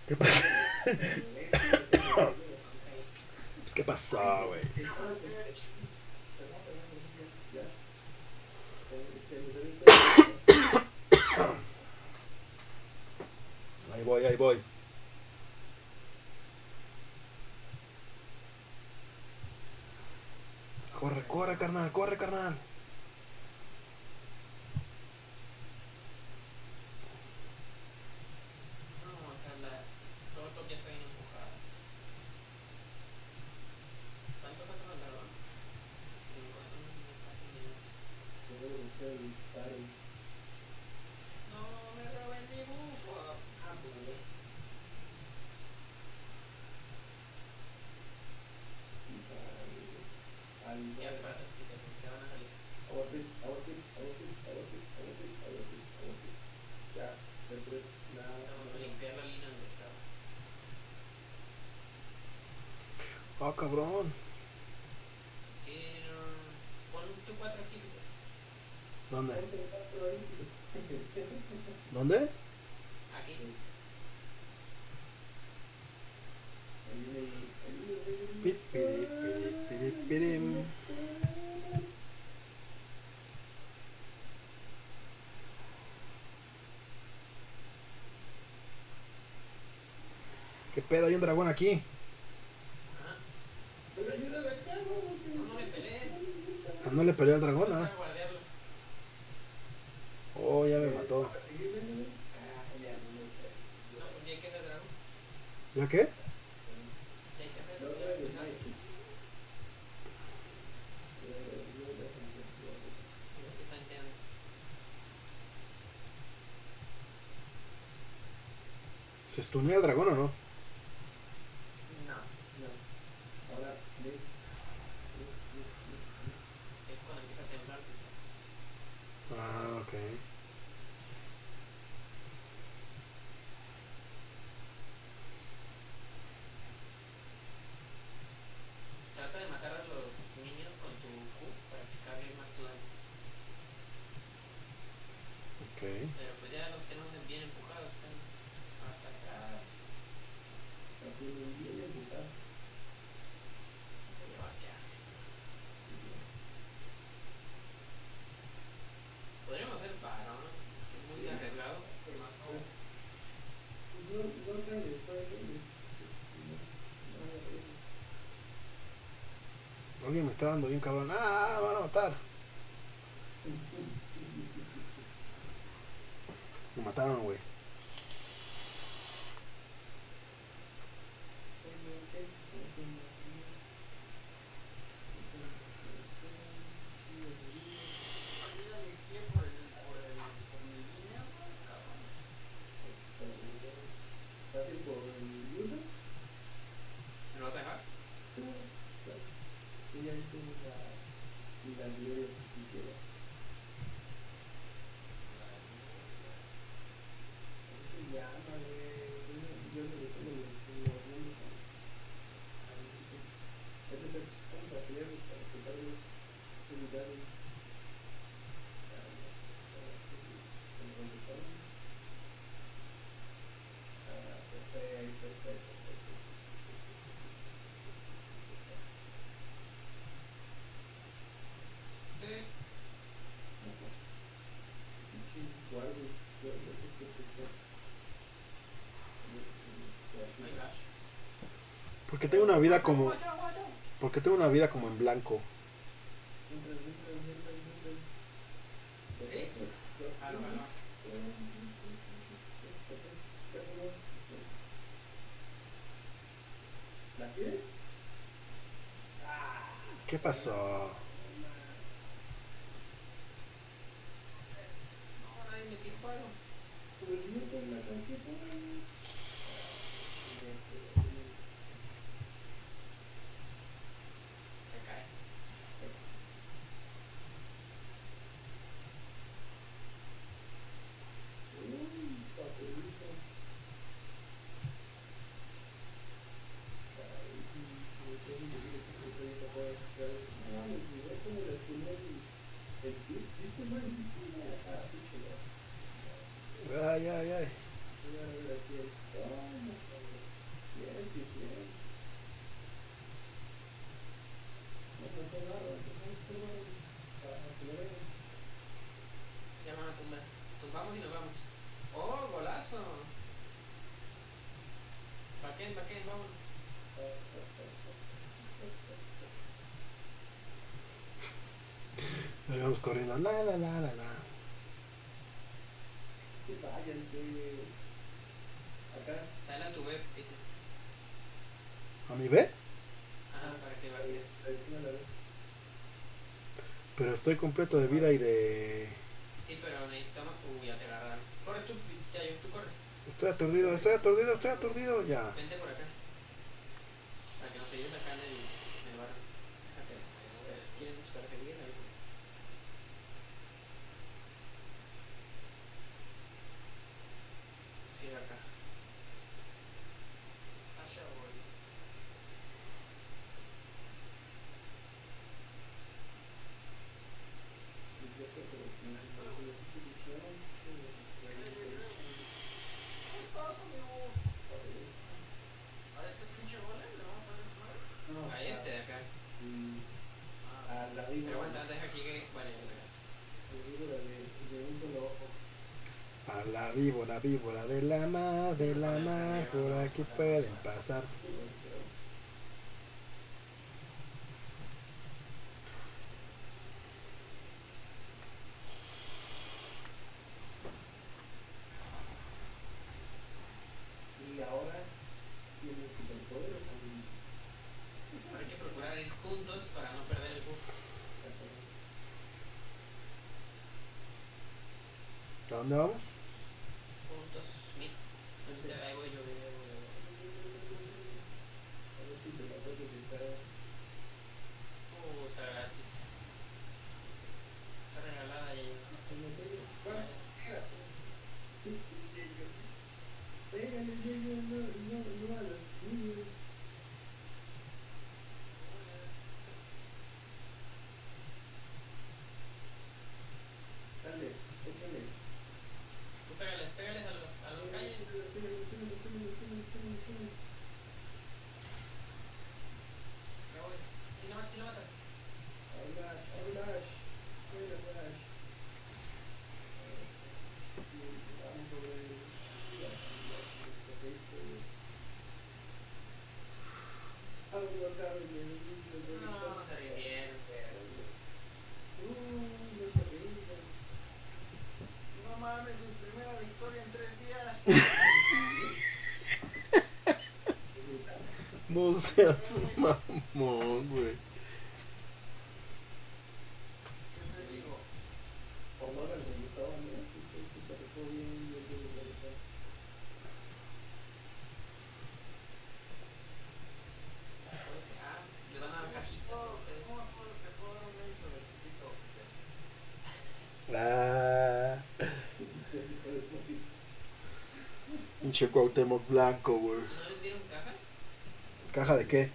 ¿Qué pasa? Pues, ¿qué pasó, güey? Ahí voy, ahí voy. Corre, corre, carnal, corre, carnal. Ah, oh, cabrón. Pon tu cuatro aquí. ¿Dónde? ¿Dónde? Aquí. Piri, piri, piri, piri. ¿Qué pedo? Hay un dragón aquí. No le peleé al dragón, ¿ah? ¿Eh? Oh, ya me mató. ¿Ya qué? ¿Se estunea el dragón o no? Me está dando bien cabrón. Ah, me van a matar. Me mataron, güey. Porque tengo una vida como... Porque tengo una vida como en blanco. ¿Qué pasó? Ay, ay, ay. Ya nos van a tumbar. Tumbamos y nos vamos. ¡Oh, golazo! Baquen, baquen, vamos. Nos vamos corriendo. La, la, la, la, la. Que vayan, acá. Sal a tu web, Peter. ¿A mi web? Ah, para que vaya. Pero estoy completo de vida y de... Sí, pero necesitamos... Uy, ya te agarraron. Corre tú, Yayo, tú corre. Estoy aturdido, estoy aturdido, estoy aturdido, ya. Vente por acá. Para que nos ayudes acá en el, en el barrio. Déjate. ¿Quieren buscar que viene ahí? Sí, acá. Hacia hoy. Yo sé que a la víbora, víbora de la mar, de la mar, por aquí pueden pasar. ¿Dónde vamos? Puntos, mil. Ahí voy yo, uh, está gratis. Está regalada ahí. No seas mamón, güey. Ah. Un chico Cuauhtémoc blanco, güey. ¿Caja de qué?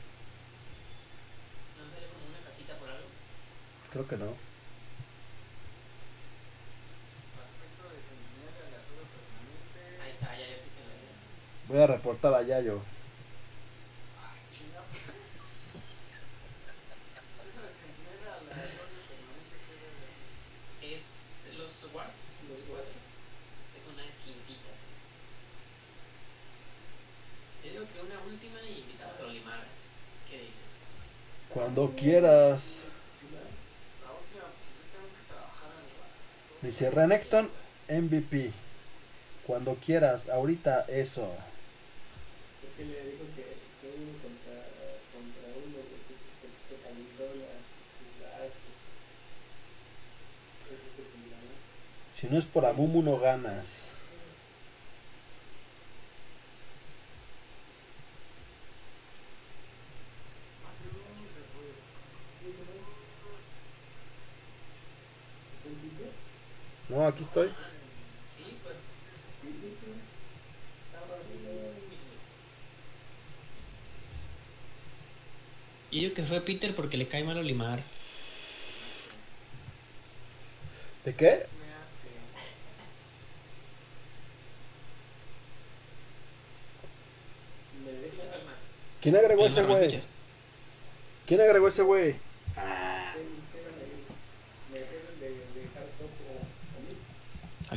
¿No sale como una cajita por algo? Creo que no. Aspecto de sentinela aleatorio permanente. Ahí está, ya yo piqué en la vida. Voy a reportar a Yayo. Ay, chingada. Eso de sentinela aleatorio permanente, ¿qué es? Es los guards. Los guards. Es una quintita. Yo digo que una última y invitada a trolimar. ¿Qué dices? Cuando quieras. La última, yo tengo que trabajar en el... Dice Renekton M V P. Cuando quieras, ahorita eso. Es que le dijo que fue uno contra, contra uno, porque se, se calentó la... la H. Si no es por Amumu no ganas. No, aquí estoy. Y yo que fue Peter porque le cae mal Olimar. ¿De qué? ¿Quién agregó ese güey? ¿Quién agregó ese güey? Ah.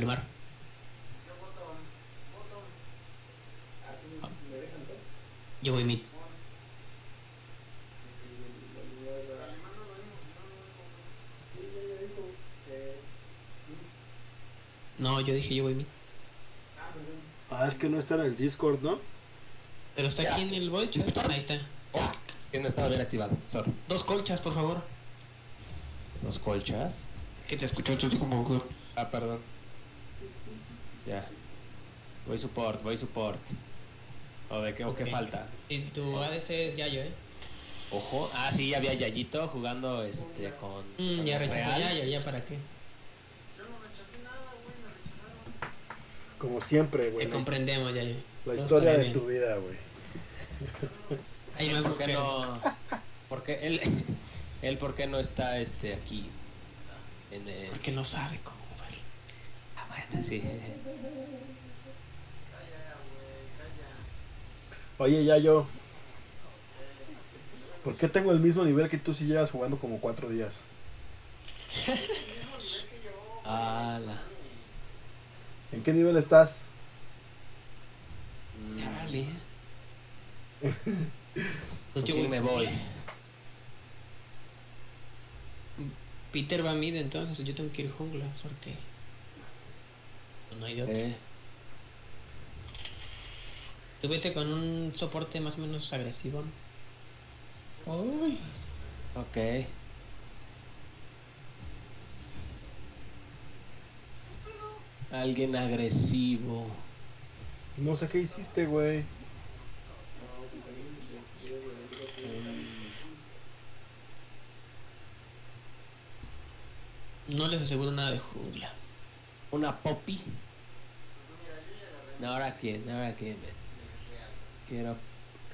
quemar. Yo voy mid. No, yo dije yo voy mid. Ah, es que no está en el Discord, ¿no? Pero está ya. Aquí en el void. Ahí está. Oh, que no estaba bien activado. Sorry. Dos colchas, por favor. ¿Dos colchas? Que te escuchó tu como... Ah, perdón. Ya. Voy support, voy support. ¿O de qué, okay. O qué falta? En tu A D C es Yayo, ¿eh? Ojo. Ah, sí, ya había Yayito jugando este con... Mm, con ya rechazó Yayo, ¿ya para qué? Yo no rechacé nada, güey, me rechazaron. Como siempre, güey. Te comprendemos, Yayo. La historia de bien. Tu vida, güey. Ay, no, ¿por qué no...? Porque él... Él, ¿por qué no está este aquí? En el... Porque no sabe cómo, güey. Ah, bueno, sí. Oye, Yayo, ¿por qué tengo el mismo nivel que tú si llevas jugando como cuatro días? Ala. ¿En qué nivel estás? Dale. Pues yo me voy. Peter va mid, entonces yo tengo que ir jungla, suerte. No hay de otro. Eh. Tú vete con un soporte más o menos agresivo. Uy. Ok. Alguien agresivo. No sé qué hiciste, güey. No les aseguro nada de jungla. Una poppy. No, ahora quién, ahora quién, ven. Quiero,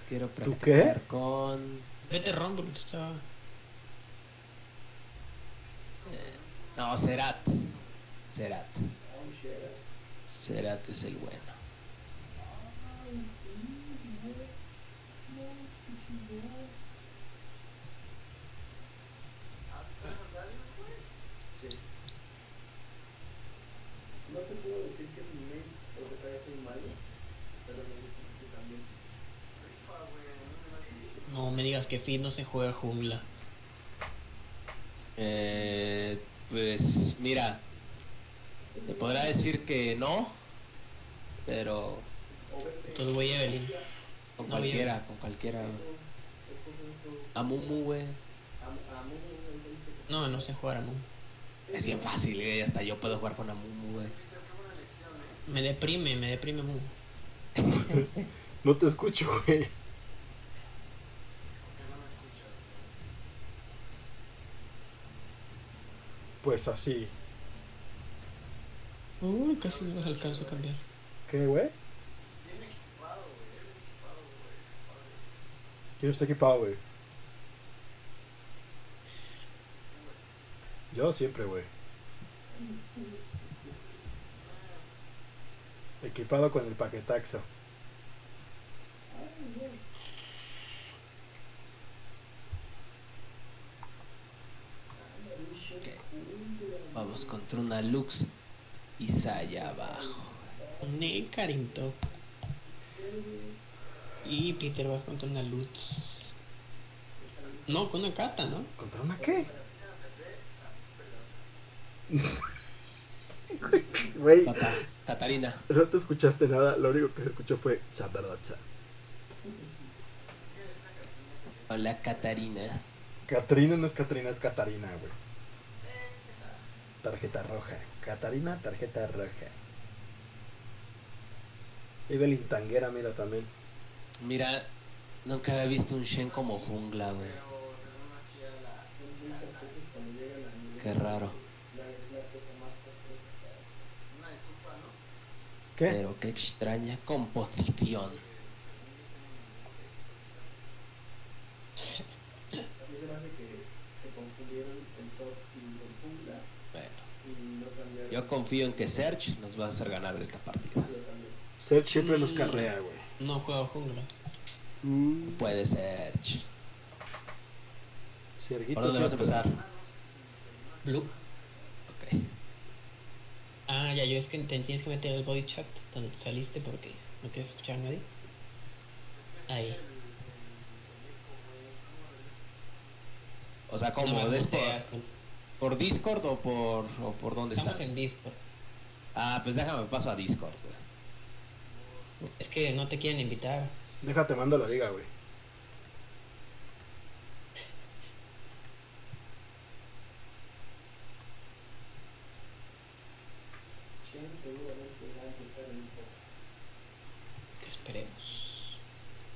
quiero practicar. ¿Tú qué? Con... Vete rombo, que estaba... Eh, no, Serat. Serat. Serat es el bueno. No te puedo decir que es mi mail, porque tal vez soy malo, pero me gusta que también. No me digas que Fit no se juega jungla. Eh, pues mira, te podrá decir que no, pero... Pues voy a Evelyn. Con no, cualquiera, a... con cualquiera. Amumu, güey. No, no sé jugar Amumu. Es bien fácil, ¿eh? Hasta yo puedo jugar con Amumu, güey. Me deprime, me deprime Amumu. No te escucho, güey. Pues así. Uy, casi no alcanzo a cambiar. ¿Qué, güey? ¿Quién está equipado, güey? Yo siempre, güey. Equipado con el paquetaxo. Okay. Vamos contra una Lux y Saya abajo. Ni carinto. Y Peter va contra una Lux. No, con una Cata, ¿no? ¿Contra una qué? Güey, Katarina. No te escuchaste nada, lo único que se escuchó fue Chabarocha. Hola, Katarina. Katarina no es Katarina, es Katarina, güey. Tarjeta roja. Katarina, tarjeta roja. Evelyn Tanguera, mira también. Mira, nunca había visto un Shen como jungla, güey. Qué raro. ¿Qué? Pero qué extraña composición. Bueno, yo confío en que Search nos va a hacer ganar esta partida. Search siempre mm, nos carrea, güey. No juega jungla. Mm. Puede Search. ¿Por dónde vas a empezar? Blue. Ok. Ah, ya, yo es que te tienes que meter el voice chat donde te saliste porque no quieres escuchar a nadie. Ahí. O sea, como no, Discord. ¿Por Discord o por, o por dónde estamos? Estamos en Discord. Ah, pues déjame, paso a Discord, güey. Es que no te quieren invitar. Déjate, mando la liga, güey.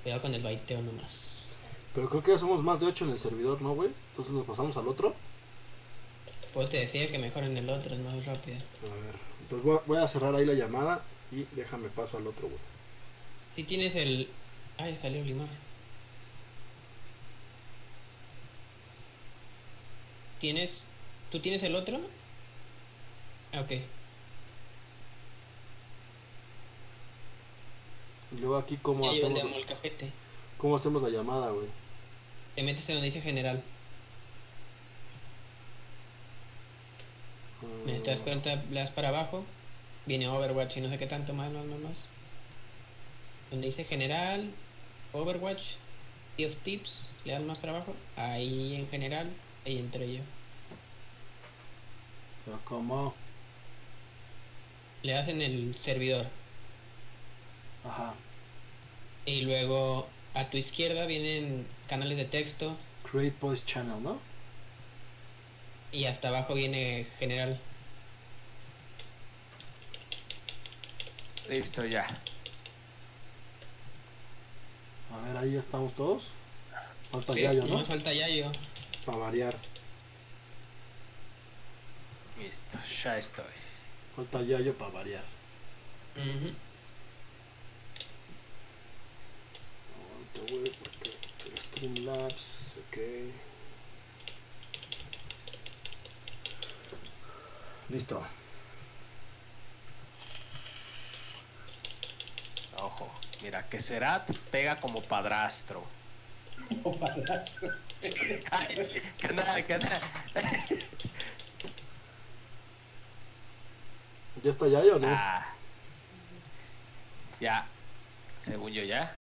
Cuidado con el baiteo nomás. Pero creo que ya somos más de ocho en el servidor, ¿no, güey? Entonces nos pasamos al otro. Pues te decía que mejor en el otro, es más rápido. A ver, entonces voy a, voy a cerrar ahí la llamada y déjame paso al otro, güey. Si tienes el... Ay, salió la imagen. ¿Tienes... ¿Tú tienes el otro? Ah, ok. Y luego aquí cómo Yayo, hacemos el cajete. ¿Cómo hacemos la llamada, güey? Te metes en donde dice general. Uh... Me das cuenta, le das para abajo. Viene Overwatch y no sé qué tanto más, más, más, más. Donde dice general, Overwatch, y of tips, le das más para abajo. Ahí en general, ahí entré yo. ¿Pero cómo? Le das en el servidor. Ajá. Y luego a tu izquierda vienen canales de texto. Create Voice Channel, ¿no? Y hasta abajo viene general. Listo, ya. A ver, ahí estamos todos. Falta sí, Yayo, ¿no? No, falta Yayo. Para variar. Listo, ya estoy. Falta Yayo para variar. Ajá. Uh-huh. Wey, porque Streamlabs, ok. Listo. Ojo, mira, que Serat pega como padrastro. Como padrastro. Ay, que nada, que nada. ¿Ya está Yayo o no? Ah, ya, según yo ya.